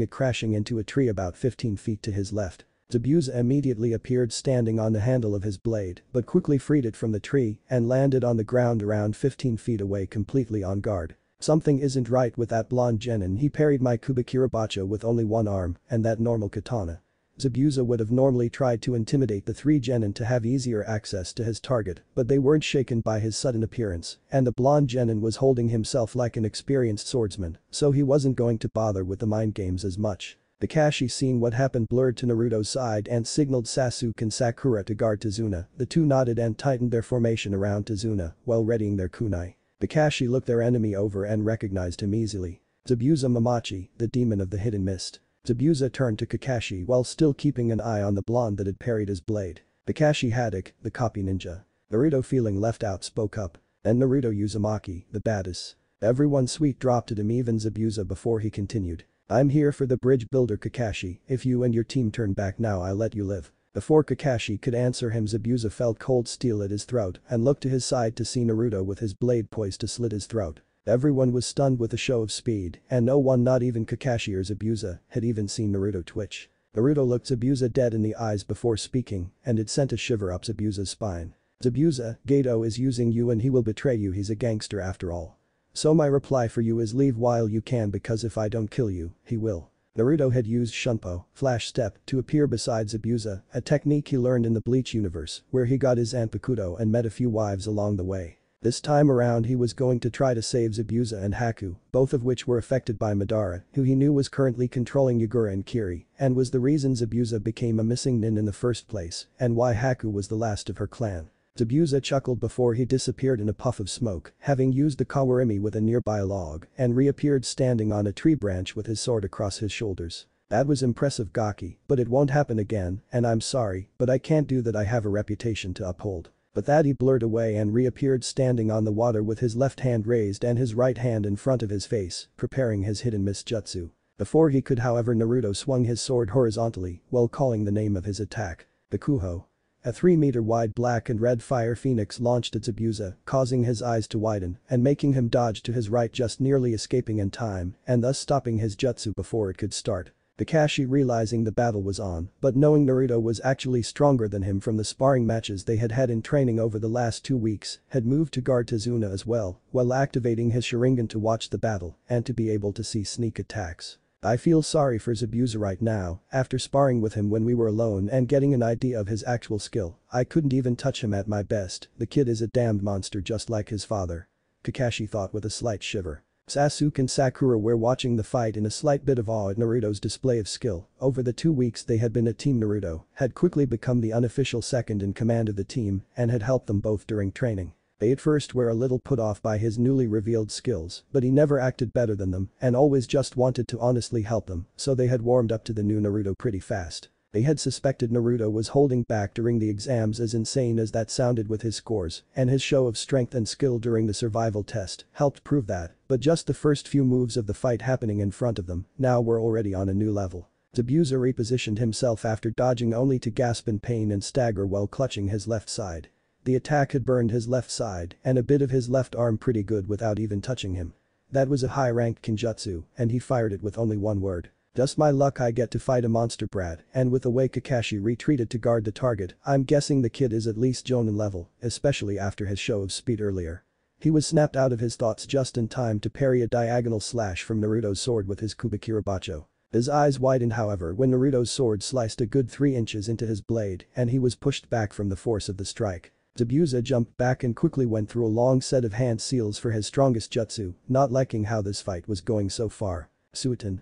it crashing into a tree about 15 feet to his left. Zabuza immediately appeared standing on the handle of his blade but quickly freed it from the tree and landed on the ground around 15 feet away completely on guard. "Something isn't right with that blonde genin. He parried my Kubakirabacha with only one arm and that normal katana." Zabuza would have normally tried to intimidate the three genin to have easier access to his target, but they weren't shaken by his sudden appearance, and the blonde genin was holding himself like an experienced swordsman, so he wasn't going to bother with the mind games as much. Kakashi, seeing what happened, blurred to Naruto's side and signaled Sasuke and Sakura to guard Tazuna. The two nodded and tightened their formation around Tazuna while readying their kunai. Kakashi looked their enemy over and recognized him easily. Zabuza Momochi, the demon of the hidden mist. Zabuza turned to Kakashi while still keeping an eye on the blonde that had parried his blade. "Kakashi Hatake, the copy ninja." Naruto, feeling left out, spoke up. "And Naruto Uzumaki, the baddest." Everyone sweet dropped at him, even Zabuza, before he continued. "I'm here for the bridge builder Kakashi. If you and your team turn back now, I'll let you live." Before Kakashi could answer him, Zabuza felt cold steel at his throat and looked to his side to see Naruto with his blade poised to slit his throat. Everyone was stunned with the show of speed and no one, not even Kakashi or Zabuza, had even seen Naruto twitch. Naruto looked Zabuza dead in the eyes before speaking, and it sent a shiver up Zabuza's spine. "Zabuza, Gato is using you and he will betray you. He's a gangster after all. So my reply for you is leave while you can, because if I don't kill you, he will." Naruto had used Shunpo, Flash Step, to appear beside Zabuza, a technique he learned in the Bleach universe where he got his Zanpakuto and met a few wives along the way. This time around he was going to try to save Zabuza and Haku, both of which were affected by Madara, who he knew was currently controlling Yagura and Kiri, and was the reason Zabuza became a missing nin in the first place and why Haku was the last of her clan. Zabuza chuckled before he disappeared in a puff of smoke, having used the kawarimi with a nearby log, and reappeared standing on a tree branch with his sword across his shoulders. "That was impressive, Gaki, but it won't happen again, and I'm sorry, but I can't do that. I have a reputation to uphold." But that he blurred away and reappeared standing on the water with his left hand raised and his right hand in front of his face, preparing his hidden mist jutsu. Before he could, however, Naruto swung his sword horizontally while calling the name of his attack. The Kuho. A 3-meter-wide black and red fire phoenix launched at Zabuza, causing his eyes to widen and making him dodge to his right, just nearly escaping in time and thus stopping his jutsu before it could start. Kakashi, realizing the battle was on, but knowing Naruto was actually stronger than him from the sparring matches they had had in training over the last 2 weeks, had moved to guard Tazuna as well, while activating his Sharingan to watch the battle and to be able to see sneak attacks. "I feel sorry for Zabuza right now. After sparring with him when we were alone and getting an idea of his actual skill, I couldn't even touch him at my best. The kid is a damned monster, just like his father," Kakashi thought with a slight shiver. Sasuke and Sakura were watching the fight in a slight bit of awe at Naruto's display of skill. Over the 2 weeks they had been a team, Naruto had quickly become the unofficial second in command of the team and had helped them both during training. They at first were a little put off by his newly revealed skills, but he never acted better than them and always just wanted to honestly help them, so they had warmed up to the new Naruto pretty fast. They had suspected Naruto was holding back during the exams, as insane as that sounded with his scores, and his show of strength and skill during the survival test helped prove that, but just the first few moves of the fight happening in front of them now were already on a new level. Zabuza repositioned himself after dodging only to gasp in pain and stagger while clutching his left side. The attack had burned his left side and a bit of his left arm pretty good without even touching him. That was a high-ranked Kenjutsu, and he fired it with only one word. "Just my luck I get to fight a monster brat," and with the way Kakashi retreated to guard the target, I'm guessing the kid is at least Jonin level, especially after his show of speed earlier. He was snapped out of his thoughts just in time to parry a diagonal slash from Naruto's sword with his Kubakirabacho. His eyes widened, however, when Naruto's sword sliced a good 3 inches into his blade and he was pushed back from the force of the strike. Zabuza jumped back and quickly went through a long set of hand seals for his strongest jutsu, not liking how this fight was going so far. Suiten.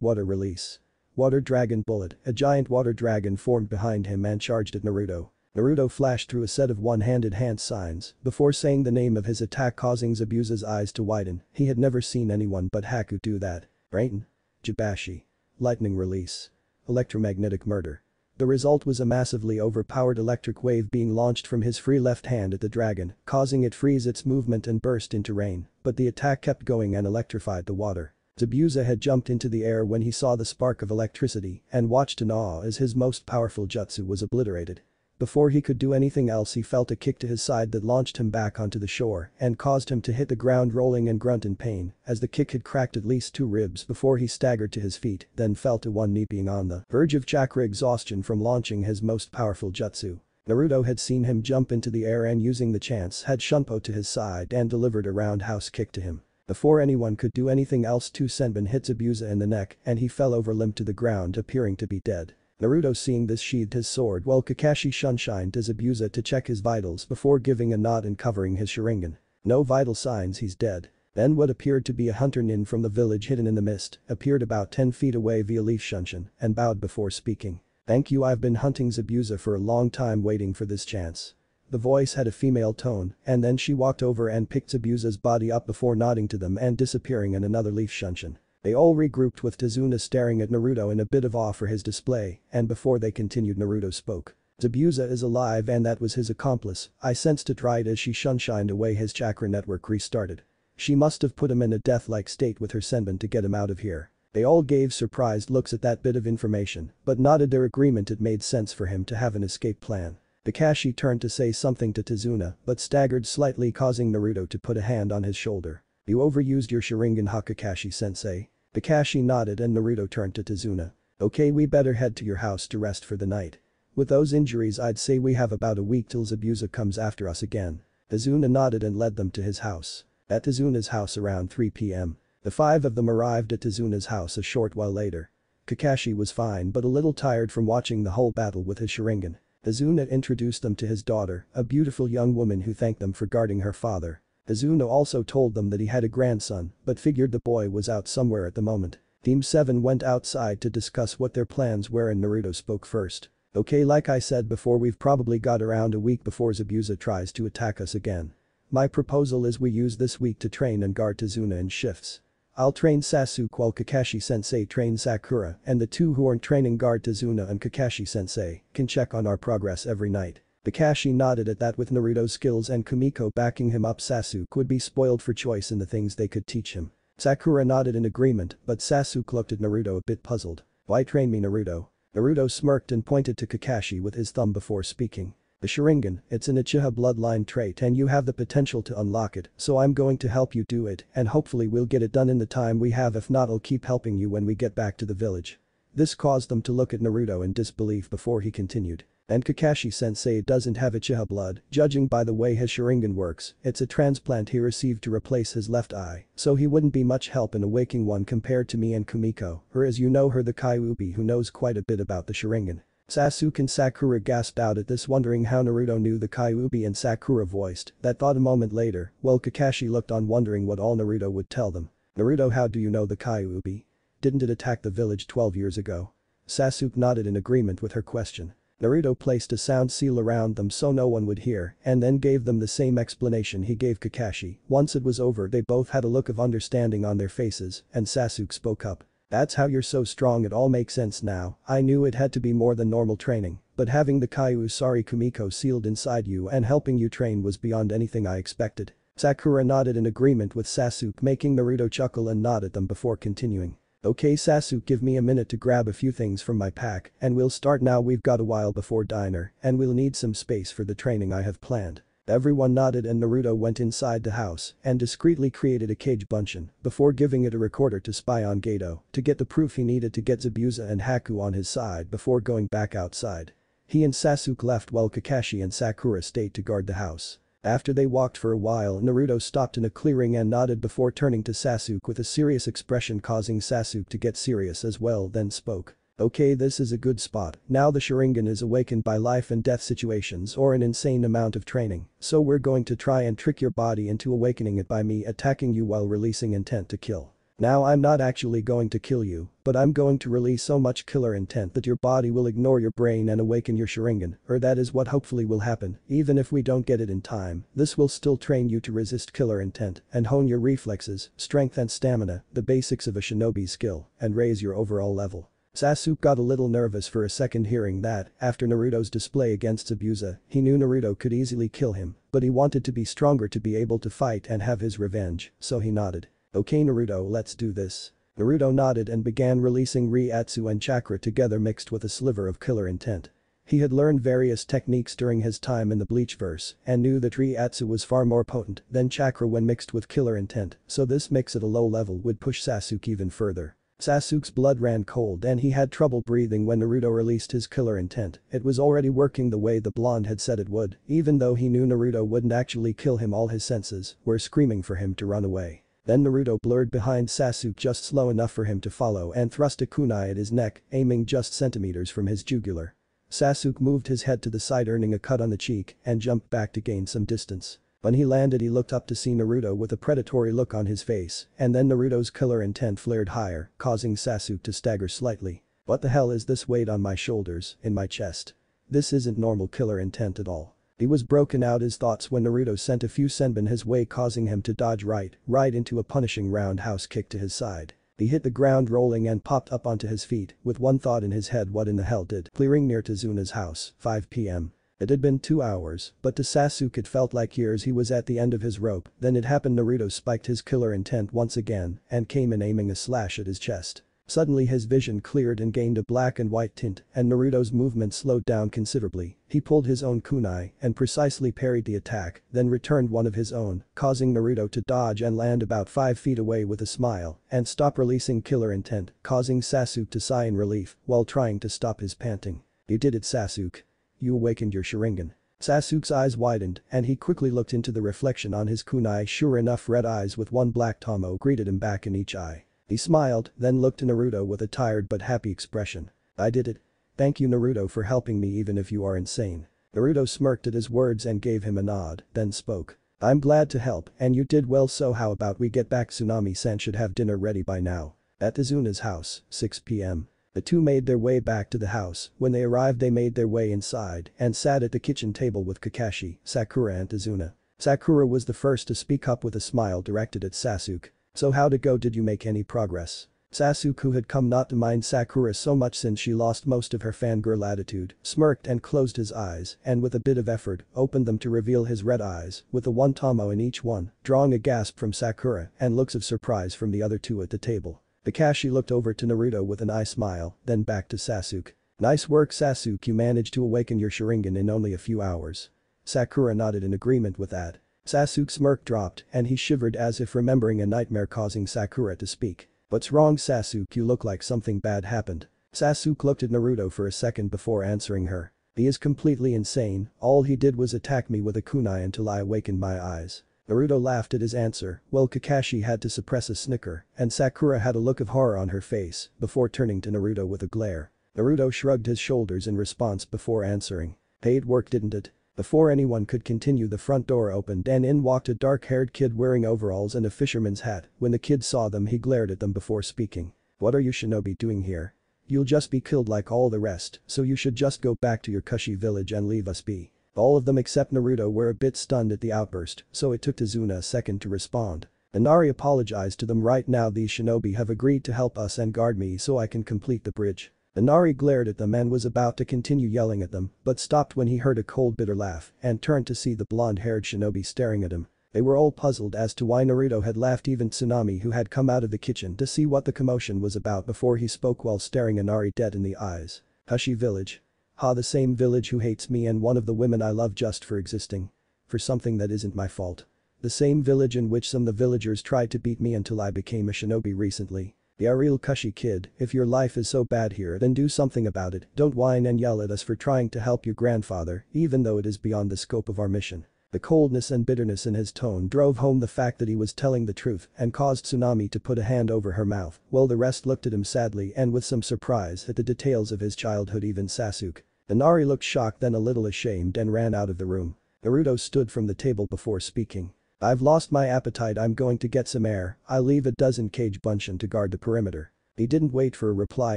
Water release. Water dragon bullet. A giant water dragon formed behind him and charged at Naruto. Naruto flashed through a set of one-handed hand signs before saying the name of his attack, causing Zabuza's eyes to widen. He had never seen anyone but Haku do that. Raiden. Jibashi. Lightning release. Electromagnetic murder. The result was a massively overpowered electric wave being launched from his free left hand at the dragon, causing it freeze its movement and burst into rain, but the attack kept going and electrified the water. Zabuza had jumped into the air when he saw the spark of electricity and watched in awe as his most powerful jutsu was obliterated. Before he could do anything else he felt a kick to his side that launched him back onto the shore and caused him to hit the ground rolling and grunt in pain, as the kick had cracked at least 2 ribs before he staggered to his feet, then fell to one knee being on the verge of chakra exhaustion from launching his most powerful jutsu. Naruto had seen him jump into the air and using the chance had Shunpo to his side and delivered a roundhouse kick to him. Before anyone could do anything else, 2 senbon hit Zabuza in the neck and he fell over limp to the ground, appearing to be dead. Naruto seeing this sheathed his sword while Kakashi shunshined to Zabuza to check his vitals before giving a nod and covering his Sharingan. No vital signs, he's dead. Then what appeared to be a hunter nin from the village hidden in the mist appeared about 10 feet away via leaf Shunshin and bowed before speaking. "Thank you, I've been hunting Zabuza for a long time waiting for this chance." The voice had a female tone and then she walked over and picked Zabuza's body up before nodding to them and disappearing in another leaf Shunshin. They all regrouped with Tazuna staring at Naruto in a bit of awe for his display, and before they continued Naruto spoke. "Zabuza is alive and that was his accomplice, I sensed it right as she shunshined away his chakra network restarted. She must have put him in a death-like state with her senbon to get him out of here." They all gave surprised looks at that bit of information but nodded their agreement it made sense for him to have an escape plan. Kakashi turned to say something to Tazuna but staggered slightly, causing Naruto to put a hand on his shoulder. "You overused your Sharingan, Kakashi-sensei." Kakashi nodded and Naruto turned to Tazuna. "Okay, we better head to your house to rest for the night. With those injuries I'd say we have about a week till Zabuza comes after us again." Tazuna nodded and led them to his house. At Tazuna's house around 3 p.m. The 5 of them arrived at Tazuna's house a short while later. Kakashi was fine but a little tired from watching the whole battle with his Sharingan. Tazuna introduced them to his daughter, a beautiful young woman who thanked them for guarding her father. Tazuna also told them that he had a grandson but figured the boy was out somewhere at the moment. Team 7 went outside to discuss what their plans were and Naruto spoke first. "Okay, like I said before, we've probably got around a week before Zabuza tries to attack us again. My proposal is we use this week to train and guard Tazuna in shifts. I'll train Sasuke while Kakashi-sensei trains Sakura, and the two who aren't training guard Tazuna, and Kakashi-sensei can check on our progress every night." Kakashi nodded at that. With Naruto's skills and Kumiko backing him up, Sasuke would be spoiled for choice in the things they could teach him. Sakura nodded in agreement but Sasuke looked at Naruto a bit puzzled. "Why train me, Naruto?" Naruto smirked and pointed to Kakashi with his thumb before speaking. "The Sharingan, it's an Uchiha bloodline trait and you have the potential to unlock it, so I'm going to help you do it and hopefully we'll get it done in the time we have. If not, I'll keep helping you when we get back to the village." This caused them to look at Naruto in disbelief before he continued. "And Kakashi-sensei doesn't have Uchiha blood, judging by the way his Sharingan works, it's a transplant he received to replace his left eye, so he wouldn't be much help in awakening one compared to me and Kumiko, or as you know her, the Kyuubi, who knows quite a bit about the Sharingan." Sasuke and Sakura gasped out at this, wondering how Naruto knew the Kyuubi, and Sakura voiced that thought a moment later, while Kakashi looked on wondering what all Naruto would tell them. "Naruto, how do you know the Kyuubi? Didn't it attack the village 12 years ago?" Sasuke nodded in agreement with her question. Naruto placed a sound seal around them so no one would hear and then gave them the same explanation he gave Kakashi. Once it was over, they both had a look of understanding on their faces and Sasuke spoke up. "That's how you're so strong, it all makes sense now. I knew it had to be more than normal training, but having the Kyuusari Kumiko sealed inside you and helping you train was beyond anything I expected." Sakura nodded in agreement with Sasuke, making Naruto chuckle and nod at them before continuing. "Okay, Sasuke, give me a minute to grab a few things from my pack and we'll start now. We've got a while before dinner and we'll need some space for the training I have planned." Everyone nodded and Naruto went inside the house and discreetly created a Kage Bunshin before giving it a recorder to spy on Gato to get the proof he needed to get Zabuza and Haku on his side before going back outside. He and Sasuke left while Kakashi and Sakura stayed to guard the house. After they walked for a while, Naruto stopped in a clearing and nodded before turning to Sasuke with a serious expression, causing Sasuke to get serious as well, then spoke. "Okay, this is a good spot. Now the Sharingan is awakened by life and death situations or an insane amount of training, so we're going to try and trick your body into awakening it by me attacking you while releasing intent to kill. Now I'm not actually going to kill you, but I'm going to release so much killer intent that your body will ignore your brain and awaken your Sharingan, or that is what hopefully will happen. Even if we don't get it in time, this will still train you to resist killer intent and hone your reflexes, strength and stamina, the basics of a shinobi skill, and raise your overall level." Sasuke got a little nervous for a second hearing that, after Naruto's display against Zabuza, he knew Naruto could easily kill him, but he wanted to be stronger to be able to fight and have his revenge, so he nodded. Okay Naruto, let's do this. Naruto nodded and began releasing Ryatsu and chakra together mixed with a sliver of killer intent. He had learned various techniques during his time in the Bleachverse and knew that Ryatsu was far more potent than chakra when mixed with killer intent, so this mix at a low level would push Sasuke even further. Sasuke's blood ran cold and he had trouble breathing when Naruto released his killer intent. It was already working the way the blonde had said it would, even though he knew Naruto wouldn't actually kill him. All his senses were screaming for him to run away. Then Naruto blurred behind Sasuke just slow enough for him to follow and thrust a kunai at his neck, aiming just centimeters from his jugular. Sasuke moved his head to the side, earning a cut on the cheek, and jumped back to gain some distance. When he landed he looked up to see Naruto with a predatory look on his face, and then Naruto's killer intent flared higher, causing Sasuke to stagger slightly. What the hell is this weight on my shoulders, in my chest? This isn't normal killer intent at all. He was broken out his thoughts when Naruto sent a few senbon his way, causing him to dodge right into a punishing roundhouse kick to his side. He hit the ground rolling and popped up onto his feet, with one thought in his head: what in the hell did clearing near Tazuna's house, 5 p.m. It had been 2 hours, but to Sasuke it felt like years. He was at the end of his rope. Then it happened. Naruto spiked his killer intent once again and came in, aiming a slash at his chest. Suddenly his vision cleared and gained a black and white tint, and Naruto's movement slowed down considerably. He pulled his own kunai and precisely parried the attack, then returned one of his own, causing Naruto to dodge and land about 5 feet away with a smile and stop releasing killer intent, causing Sasuke to sigh in relief while trying to stop his panting. You did it, Sasuke. You awakened your Sharingan. Sasuke's eyes widened and he quickly looked into the reflection on his kunai. Sure enough, red eyes with one black tomo greeted him back in each eye. He smiled, then looked to Naruto with a tired but happy expression. I did it. Thank you Naruto for helping me, even if you are insane. Naruto smirked at his words and gave him a nod, then spoke. I'm glad to help, and you did well, so how about we get back? Tsunami-san should have dinner ready by now. At Tazuna's house, 6 p.m. The two made their way back to the house. When they arrived they made their way inside and sat at the kitchen table with Kakashi, Sakura and Tazuna. Sakura was the first to speak up with a smile directed at Sasuke. So how'd it go, did you make any progress? Sasuke, who had come not to mind Sakura so much since she lost most of her fangirl attitude, smirked and closed his eyes and with a bit of effort opened them to reveal his red eyes with the one tomo in each one, drawing a gasp from Sakura and looks of surprise from the other two at the table. Kakashi looked over to Naruto with an eye smile, then back to Sasuke. Nice work Sasuke, you managed to awaken your Sharingan in only a few hours. Sakura nodded in agreement with that. Sasuke's smirk dropped and he shivered as if remembering a nightmare, causing Sakura to speak. What's wrong Sasuke, you look like something bad happened. Sasuke looked at Naruto for a second before answering her. He is completely insane, all he did was attack me with a kunai until I awakened my eyes. Naruto laughed at his answer, while Kakashi had to suppress a snicker, and Sakura had a look of horror on her face before turning to Naruto with a glare. Naruto shrugged his shoulders in response before answering. Hey, it worked didn't it? Before anyone could continue, the front door opened and in walked a dark-haired kid wearing overalls and a fisherman's hat. When the kid saw them he glared at them before speaking. What are you shinobi doing here? You'll just be killed like all the rest, so you should just go back to your Kushi village and leave us be. All of them except Naruto were a bit stunned at the outburst, so it took Tazuna a second to respond. Inari apologized to them. Right now these shinobi have agreed to help us and guard me so I can complete the bridge. Inari glared at them and was about to continue yelling at them but stopped when he heard a cold bitter laugh and turned to see the blonde-haired shinobi staring at him. They were all puzzled as to why Naruto had laughed. Even Tsunami, who had come out of the kitchen to see what the commotion was about before he spoke, while staring Inari dead in the eyes. Kushi village. Ha, the same village who hates me and one of the women I love just for existing. For something that isn't my fault. The same village in which some of the villagers tried to beat me until I became a shinobi recently. The Ariel Kushi kid, if your life is so bad here then do something about it, don't whine and yell at us for trying to help your grandfather, even though it is beyond the scope of our mission. The coldness and bitterness in his tone drove home the fact that he was telling the truth and caused Tsunami to put a hand over her mouth, while the rest looked at him sadly and with some surprise at the details of his childhood. Even Sasuke. Inari looked shocked, then a little ashamed, and ran out of the room. Naruto stood from the table before speaking. I've lost my appetite, I'm going to get some air, I'll leave a dozen Kage Bunshin to guard the perimeter. He didn't wait for a reply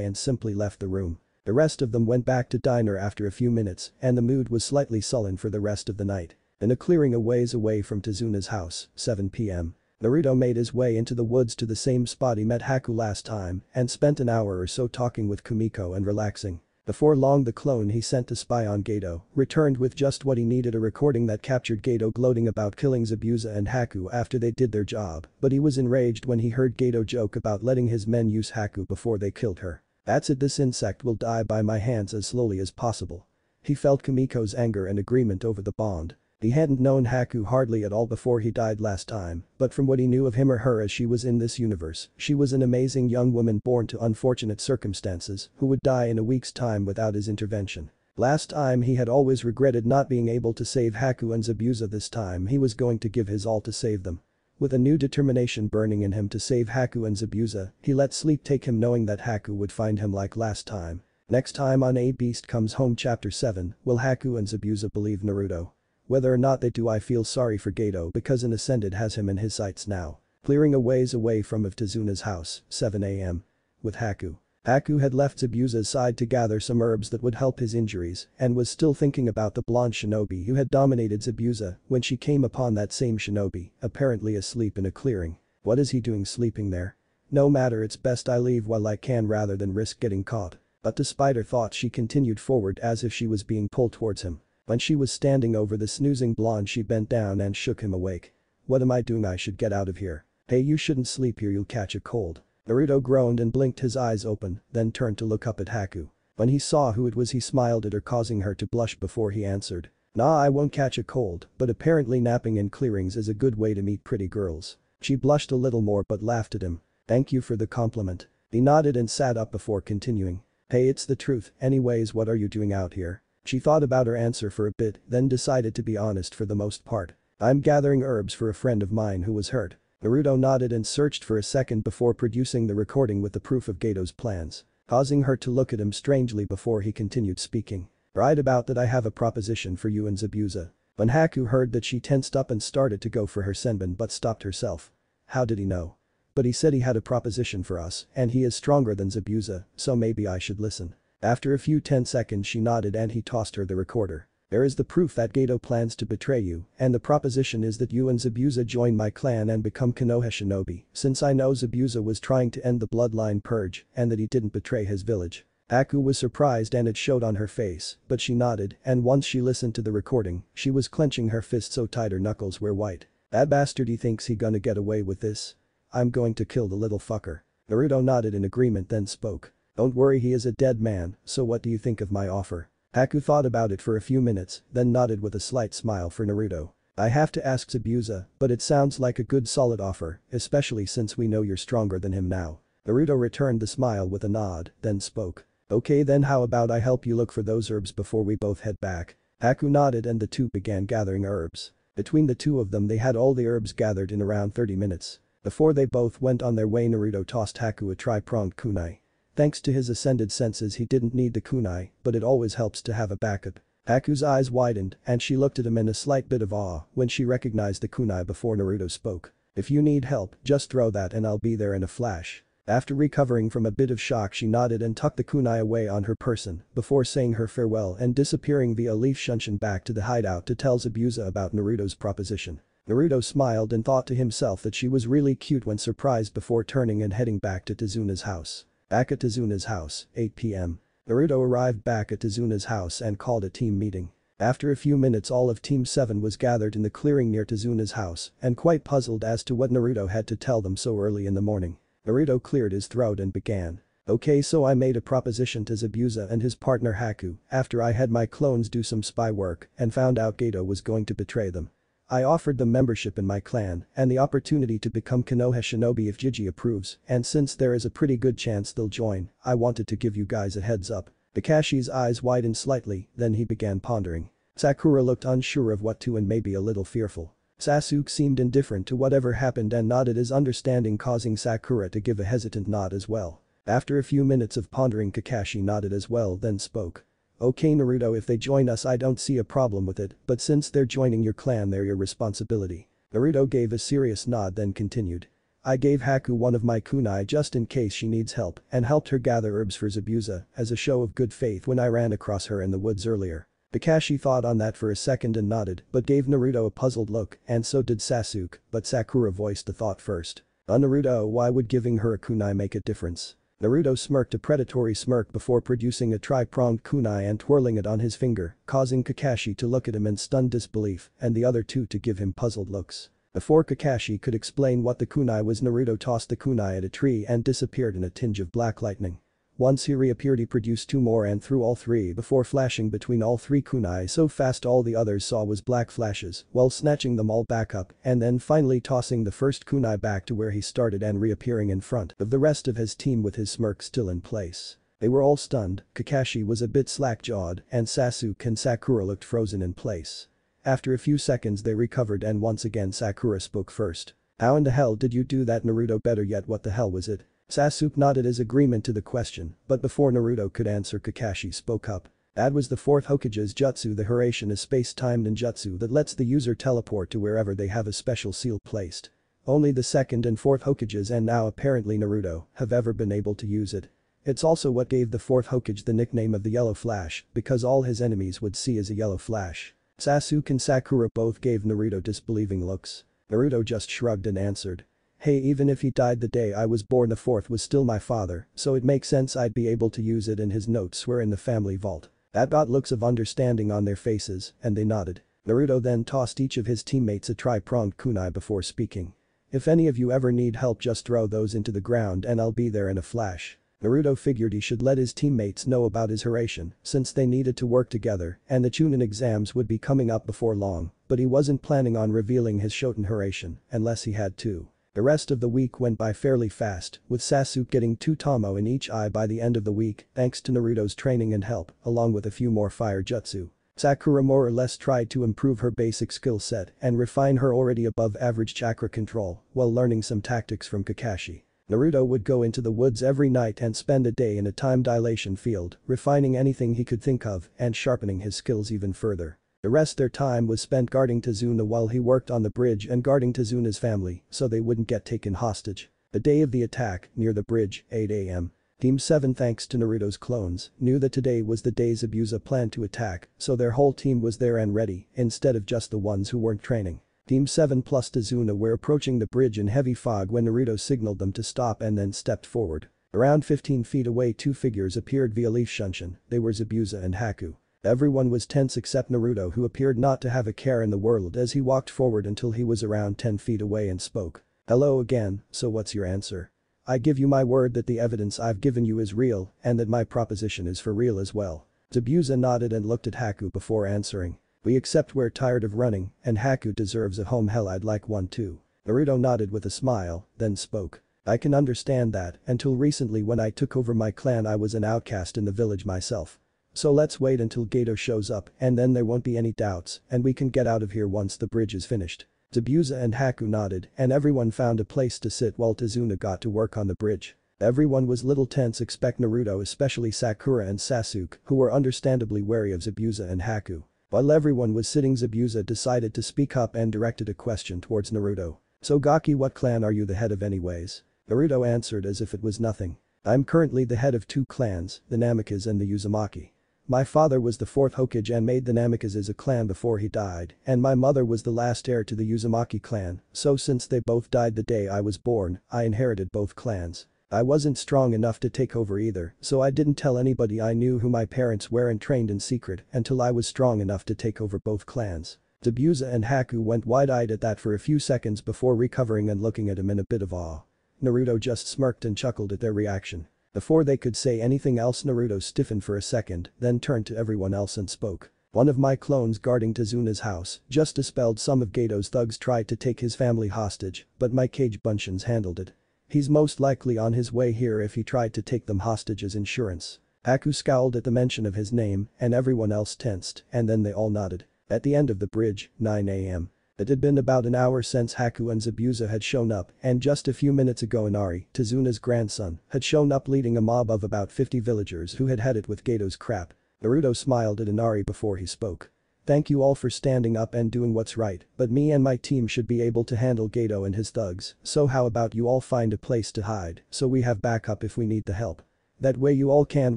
and simply left the room. The rest of them went back to diner after a few minutes and the mood was slightly sullen for the rest of the night. In a clearing a ways away from Tazuna's house, 7 p.m. Naruto made his way into the woods to the same spot he met Haku last time and spent an hour or so talking with Kumiko and relaxing. Before long the clone he sent to spy on Gato returned with just what he needed, a recording that captured Gato gloating about killing Zabuza and Haku after they did their job, but he was enraged when he heard Gato joke about letting his men use Haku before they killed her. "That's it, this insect will die by my hands as slowly as possible." He felt Kumiko's anger and agreement over the bond. He hadn't known Haku hardly at all before he died last time, but from what he knew of him or her as she was in this universe, she was an amazing young woman born to unfortunate circumstances who would die in a week's time without his intervention. Last time he had always regretted not being able to save Haku and Zabuza. This time he was going to give his all to save them. With a new determination burning in him to save Haku and Zabuza, he let sleep take him, knowing that Haku would find him like last time. Next time on A Beast Comes Home Chapter 7, will Haku and Zabuza believe Naruto? Whether or not they do, I feel sorry for Gato because an Ascended has him in his sights now. Clearing a ways away from of Tazuna's house, 7 a.m. With Haku. Haku had left Zabuza's side to gather some herbs that would help his injuries and was still thinking about the blonde shinobi who had dominated Zabuza when she came upon that same shinobi, apparently asleep in a clearing. What is he doing sleeping there? No matter, it's best I leave while I can rather than risk getting caught. But despite her thoughts she continued forward as if she was being pulled towards him. When she was standing over the snoozing blonde she bent down and shook him awake. "What am I doing? I should get out of here. Hey, you shouldn't sleep here, you'll catch a cold." Naruto groaned and blinked his eyes open, then turned to look up at Haku. When he saw who it was he smiled at her, causing her to blush before he answered. "Nah, I won't catch a cold, but apparently napping in clearings is a good way to meet pretty girls." She blushed a little more but laughed at him. "Thank you for the compliment." He nodded and sat up before continuing. "Hey, it's the truth, anyways, what are you doing out here?" She thought about her answer for a bit, then decided to be honest for the most part. "I'm gathering herbs for a friend of mine who was hurt." Naruto nodded and searched for a second before producing the recording with the proof of Gato's plans, causing her to look at him strangely before he continued speaking. "Right about that, I have a proposition for you and Zabuza." When Haku heard that she tensed up and started to go for her senbon but stopped herself. "How did he know?" "But he said he had a proposition for us and he is stronger than Zabuza, so maybe I should listen." After a few 10 seconds she nodded and he tossed her the recorder. "There is the proof that Gato plans to betray you, and the proposition is that you and Zabuza join my clan and become Konoha shinobi, since I know Zabuza was trying to end the bloodline purge and that he didn't betray his village." Haku was surprised and it showed on her face, but she nodded, and once she listened to the recording, she was clenching her fist so tight her knuckles were white. "That bastard, he thinks he gonna get away with this? I'm going to kill the little fucker." Naruto nodded in agreement then spoke. "Don't worry, he is a dead man, so what do you think of my offer?" Haku thought about it for a few minutes, then nodded with a slight smile for Naruto. "I have to ask Zabuza, but it sounds like a good solid offer, especially since we know you're stronger than him now." Naruto returned the smile with a nod, then spoke. "Okay, then how about I help you look for those herbs before we both head back?" Haku nodded and the two began gathering herbs. Between the two of them they had all the herbs gathered in around 30 minutes. Before they both went on their way Naruto tossed Haku a tri-pronged kunai. Thanks to his ascended senses he didn't need the kunai, but it always helps to have a backup. Haku's eyes widened and she looked at him in a slight bit of awe when she recognized the kunai before Naruto spoke. "If you need help, just throw that and I'll be there in a flash." After recovering from a bit of shock she nodded and tucked the kunai away on her person before saying her farewell and disappearing via leaf Shunshin back to the hideout to tell Zabuza about Naruto's proposition. Naruto smiled and thought to himself that she was really cute when surprised before turning and heading back to Tazuna's house. Back at Tazuna's house, 8 p.m. Naruto arrived back at Tazuna's house and called a team meeting. After a few minutes all of Team 7 was gathered in the clearing near Tazuna's house and quite puzzled as to what Naruto had to tell them so early in the morning. Naruto cleared his throat and began. "Okay, so I made a proposition to Zabuza and his partner Haku after I had my clones do some spy work and found out Gato was going to betray them. I offered them membership in my clan and the opportunity to become Konoha shinobi if Gigi approves, and since there is a pretty good chance they'll join, I wanted to give you guys a heads up." Kakashi's eyes widened slightly, then he began pondering. Sakura looked unsure of what to and maybe a little fearful. Sasuke seemed indifferent to whatever happened and nodded his understanding, causing Sakura to give a hesitant nod as well. After a few minutes of pondering Kakashi nodded as well then spoke. "Okay Naruto, if they join us I don't see a problem with it, but since they're joining your clan they're your responsibility." Naruto gave a serious nod then continued. "I gave Haku one of my kunai just in case she needs help and helped her gather herbs for Zabuza as a show of good faith when I ran across her in the woods earlier. Kakashi thought on that for a second and nodded, but gave Naruto a puzzled look, and so did Sasuke, but Sakura voiced the thought first. Naruto, why would giving her a kunai make a difference? Naruto smirked a predatory smirk before producing a tri-pronged kunai and twirling it on his finger, causing Kakashi to look at him in stunned disbelief and the other two to give him puzzled looks. Before Kakashi could explain what the kunai was, Naruto tossed the kunai at a tree and disappeared in a tinge of black lightning. Once he reappeared, he produced two more and threw all three before flashing between all three kunai so fast all the others saw was black flashes, while snatching them all back up and then finally tossing the first kunai back to where he started and reappearing in front of the rest of his team with his smirk still in place. They were all stunned, Kakashi was a bit slack-jawed, and Sasuke and Sakura looked frozen in place. After a few seconds they recovered and once again Sakura spoke first. "How in the hell did you do that, Naruto? Better yet, what the hell was it?" Sasuke nodded his agreement to the question, but before Naruto could answer, Kakashi spoke up. "That was the fourth Hokage's jutsu, the Horation, a space-time ninjutsu that lets the user teleport to wherever they have a special seal placed. Only the second and fourth Hokages, and now apparently Naruto, have ever been able to use it. It's also what gave the fourth Hokage the nickname of the Yellow Flash, because all his enemies would see as a yellow flash." Sasuke and Sakura both gave Naruto disbelieving looks. Naruto just shrugged and answered. "Hey, even if he died the day I was born, the fourth was still my father, so it makes sense I'd be able to use it, and his notes were in the family vault." That got looks of understanding on their faces, and they nodded. Naruto then tossed each of his teammates a tri-pronged kunai before speaking. "If any of you ever need help, just throw those into the ground and I'll be there in a flash." Naruto figured he should let his teammates know about his Horation, since they needed to work together and the Chunin exams would be coming up before long, but he wasn't planning on revealing his Shoten Horation unless he had to. The rest of the week went by fairly fast, with Sasuke getting 2 tomo in each eye by the end of the week thanks to Naruto's training and help, along with a few more fire jutsu. Sakura more or less tried to improve her basic skill set and refine her already above average chakra control while learning some tactics from Kakashi. Naruto would go into the woods every night and spend a day in a time dilation field, refining anything he could think of and sharpening his skills even further. The rest of their time was spent guarding Tazuna while he worked on the bridge and guarding Tazuna's family so they wouldn't get taken hostage. The day of the attack, near the bridge, 8 a.m. Team 7, thanks to Naruto's clones, knew that today was the day Zabuza planned to attack, so their whole team was there and ready, instead of just the ones who weren't training. Team 7 plus Tazuna were approaching the bridge in heavy fog when Naruto signaled them to stop and then stepped forward. Around 15 feet away, 2 figures appeared via leaf Shunshin. They were Zabuza and Haku. Everyone was tense except Naruto, who appeared not to have a care in the world as he walked forward until he was around 10 feet away and spoke. "Hello again, so what's your answer? I give you my word that the evidence I've given you is real and that my proposition is for real as well." Zabuza nodded and looked at Haku before answering. "We accept. We're tired of running, and Haku deserves a home. Hell, I'd like one too." Naruto nodded with a smile, then spoke. "I can understand that. Until recently, when I took over my clan, I was an outcast in the village myself. So let's wait until Gato shows up and then there won't be any doubts and we can get out of here once the bridge is finished." Zabuza and Haku nodded and everyone found a place to sit while Tazuna got to work on the bridge. Everyone was little tense except Naruto, especially Sakura and Sasuke, who were understandably wary of Zabuza and Haku. While everyone was sitting, Zabuza decided to speak up and directed a question towards Naruto. "So Gaki, what clan are you the head of anyways?" Naruto answered as if it was nothing. "I'm currently the head of 2 clans, the Namikaze and the Uzumaki. My father was the 4th Hokage and made the Namikaze a clan before he died, and my mother was the last heir to the Uzumaki clan, so since they both died the day I was born, I inherited both clans. I wasn't strong enough to take over either, so I didn't tell anybody I knew who my parents were and trained in secret until I was strong enough to take over both clans." Zabuza and Haku went wide-eyed at that for a few seconds before recovering and looking at him in a bit of awe. Naruto just smirked and chuckled at their reaction. Before they could say anything else, Naruto stiffened for a second, then turned to everyone else and spoke. "One of my clones guarding Tazuna's house just dispelled some of Gato's thugs tried to take his family hostage, but my Kage Bunshin's handled it. He's most likely on his way here if he tried to take them hostage as insurance." Haku scowled at the mention of his name and everyone else tensed, and then they all nodded. At the end of the bridge, 9 a.m. It had been about an hour since Haku and Zabuza had shown up, and just a few minutes ago Inari, Tazuna's grandson, had shown up leading a mob of about 50 villagers who had had it with Gato's crap. Naruto smiled at Inari before he spoke. "Thank you all for standing up and doing what's right, but me and my team should be able to handle Gato and his thugs, so how about you all find a place to hide so we have backup if we need the help." That way you all can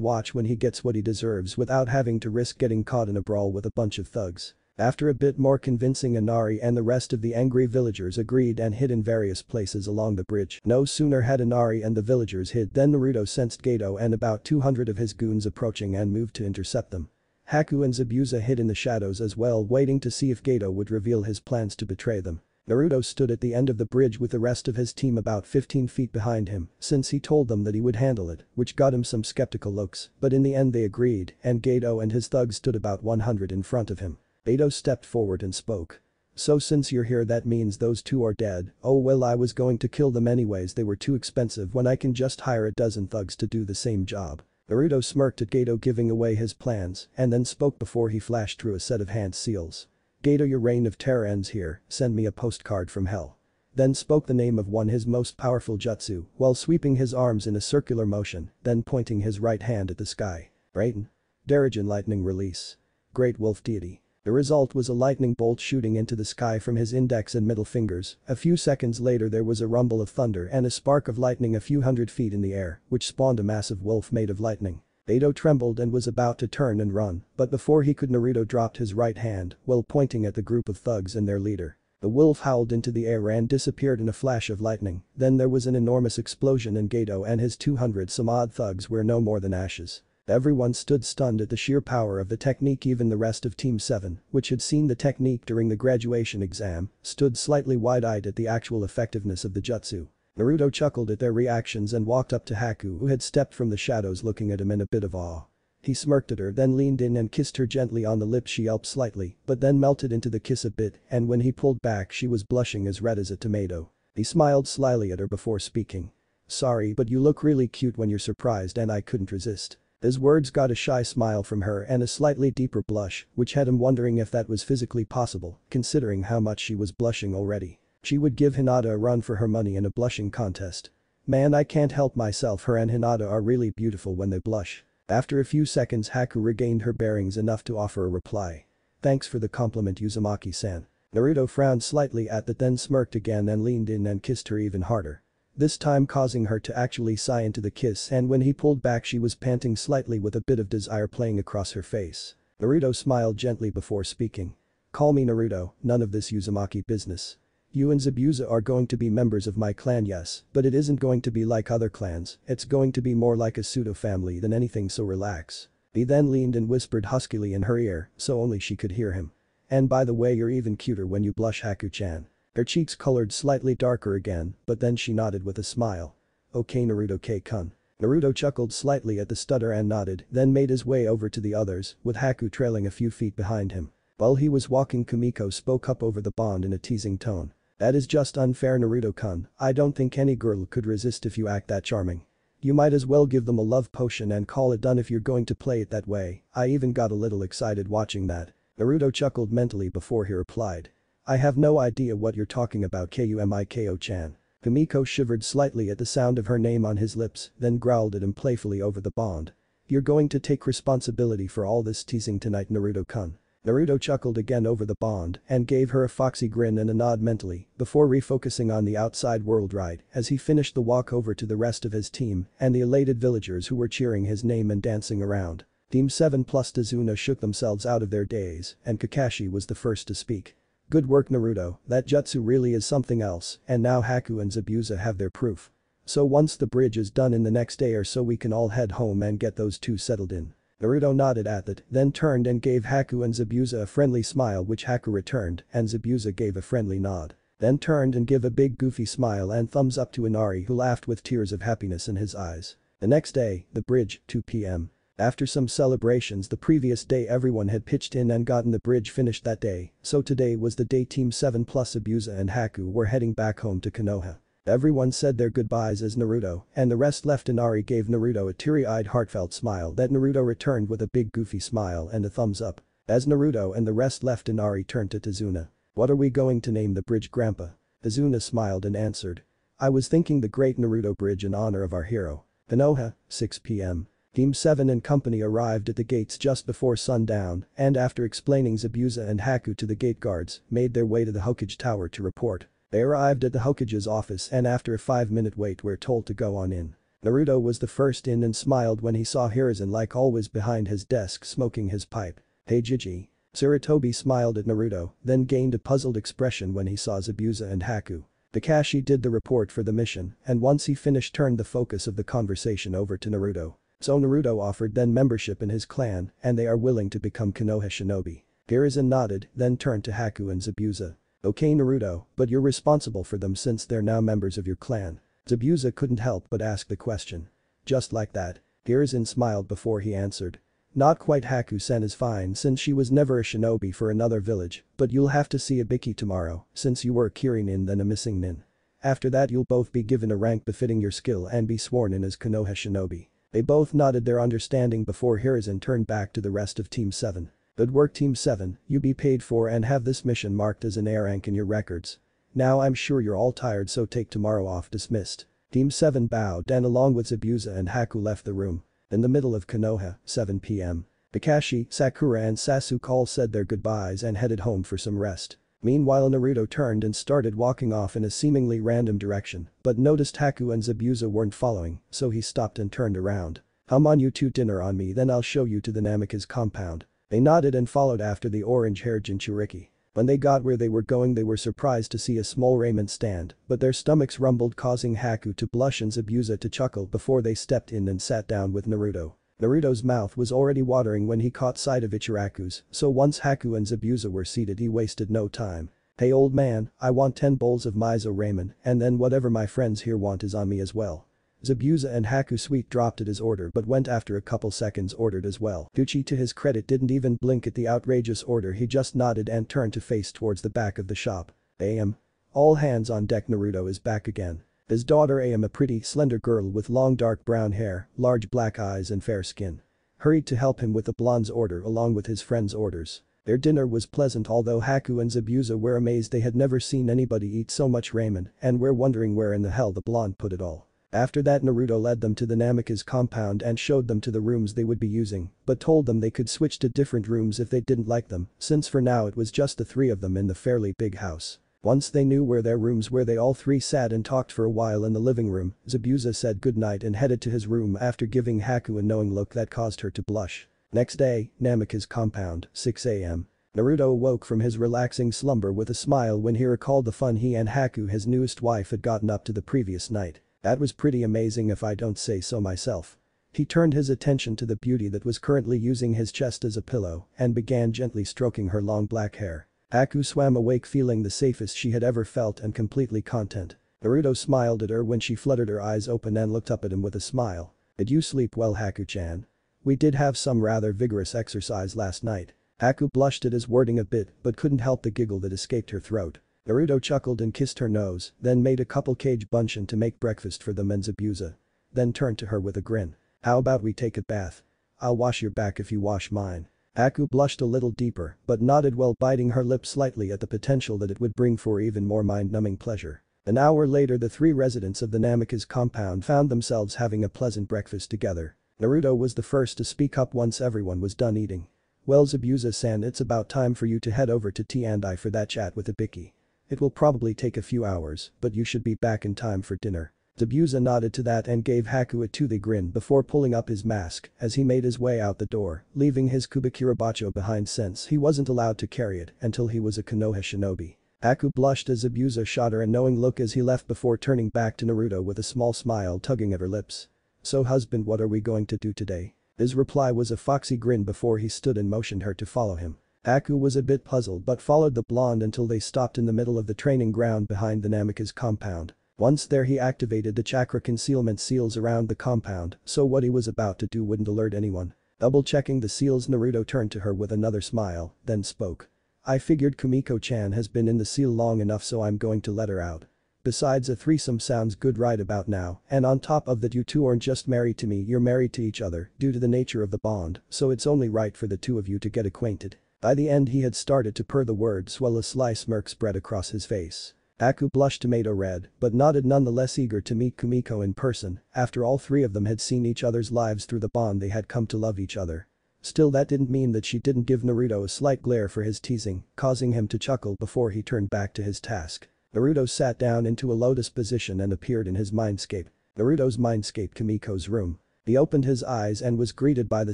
watch when he gets what he deserves without having to risk getting caught in a brawl with a bunch of thugs. After a bit more convincing, Inari and the rest of the angry villagers agreed and hid in various places along the bridge. No sooner had Inari and the villagers hid than Naruto sensed Gato and about 200 of his goons approaching and moved to intercept them. Haku and Zabuza hid in the shadows as well, waiting to see if Gato would reveal his plans to betray them. Naruto stood at the end of the bridge with the rest of his team about 15 feet behind him, since he told them that he would handle it, which got him some skeptical looks, but in the end they agreed, and Gato and his thugs stood about 100 in front of him. Gato stepped forward and spoke. "So since you're here, that means those two are dead. Oh well, I was going to kill them anyways, they were too expensive when I can just hire a dozen thugs to do the same job." Naruto smirked at Gato giving away his plans and then spoke before he flashed through a set of hand seals. "Gato, your reign of terror ends here, send me a postcard from hell." Then spoke the name of his most powerful jutsu while sweeping his arms in a circular motion, then pointing his right hand at the sky. Raiden. Daijin lightning release. Great wolf deity. The result was a lightning bolt shooting into the sky from his index and middle fingers. A few seconds later there was a rumble of thunder and a spark of lightning a few hundred feet in the air, which spawned a massive wolf made of lightning. Gato trembled and was about to turn and run, but before he could, Naruto dropped his right hand while pointing at the group of thugs and their leader. The wolf howled into the air and disappeared in a flash of lightning. Then there was an enormous explosion and Gato and his 200-some-odd thugs were no more than ashes. Everyone stood stunned at the sheer power of the technique. Even the rest of Team 7, which had seen the technique during the graduation exam, stood slightly wide-eyed at the actual effectiveness of the jutsu. Naruto chuckled at their reactions and walked up to Haku, who had stepped from the shadows, looking at him in a bit of awe. He smirked at her, then leaned in and kissed her gently on the lips. She yelped slightly, but then melted into the kiss a bit, and when he pulled back she was blushing as red as a tomato. He smiled slyly at her before speaking. "Sorry, but you look really cute when you're surprised and I couldn't resist." His words got a shy smile from her and a slightly deeper blush, which had him wondering if that was physically possible, considering how much she was blushing already. She would give Hinata a run for her money in a blushing contest. "Man, I can't help myself, her and Hinata are really beautiful when they blush." After a few seconds Haku regained her bearings enough to offer a reply. "Thanks for the compliment, Uzumaki-san." Naruto frowned slightly at that, then smirked again and leaned in and kissed her even harder. This time causing her to actually sigh into the kiss, and when he pulled back she was panting slightly with a bit of desire playing across her face. Naruto smiled gently before speaking. "Call me Naruto, none of this Uzumaki business. You and Zabuza are going to be members of my clan, yes, but it isn't going to be like other clans, it's going to be more like a pseudo-family than anything, so relax." He then leaned and whispered huskily in her ear, so only she could hear him. "And by the way, you're even cuter when you blush, Haku-chan." Her cheeks colored slightly darker again, but then she nodded with a smile. "Okay, Naruto-kun." Naruto chuckled slightly at the stutter and nodded, then made his way over to the others, with Haku trailing a few feet behind him. While he was walking, Kumiko spoke up over the bond in a teasing tone. "That is just unfair, Naruto-kun. I don't think any girl could resist if you act that charming. You might as well give them a love potion and call it done if you're going to play it that way." I even got a little excited watching that. Naruto chuckled mentally before he replied. "I have no idea what you're talking about, Kumiko-chan." Kumiko shivered slightly at the sound of her name on his lips, then growled at him playfully over the bond. "You're going to take responsibility for all this teasing tonight, Naruto-kun." Naruto chuckled again over the bond and gave her a foxy grin and a nod mentally before refocusing on the outside world ride as he finished the walk over to the rest of his team and the elated villagers who were cheering his name and dancing around. Team 7 plus Tazuna shook themselves out of their daze, and Kakashi was the first to speak. "Good work, Naruto, that jutsu really is something else, and now Haku and Zabuza have their proof. So once the bridge is done in the next day or so, we can all head home and get those two settled in." Naruto nodded at that, then turned and gave Haku and Zabuza a friendly smile, which Haku returned, and Zabuza gave a friendly nod. Then turned and gave a big goofy smile and thumbs up to Inari, who laughed with tears of happiness in his eyes. The next day, the bridge, 2 p.m. After some celebrations the previous day, everyone had pitched in and gotten the bridge finished that day, so today was the day Team 7 plus Zabuza and Haku were heading back home to Konoha. Everyone said their goodbyes as Naruto and the rest left. Inari gave Naruto a teary-eyed heartfelt smile that Naruto returned with a big goofy smile and a thumbs up. As Naruto and the rest left, Inari turned to Tazuna. "What are we going to name the bridge, Grandpa?" Tazuna smiled and answered. "I was thinking the Great Naruto Bridge in honor of our hero." Konoha, 6 p.m. Team 7 and company arrived at the gates just before sundown and, after explaining Zabuza and Haku to the gate guards, made their way to the Hokage Tower to report. They arrived at the Hokage's office and after a 5-minute wait were told to go on in. Naruto was the first in and smiled when he saw Hiruzen like always behind his desk smoking his pipe. "Hey Gigi." Sarutobi smiled at Naruto, then gained a puzzled expression when he saw Zabuza and Haku. Kakashi did the report for the mission, and once he finished turned the focus of the conversation over to Naruto. So Naruto offered them membership in his clan, and they are willing to become Konoha shinobi. Hiruzen nodded, then turned to Haku and Zabuza. "Okay Naruto, but you're responsible for them since they're now members of your clan." Zabuza couldn't help but ask the question. "Just like that?" Hiruzen smiled before he answered. "Not quite. Haku-sen is fine since she was never a shinobi for another village, but you'll have to see Ibiki tomorrow since you were a Kirinin then a missing nin. After that you'll both be given a rank befitting your skill and be sworn in as Konoha shinobi." They both nodded their understanding before Hiruzen turned back to the rest of Team 7. "Good work Team 7, you be paid for and have this mission marked as an A rank in your records. Now I'm sure you're all tired so take tomorrow off." Dismissed. Team 7 bowed and along with Zabuza and Haku left the room. In the middle of Konoha, 7 p.m. Kakashi, Sakura and Sasuke all said their goodbyes and headed home for some rest. Meanwhile Naruto turned and started walking off in a seemingly random direction, but noticed Haku and Zabuza weren't following, so he stopped and turned around. "Come on you two, dinner on me then I'll show you to the Namikaze compound." They nodded and followed after the orange-haired Jinchuriki. When they got where they were going they were surprised to see a small ramen stand, but their stomachs rumbled causing Haku to blush and Zabuza to chuckle before they stepped in and sat down with Naruto. Naruto's mouth was already watering when he caught sight of Ichiraku's, so once Haku and Zabuza were seated he wasted no time. "Hey old man, I want 10 bowls of miso ramen and then whatever my friends here want is on me as well." Zabuza and Haku sweet dropped at his order but went after a couple seconds ordered as well. Uchiha to his credit didn't even blink at the outrageous order, he just nodded and turned to face towards the back of the shop. "Am. All hands on deck, Naruto is back again." His daughter Am, a pretty slender girl with long dark brown hair, large black eyes and fair skin, hurried to help him with the blonde's order along with his friend's orders. Their dinner was pleasant although Haku and Zabuza were amazed they had never seen anybody eat so much ramen and were wondering where in the hell the blonde put it all. After that Naruto led them to the Namikaze compound and showed them to the rooms they would be using, but told them they could switch to different rooms if they didn't like them, since for now it was just the three of them in the fairly big house. Once they knew where their rooms were they all three sat and talked for a while in the living room. Zabuza said goodnight and headed to his room after giving Haku a knowing look that caused her to blush. Next day, Namikaze compound, 6 a.m. Naruto awoke from his relaxing slumber with a smile when he recalled the fun he and Haku, his newest wife, had gotten up to the previous night. "That was pretty amazing if I don't say so myself." He turned his attention to the beauty that was currently using his chest as a pillow and began gently stroking her long black hair. Haku swam awake feeling the safest she had ever felt and completely content. Naruto smiled at her when she fluttered her eyes open and looked up at him with a smile. "Did you sleep well, Haku-chan? We did have some rather vigorous exercise last night." Haku blushed at his wording a bit but couldn't help the giggle that escaped her throat. Naruto chuckled and kissed her nose, then made a couple Kage Bunshin to make breakfast for them and Zabuza. Then turned to her with a grin. "How about we take a bath? I'll wash your back if you wash mine." Haku blushed a little deeper but nodded while biting her lip slightly at the potential that it would bring for even more mind-numbing pleasure. An hour later the three residents of the Namikaze compound found themselves having a pleasant breakfast together. Naruto was the first to speak up once everyone was done eating. "Well Zabuza-san, it's about time for you to head over to T&I for that chat with Ibiki. It will probably take a few hours, but you should be back in time for dinner." Zabuza nodded to that and gave Haku a toothy grin before pulling up his mask as he made his way out the door, leaving his Kubikirabacho behind since he wasn't allowed to carry it until he was a Konoha shinobi. Haku blushed as Zabuza shot her a knowing look as he left before turning back to Naruto with a small smile tugging at her lips. "So husband, what are we going to do today?" His reply was a foxy grin before he stood and motioned her to follow him. Haku was a bit puzzled but followed the blonde until they stopped in the middle of the training ground behind the Namikaze compound. Once there he activated the chakra concealment seals around the compound so what he was about to do wouldn't alert anyone. Double-checking the seals, Naruto turned to her with another smile, then spoke. "I figured Kumiko-chan has been in the seal long enough so I'm going to let her out. Besides, a threesome sounds good right about now, and on top of that you two aren't just married to me, you're married to each other due to the nature of the bond, so it's only right for the two of you to get acquainted." By the end he had started to purr the words while a sly smirk spread across his face. Haku blushed tomato red but nodded nonetheless, eager to meet Kumiko in person. After all, three of them had seen each other's lives through the bond they had come to love each other. Still, that didn't mean that she didn't give Naruto a slight glare for his teasing, causing him to chuckle before he turned back to his task. Naruto sat down into a lotus position and appeared in his mindscape. Naruto's mindscape Kumiko's room. He opened his eyes and was greeted by the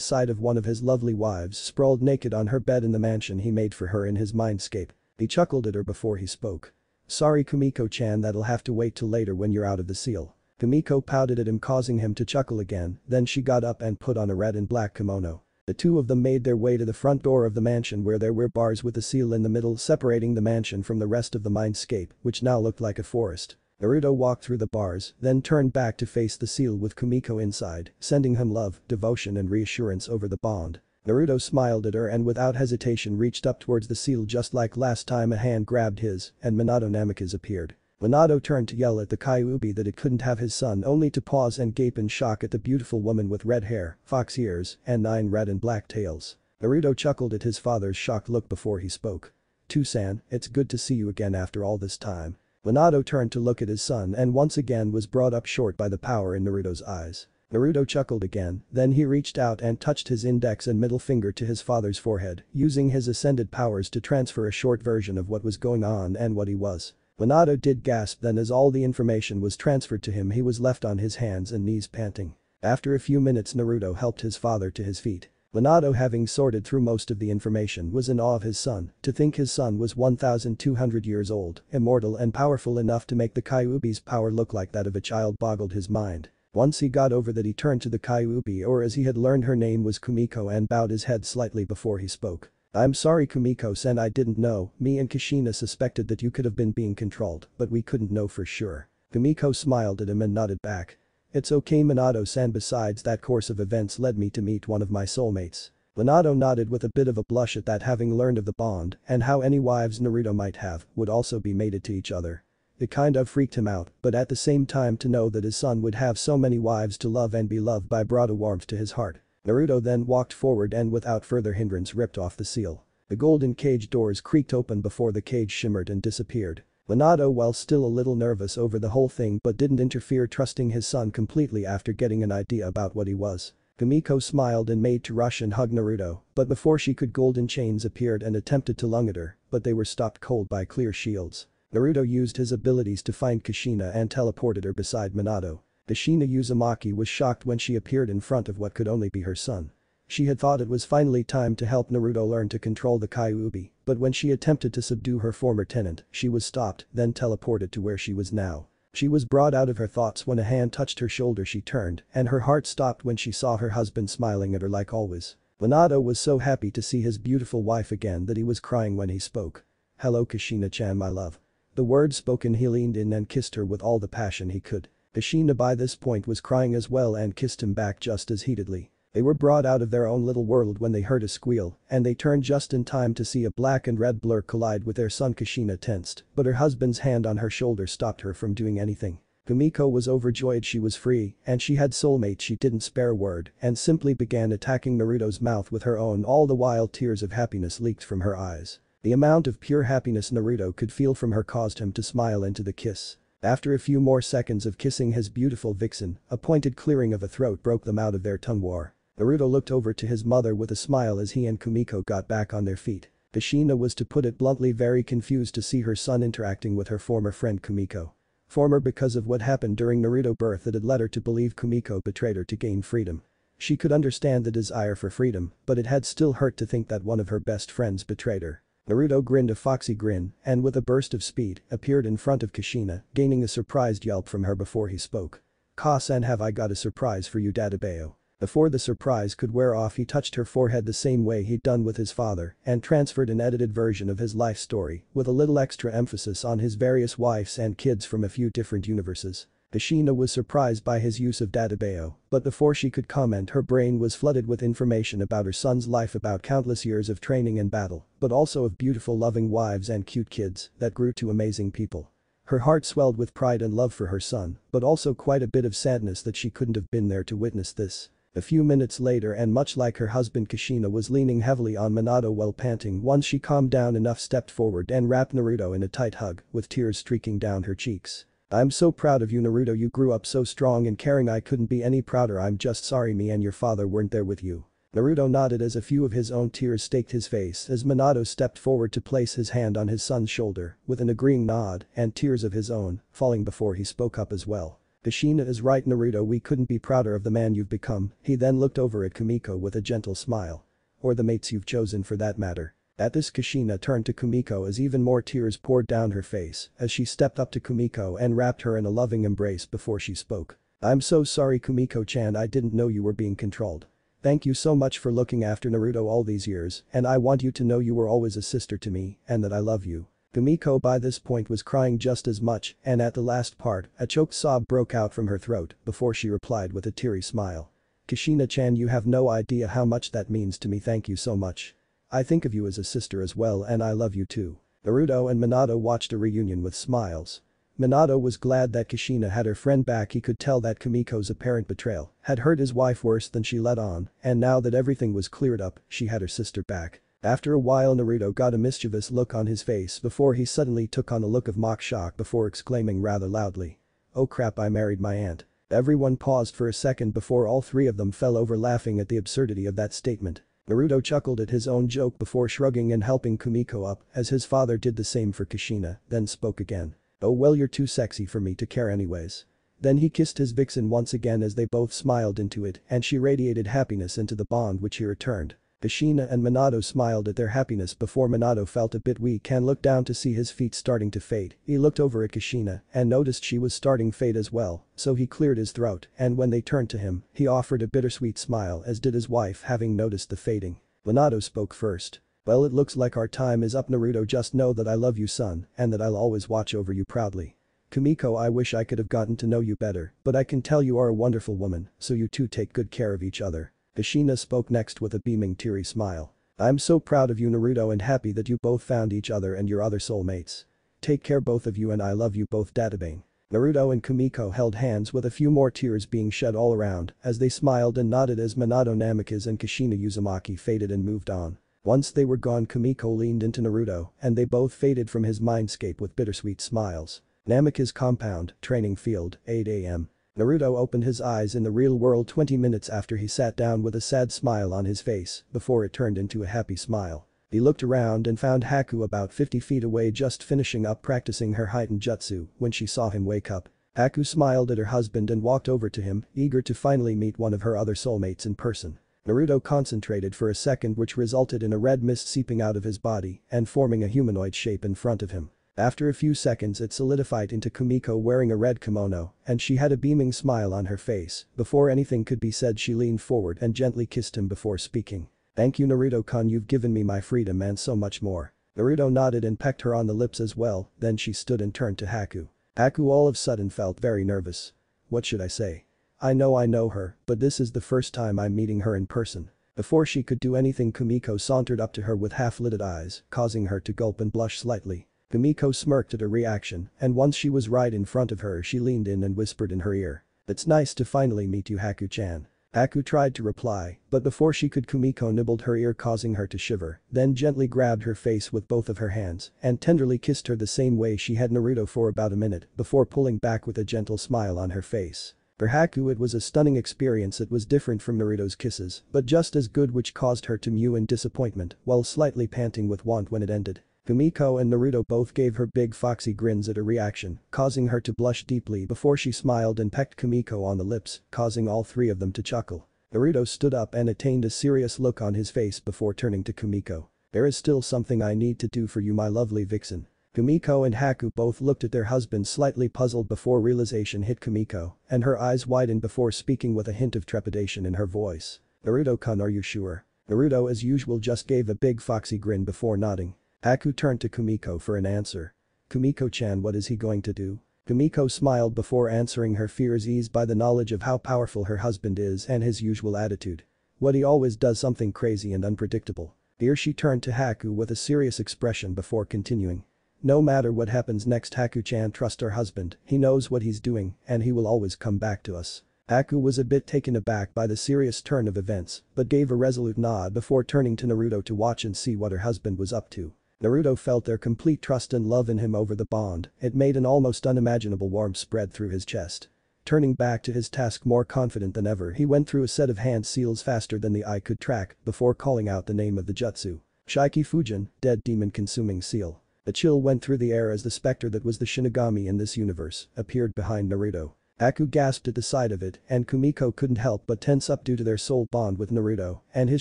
sight of one of his lovely wives sprawled naked on her bed in the mansion he made for her in his mindscape. He chuckled at her before he spoke. "Sorry Kumiko-chan, that'll have to wait till later when you're out of the seal." Kumiko pouted at him, causing him to chuckle again, then she got up and put on a red and black kimono. The two of them made their way to the front door of the mansion where there were bars with a seal in the middle separating the mansion from the rest of the mindscape, which now looked like a forest. Naruto walked through the bars, then turned back to face the seal with Kumiko inside, sending him love, devotion and reassurance over the bond. Naruto smiled at her and without hesitation reached up towards the seal just like last time. A hand grabbed his and Minato Namikaze appeared. Minato turned to yell at the Kyuubi that it couldn't have his son, only to pause and gape in shock at the beautiful woman with red hair, fox ears, and 9 red and black tails. Naruto chuckled at his father's shocked look before he spoke. "Two-san, it's good to see you again after all this time." Minato turned to look at his son and once again was brought up short by the power in Naruto's eyes. Naruto chuckled again, then he reached out and touched his index and middle finger to his father's forehead, using his ascended powers to transfer a short version of what was going on and what he was. Minato did gasp, then as all the information was transferred to him he was left on his hands and knees panting. After a few minutes Naruto helped his father to his feet. Minato, having sorted through most of the information, was in awe of his son. To think his son was 1,200 years old, immortal and powerful enough to make the Kyuubi's power look like that of a child boggled his mind. Once he got over that, he turned to the Kyuubi, or as he had learned her name was Kumiko, and bowed his head slightly before he spoke. "I'm sorry Kumiko-sen, I didn't know. Me and Kushina suspected that you could have been being controlled, but we couldn't know for sure." Kumiko smiled at him and nodded back. "It's okay Minato-san, besides, that course of events led me to meet one of my soulmates." Minato nodded with a bit of a blush at that, having learned of the bond and how any wives Naruto might have would also be mated to each other. It kind of freaked him out, but at the same time to know that his son would have so many wives to love and be loved by brought a warmth to his heart. Naruto then walked forward and without further hindrance ripped off the seal. The golden cage doors creaked open before the cage shimmered and disappeared. Minato, while still a little nervous over the whole thing, but didn't interfere, trusting his son completely after getting an idea about what he was. Kumiko smiled and made to rush and hug Naruto, but before she could, golden chains appeared and attempted to lunge at her, but they were stopped cold by clear shields. Naruto used his abilities to find Kushina and teleported her beside Minato. Kushina Uzumaki was shocked when she appeared in front of what could only be her son. She had thought it was finally time to help Naruto learn to control the Kyuubi, but when she attempted to subdue her former tenant, she was stopped, then teleported to where she was now. She was brought out of her thoughts when a hand touched her shoulder. She turned, and her heart stopped when she saw her husband smiling at her like always. Minato was so happy to see his beautiful wife again that he was crying when he spoke. "Hello Kushina-chan, my love." The words spoken, he leaned in and kissed her with all the passion he could. Kushina by this point was crying as well and kissed him back just as heatedly. They were brought out of their own little world when they heard a squeal, and they turned just in time to see a black and red blur collide with their son. Kushina tensed, but her husband's hand on her shoulder stopped her from doing anything. Kumiko was overjoyed she was free, and she had soulmate. She didn't spare a word and simply began attacking Naruto's mouth with her own, all the while tears of happiness leaked from her eyes. The amount of pure happiness Naruto could feel from her caused him to smile into the kiss. After a few more seconds of kissing his beautiful vixen, a pointed clearing of a throat broke them out of their tongue war. Naruto looked over to his mother with a smile as he and Kumiko got back on their feet. Kushina was, to put it bluntly, very confused to see her son interacting with her former friend Kumiko. Former because of what happened during Naruto's birth that had led her to believe Kumiko betrayed her to gain freedom. She could understand the desire for freedom, but it had still hurt to think that one of her best friends betrayed her. Naruto grinned a foxy grin and with a burst of speed appeared in front of Kushina, gaining a surprised yelp from her before he spoke. "Ka-san, have I got a surprise for you, Dadabeo." Before the surprise could wear off, he touched her forehead the same way he'd done with his father and transferred an edited version of his life story with a little extra emphasis on his various wives and kids from a few different universes. Kushina was surprised by his use of Dadabeo, but before she could comment her brain was flooded with information about her son's life, about countless years of training and battle, but also of beautiful loving wives and cute kids that grew to amazing people. Her heart swelled with pride and love for her son, but also quite a bit of sadness that she couldn't have been there to witness this. A few minutes later, and much like her husband, Kushina was leaning heavily on Minato while panting. Once she calmed down enough, stepped forward and wrapped Naruto in a tight hug with tears streaking down her cheeks. "I'm so proud of you Naruto, you grew up so strong and caring, I couldn't be any prouder. I'm just sorry me and your father weren't there with you." Naruto nodded as a few of his own tears staked his face as Minato stepped forward to place his hand on his son's shoulder with an agreeing nod and tears of his own falling before he spoke up as well. Kushina is right, Naruto, we couldn't be prouder of the man you've become. He then looked over at Kumiko with a gentle smile. Or the mates you've chosen for that matter. At this, Kushina turned to Kumiko as even more tears poured down her face as she stepped up to Kumiko and wrapped her in a loving embrace before she spoke. I'm so sorry, Kumiko-chan, I didn't know you were being controlled. Thank you so much for looking after Naruto all these years, and I want you to know you were always a sister to me and that I love you. Kumiko by this point was crying just as much, and at the last part, a choked sob broke out from her throat before she replied with a teary smile. Kushina-chan, you have no idea how much that means to me. Thank you so much. I think of you as a sister as well, and I love you too. Naruto and Minato watched the reunion with smiles. Minato was glad that Kushina had her friend back. He could tell that Kumiko's apparent betrayal had hurt his wife worse than she let on, and now that everything was cleared up, she had her sister back. After a while, Naruto got a mischievous look on his face before he suddenly took on a look of mock shock before exclaiming rather loudly, "Oh crap, I married my aunt." Everyone paused for a second before all three of them fell over laughing at the absurdity of that statement. Naruto chuckled at his own joke before shrugging and helping Kumiko up as his father did the same for Kushina, then spoke again. Oh well, you're too sexy for me to care anyways. Then he kissed his vixen once again as they both smiled into it, and she radiated happiness into the bond which he returned. Kushina and Minato smiled at their happiness before Minato felt a bit weak and looked down to see his feet starting to fade. He looked over at Kushina and noticed she was starting to fade as well, so he cleared his throat, and when they turned to him, he offered a bittersweet smile as did his wife, having noticed the fading. Minato spoke first. Well, it looks like our time is up, Naruto, just know that I love you, son, and that I'll always watch over you proudly. Kumiko, I wish I could have gotten to know you better, but I can tell you are a wonderful woman, so you two take good care of each other. Kushina spoke next with a beaming teary smile. I'm so proud of you, Naruto, and happy that you both found each other and your other soulmates. Take care, both of you, and I love you both, Databane. Naruto and Kumiko held hands with a few more tears being shed all around as they smiled and nodded as Minato Namikaze and Kushina Uzumaki faded and moved on. Once they were gone, Kumiko leaned into Naruto and they both faded from his mindscape with bittersweet smiles. Namikaze compound, training field, 8 AM. Naruto opened his eyes in the real world 20 minutes after he sat down with a sad smile on his face before it turned into a happy smile. He looked around and found Haku about 50 feet away just finishing up practicing her heightened jutsu when she saw him wake up. Haku smiled at her husband and walked over to him, eager to finally meet one of her other soulmates in person. Naruto concentrated for a second, which resulted in a red mist seeping out of his body and forming a humanoid shape in front of him. After a few seconds it solidified into Kumiko wearing a red kimono, and she had a beaming smile on her face. Before anything could be said, she leaned forward and gently kissed him before speaking. Thank you, Naruto-kun, you've given me my freedom and so much more. Naruto nodded and pecked her on the lips as well, then she stood and turned to Haku. Haku all of a sudden felt very nervous. What should I say? I know her, but this is the first time I'm meeting her in person. Before she could do anything, Kumiko sauntered up to her with half-lidded eyes, causing her to gulp and blush slightly. Kumiko smirked at her reaction, and once she was right in front of her, she leaned in and whispered in her ear. It's nice to finally meet you, Haku-chan. Haku tried to reply, but before she could, Kumiko nibbled her ear, causing her to shiver, then gently grabbed her face with both of her hands and tenderly kissed her the same way she had Naruto for about a minute before pulling back with a gentle smile on her face. For Haku it was a stunning experience. It was different from Naruto's kisses, but just as good, which caused her to mew in disappointment while slightly panting with want when it ended. Kumiko and Naruto both gave her big foxy grins at her reaction, causing her to blush deeply before she smiled and pecked Kumiko on the lips, causing all three of them to chuckle. Naruto stood up and attained a serious look on his face before turning to Kumiko. There is still something I need to do for you, my lovely vixen. Kumiko and Haku both looked at their husbands slightly puzzled before realization hit Kumiko, and her eyes widened before speaking with a hint of trepidation in her voice. Naruto-kun, are you sure? Naruto as usual just gave a big foxy grin before nodding. Haku turned to Kumiko for an answer. Kumiko-chan, what is he going to do? Kumiko smiled before answering, her fears eased by the knowledge of how powerful her husband is and his usual attitude. What he always does, something crazy and unpredictable. Here she turned to Haku with a serious expression before continuing. No matter what happens next, Haku-chan, trust our husband. He knows what he's doing, and he will always come back to us. Haku was a bit taken aback by the serious turn of events, but gave a resolute nod before turning to Naruto to watch and see what her husband was up to. Naruto felt their complete trust and love in him over the bond. It made an almost unimaginable warmth spread through his chest. Turning back to his task more confident than ever, he went through a set of hand seals faster than the eye could track before calling out the name of the jutsu. Shaiki Fujin, dead demon consuming seal. A chill went through the air as the specter that was the Shinigami in this universe appeared behind Naruto. Haku gasped at the sight of it, and Kumiko couldn't help but tense up due to their soul bond with Naruto and his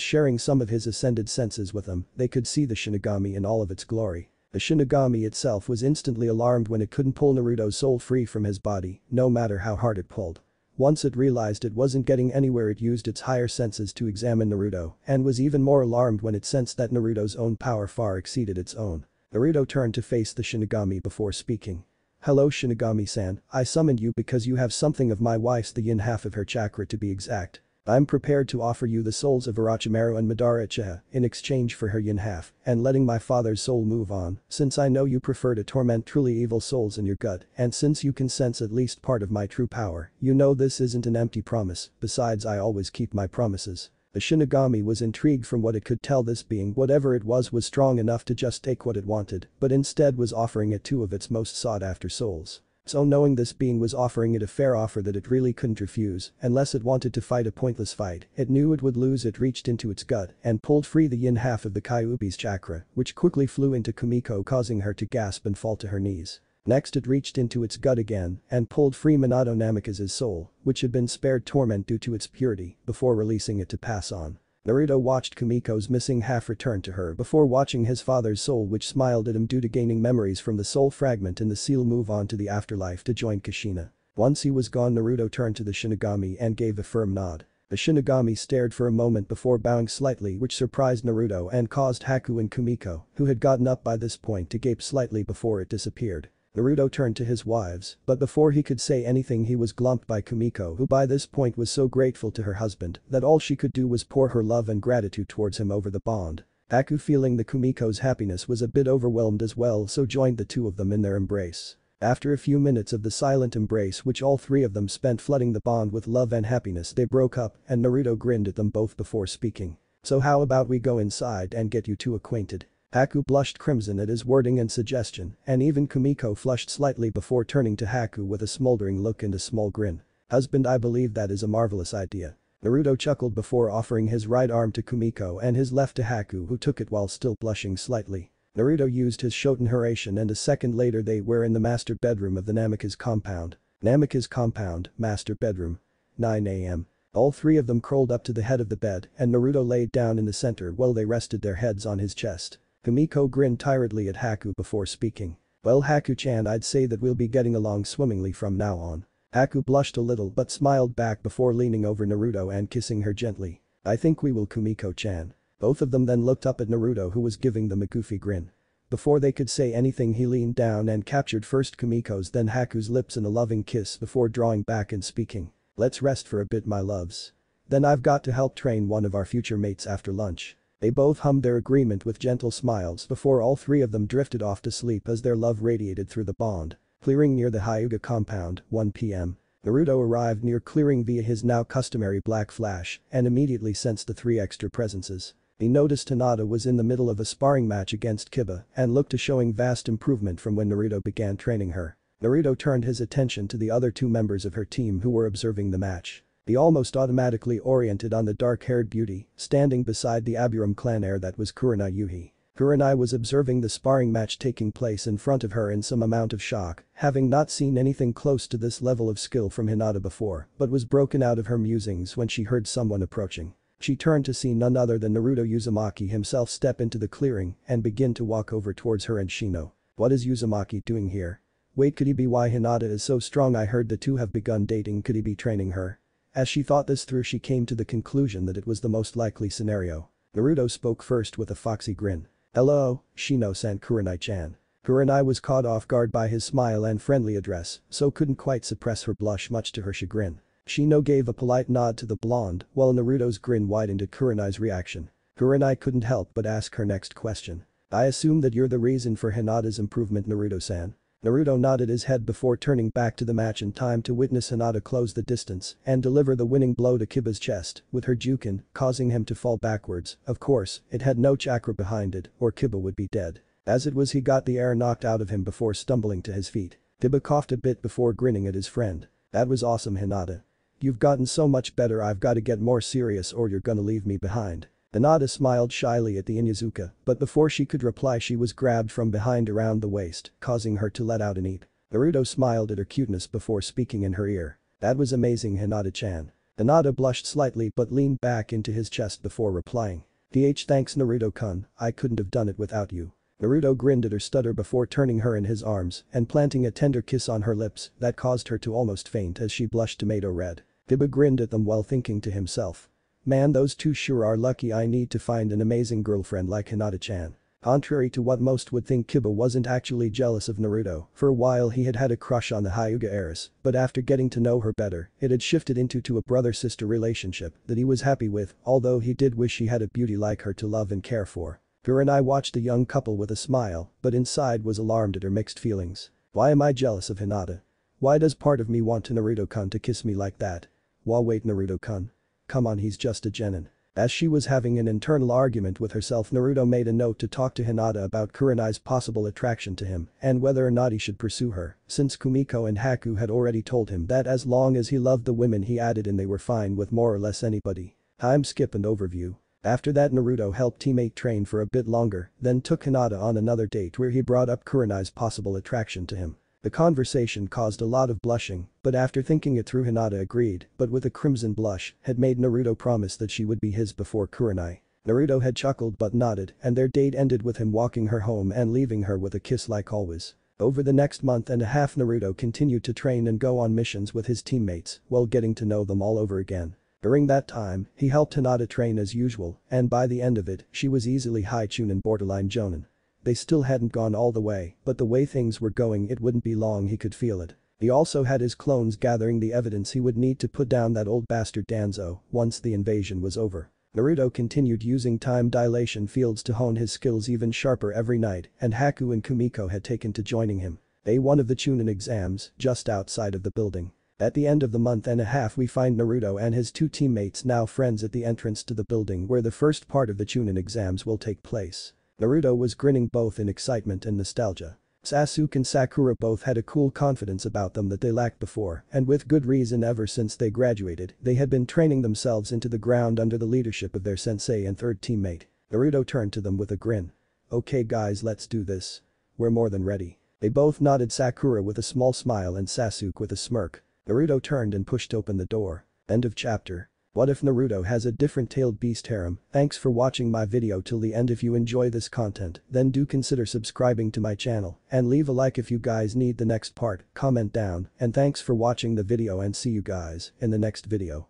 sharing some of his ascended senses with them. They could see the Shinigami in all of its glory. The Shinigami itself was instantly alarmed when it couldn't pull Naruto's soul free from his body, no matter how hard it pulled. Once it realized it wasn't getting anywhere, it used its higher senses to examine Naruto and was even more alarmed when it sensed that Naruto's own power far exceeded its own. Naruto turned to face the Shinigami before speaking. "Hello Shinigami-san, I summoned you because you have something of my wife's, the yin half of her chakra to be exact. I'm prepared to offer you the souls of Orochimaru and Madara Uchiha in exchange for her yin half and letting my father's soul move on, since I know you prefer to torment truly evil souls in your gut, and since you can sense at least part of my true power, you know this isn't an empty promise. Besides, I always keep my promises." The Shinigami was intrigued. From what it could tell, this being, whatever it was strong enough to just take what it wanted, but instead was offering it two of its most sought-after souls. So knowing this being was offering it a fair offer that it really couldn't refuse unless it wanted to fight a pointless fight, it knew it would lose. It reached into its gut and pulled free the yin half of the Kyuubi's chakra, which quickly flew into Kumiko, causing her to gasp and fall to her knees. Next, it reached into its gut again and pulled free Minato Namikaze's soul, which had been spared torment due to its purity, before releasing it to pass on. Naruto watched Kumiko's missing half return to her before watching his father's soul, which smiled at him due to gaining memories from the soul fragment in the seal, move on to the afterlife to join Kushina. Once he was gone, Naruto turned to the Shinigami and gave a firm nod. The Shinigami stared for a moment before bowing slightly, which surprised Naruto and caused Haku and Kumiko, who had gotten up by this point, to gape slightly before it disappeared. Naruto turned to his wives, but before he could say anything he was glumped by Kumiko, who by this point was so grateful to her husband that all she could do was pour her love and gratitude towards him over the bond. Haku, feeling the Kumiko's happiness, was a bit overwhelmed as well, so joined the two of them in their embrace. After a few minutes of the silent embrace, which all three of them spent flooding the bond with love and happiness, they broke up, and Naruto grinned at them both before speaking. "So how about we go inside and get you two acquainted?" Haku blushed crimson at his wording and suggestion, and even Kumiko flushed slightly before turning to Haku with a smoldering look and a small grin. "Husband, I believe that is a marvelous idea." Naruto chuckled before offering his right arm to Kumiko and his left to Haku, who took it while still blushing slightly. Naruto used his Shoten Huracan, and a second later they were in the master bedroom of the Namikaze compound. Namikaze compound, master bedroom. 9 AM. All three of them curled up to the head of the bed, and Naruto laid down in the center while they rested their heads on his chest. Kumiko grinned tiredly at Haku before speaking. "Well Haku-chan, I'd say that we'll be getting along swimmingly from now on." Haku blushed a little but smiled back before leaning over Naruto and kissing her gently. "I think we will Kumiko-chan." Both of them then looked up at Naruto, who was giving them a goofy grin. Before they could say anything, he leaned down and captured first Kumiko's then Haku's lips in a loving kiss before drawing back and speaking. "Let's rest for a bit, my loves. Then I've got to help train one of our future mates after lunch." They both hummed their agreement with gentle smiles before all three of them drifted off to sleep as their love radiated through the bond. Clearing near the Hyuga compound, 1 PM. Naruto arrived near clearing via his now customary black flash and immediately sensed the three extra presences. He noticed Hinata was in the middle of a sparring match against Kiba and looked to showing vast improvement from when Naruto began training her. Naruto turned his attention to the other two members of her team who were observing the match. He almost automatically oriented on the dark-haired beauty standing beside the Aburame clan heir that was Kurenai Yuhi. Kurenai was observing the sparring match taking place in front of her in some amount of shock, having not seen anything close to this level of skill from Hinata before, but was broken out of her musings when she heard someone approaching. She turned to see none other than Naruto Uzumaki himself step into the clearing and begin to walk over towards her and Shino. "What is Uzumaki doing here? Wait, could he be why Hinata is so strong? I heard the two have begun dating. Could he be training her?" As she thought this through, she came to the conclusion that it was the most likely scenario. Naruto spoke first with a foxy grin. "Hello, Shino-san, Kurenai-chan." Kurenai was caught off guard by his smile and friendly address, so couldn't quite suppress her blush, much to her chagrin. Shino gave a polite nod to the blonde while Naruto's grin widened at Kurenai's reaction. Kurenai couldn't help but ask her next question. "I assume that you're the reason for Hinata's improvement, Naruto-san." Naruto nodded his head before turning back to the match in time to witness Hinata close the distance and deliver the winning blow to Kiba's chest with her Jukin, causing him to fall backwards. Of course, it had no chakra behind it or Kiba would be dead. As it was, he got the air knocked out of him before stumbling to his feet. Kiba coughed a bit before grinning at his friend. "That was awesome, Hinata. You've gotten so much better. I've got to get more serious or you're gonna leave me behind." Hinata smiled shyly at the Inuzuka, but before she could reply she was grabbed from behind around the waist, causing her to let out an eep. Naruto smiled at her cuteness before speaking in her ear. That was amazing, Hinata-chan. Hinata blushed slightly but leaned back into his chest before replying. Thanks Naruto-kun, I couldn't have done it without you. Naruto grinned at her stutter before turning her in his arms and planting a tender kiss on her lips that caused her to almost faint as she blushed tomato red. Kiba grinned at them while thinking to himself. Man, those two sure are lucky. I need to find an amazing girlfriend like Hinata-chan. Contrary to what most would think, Kiba wasn't actually jealous of Naruto. For a while he had had a crush on the Hyuga heiress, but after getting to know her better, it had shifted into a brother-sister relationship that he was happy with, although he did wish he had a beauty like her to love and care for. Kurenai watched the young couple with a smile, but inside was alarmed at her mixed feelings. Why am I jealous of Hinata? Why does part of me want to Naruto-kun to kiss me like that? Wah, wait, Naruto-kun. Come on, he's just a genin. As she was having an internal argument with herself, Naruto made a note to talk to Hinata about Kurenai's possible attraction to him and whether or not he should pursue her, since Kumiko and Haku had already told him that as long as he loved the women he added and they were fine with more or less anybody. Time skip and overview. After that, Naruto helped teammate train for a bit longer, then took Hinata on another date where he brought up Kurenai's possible attraction to him. The conversation caused a lot of blushing, but after thinking it through, Hinata agreed, but with a crimson blush, had made Naruto promise that she would be his before Kurenai. Naruto had chuckled but nodded, and their date ended with him walking her home and leaving her with a kiss like always. Over the next month and a half, Naruto continued to train and go on missions with his teammates while getting to know them all over again. During that time, he helped Hinata train as usual, and by the end of it, she was easily high chunin, borderline jonin. They still hadn't gone all the way, but the way things were going it wouldn't be long, he could feel it. He also had his clones gathering the evidence he would need to put down that old bastard Danzo once the invasion was over. Naruto continued using time dilation fields to hone his skills even sharper every night, and Haku and Kumiko had taken to joining him. Day one of the Chunin exams, just outside of the building. At the end of the month and a half, we find Naruto and his two teammates now friends at the entrance to the building where the first part of the Chunin exams will take place. Naruto was grinning both in excitement and nostalgia. Sasuke and Sakura both had a cool confidence about them that they lacked before, and with good reason. Ever since they graduated, they had been training themselves into the ground under the leadership of their sensei and third teammate. Naruto turned to them with a grin. Okay guys, let's do this. We're more than ready. They both nodded, Sakura with a small smile and Sasuke with a smirk. Naruto turned and pushed open the door. End of chapter. What if Naruto has a different tailed beast harem? Thanks for watching my video till the end. If you enjoy this content, then do consider subscribing to my channel and leave a like if you guys need the next part. Comment down, and thanks for watching the video, and see you guys in the next video.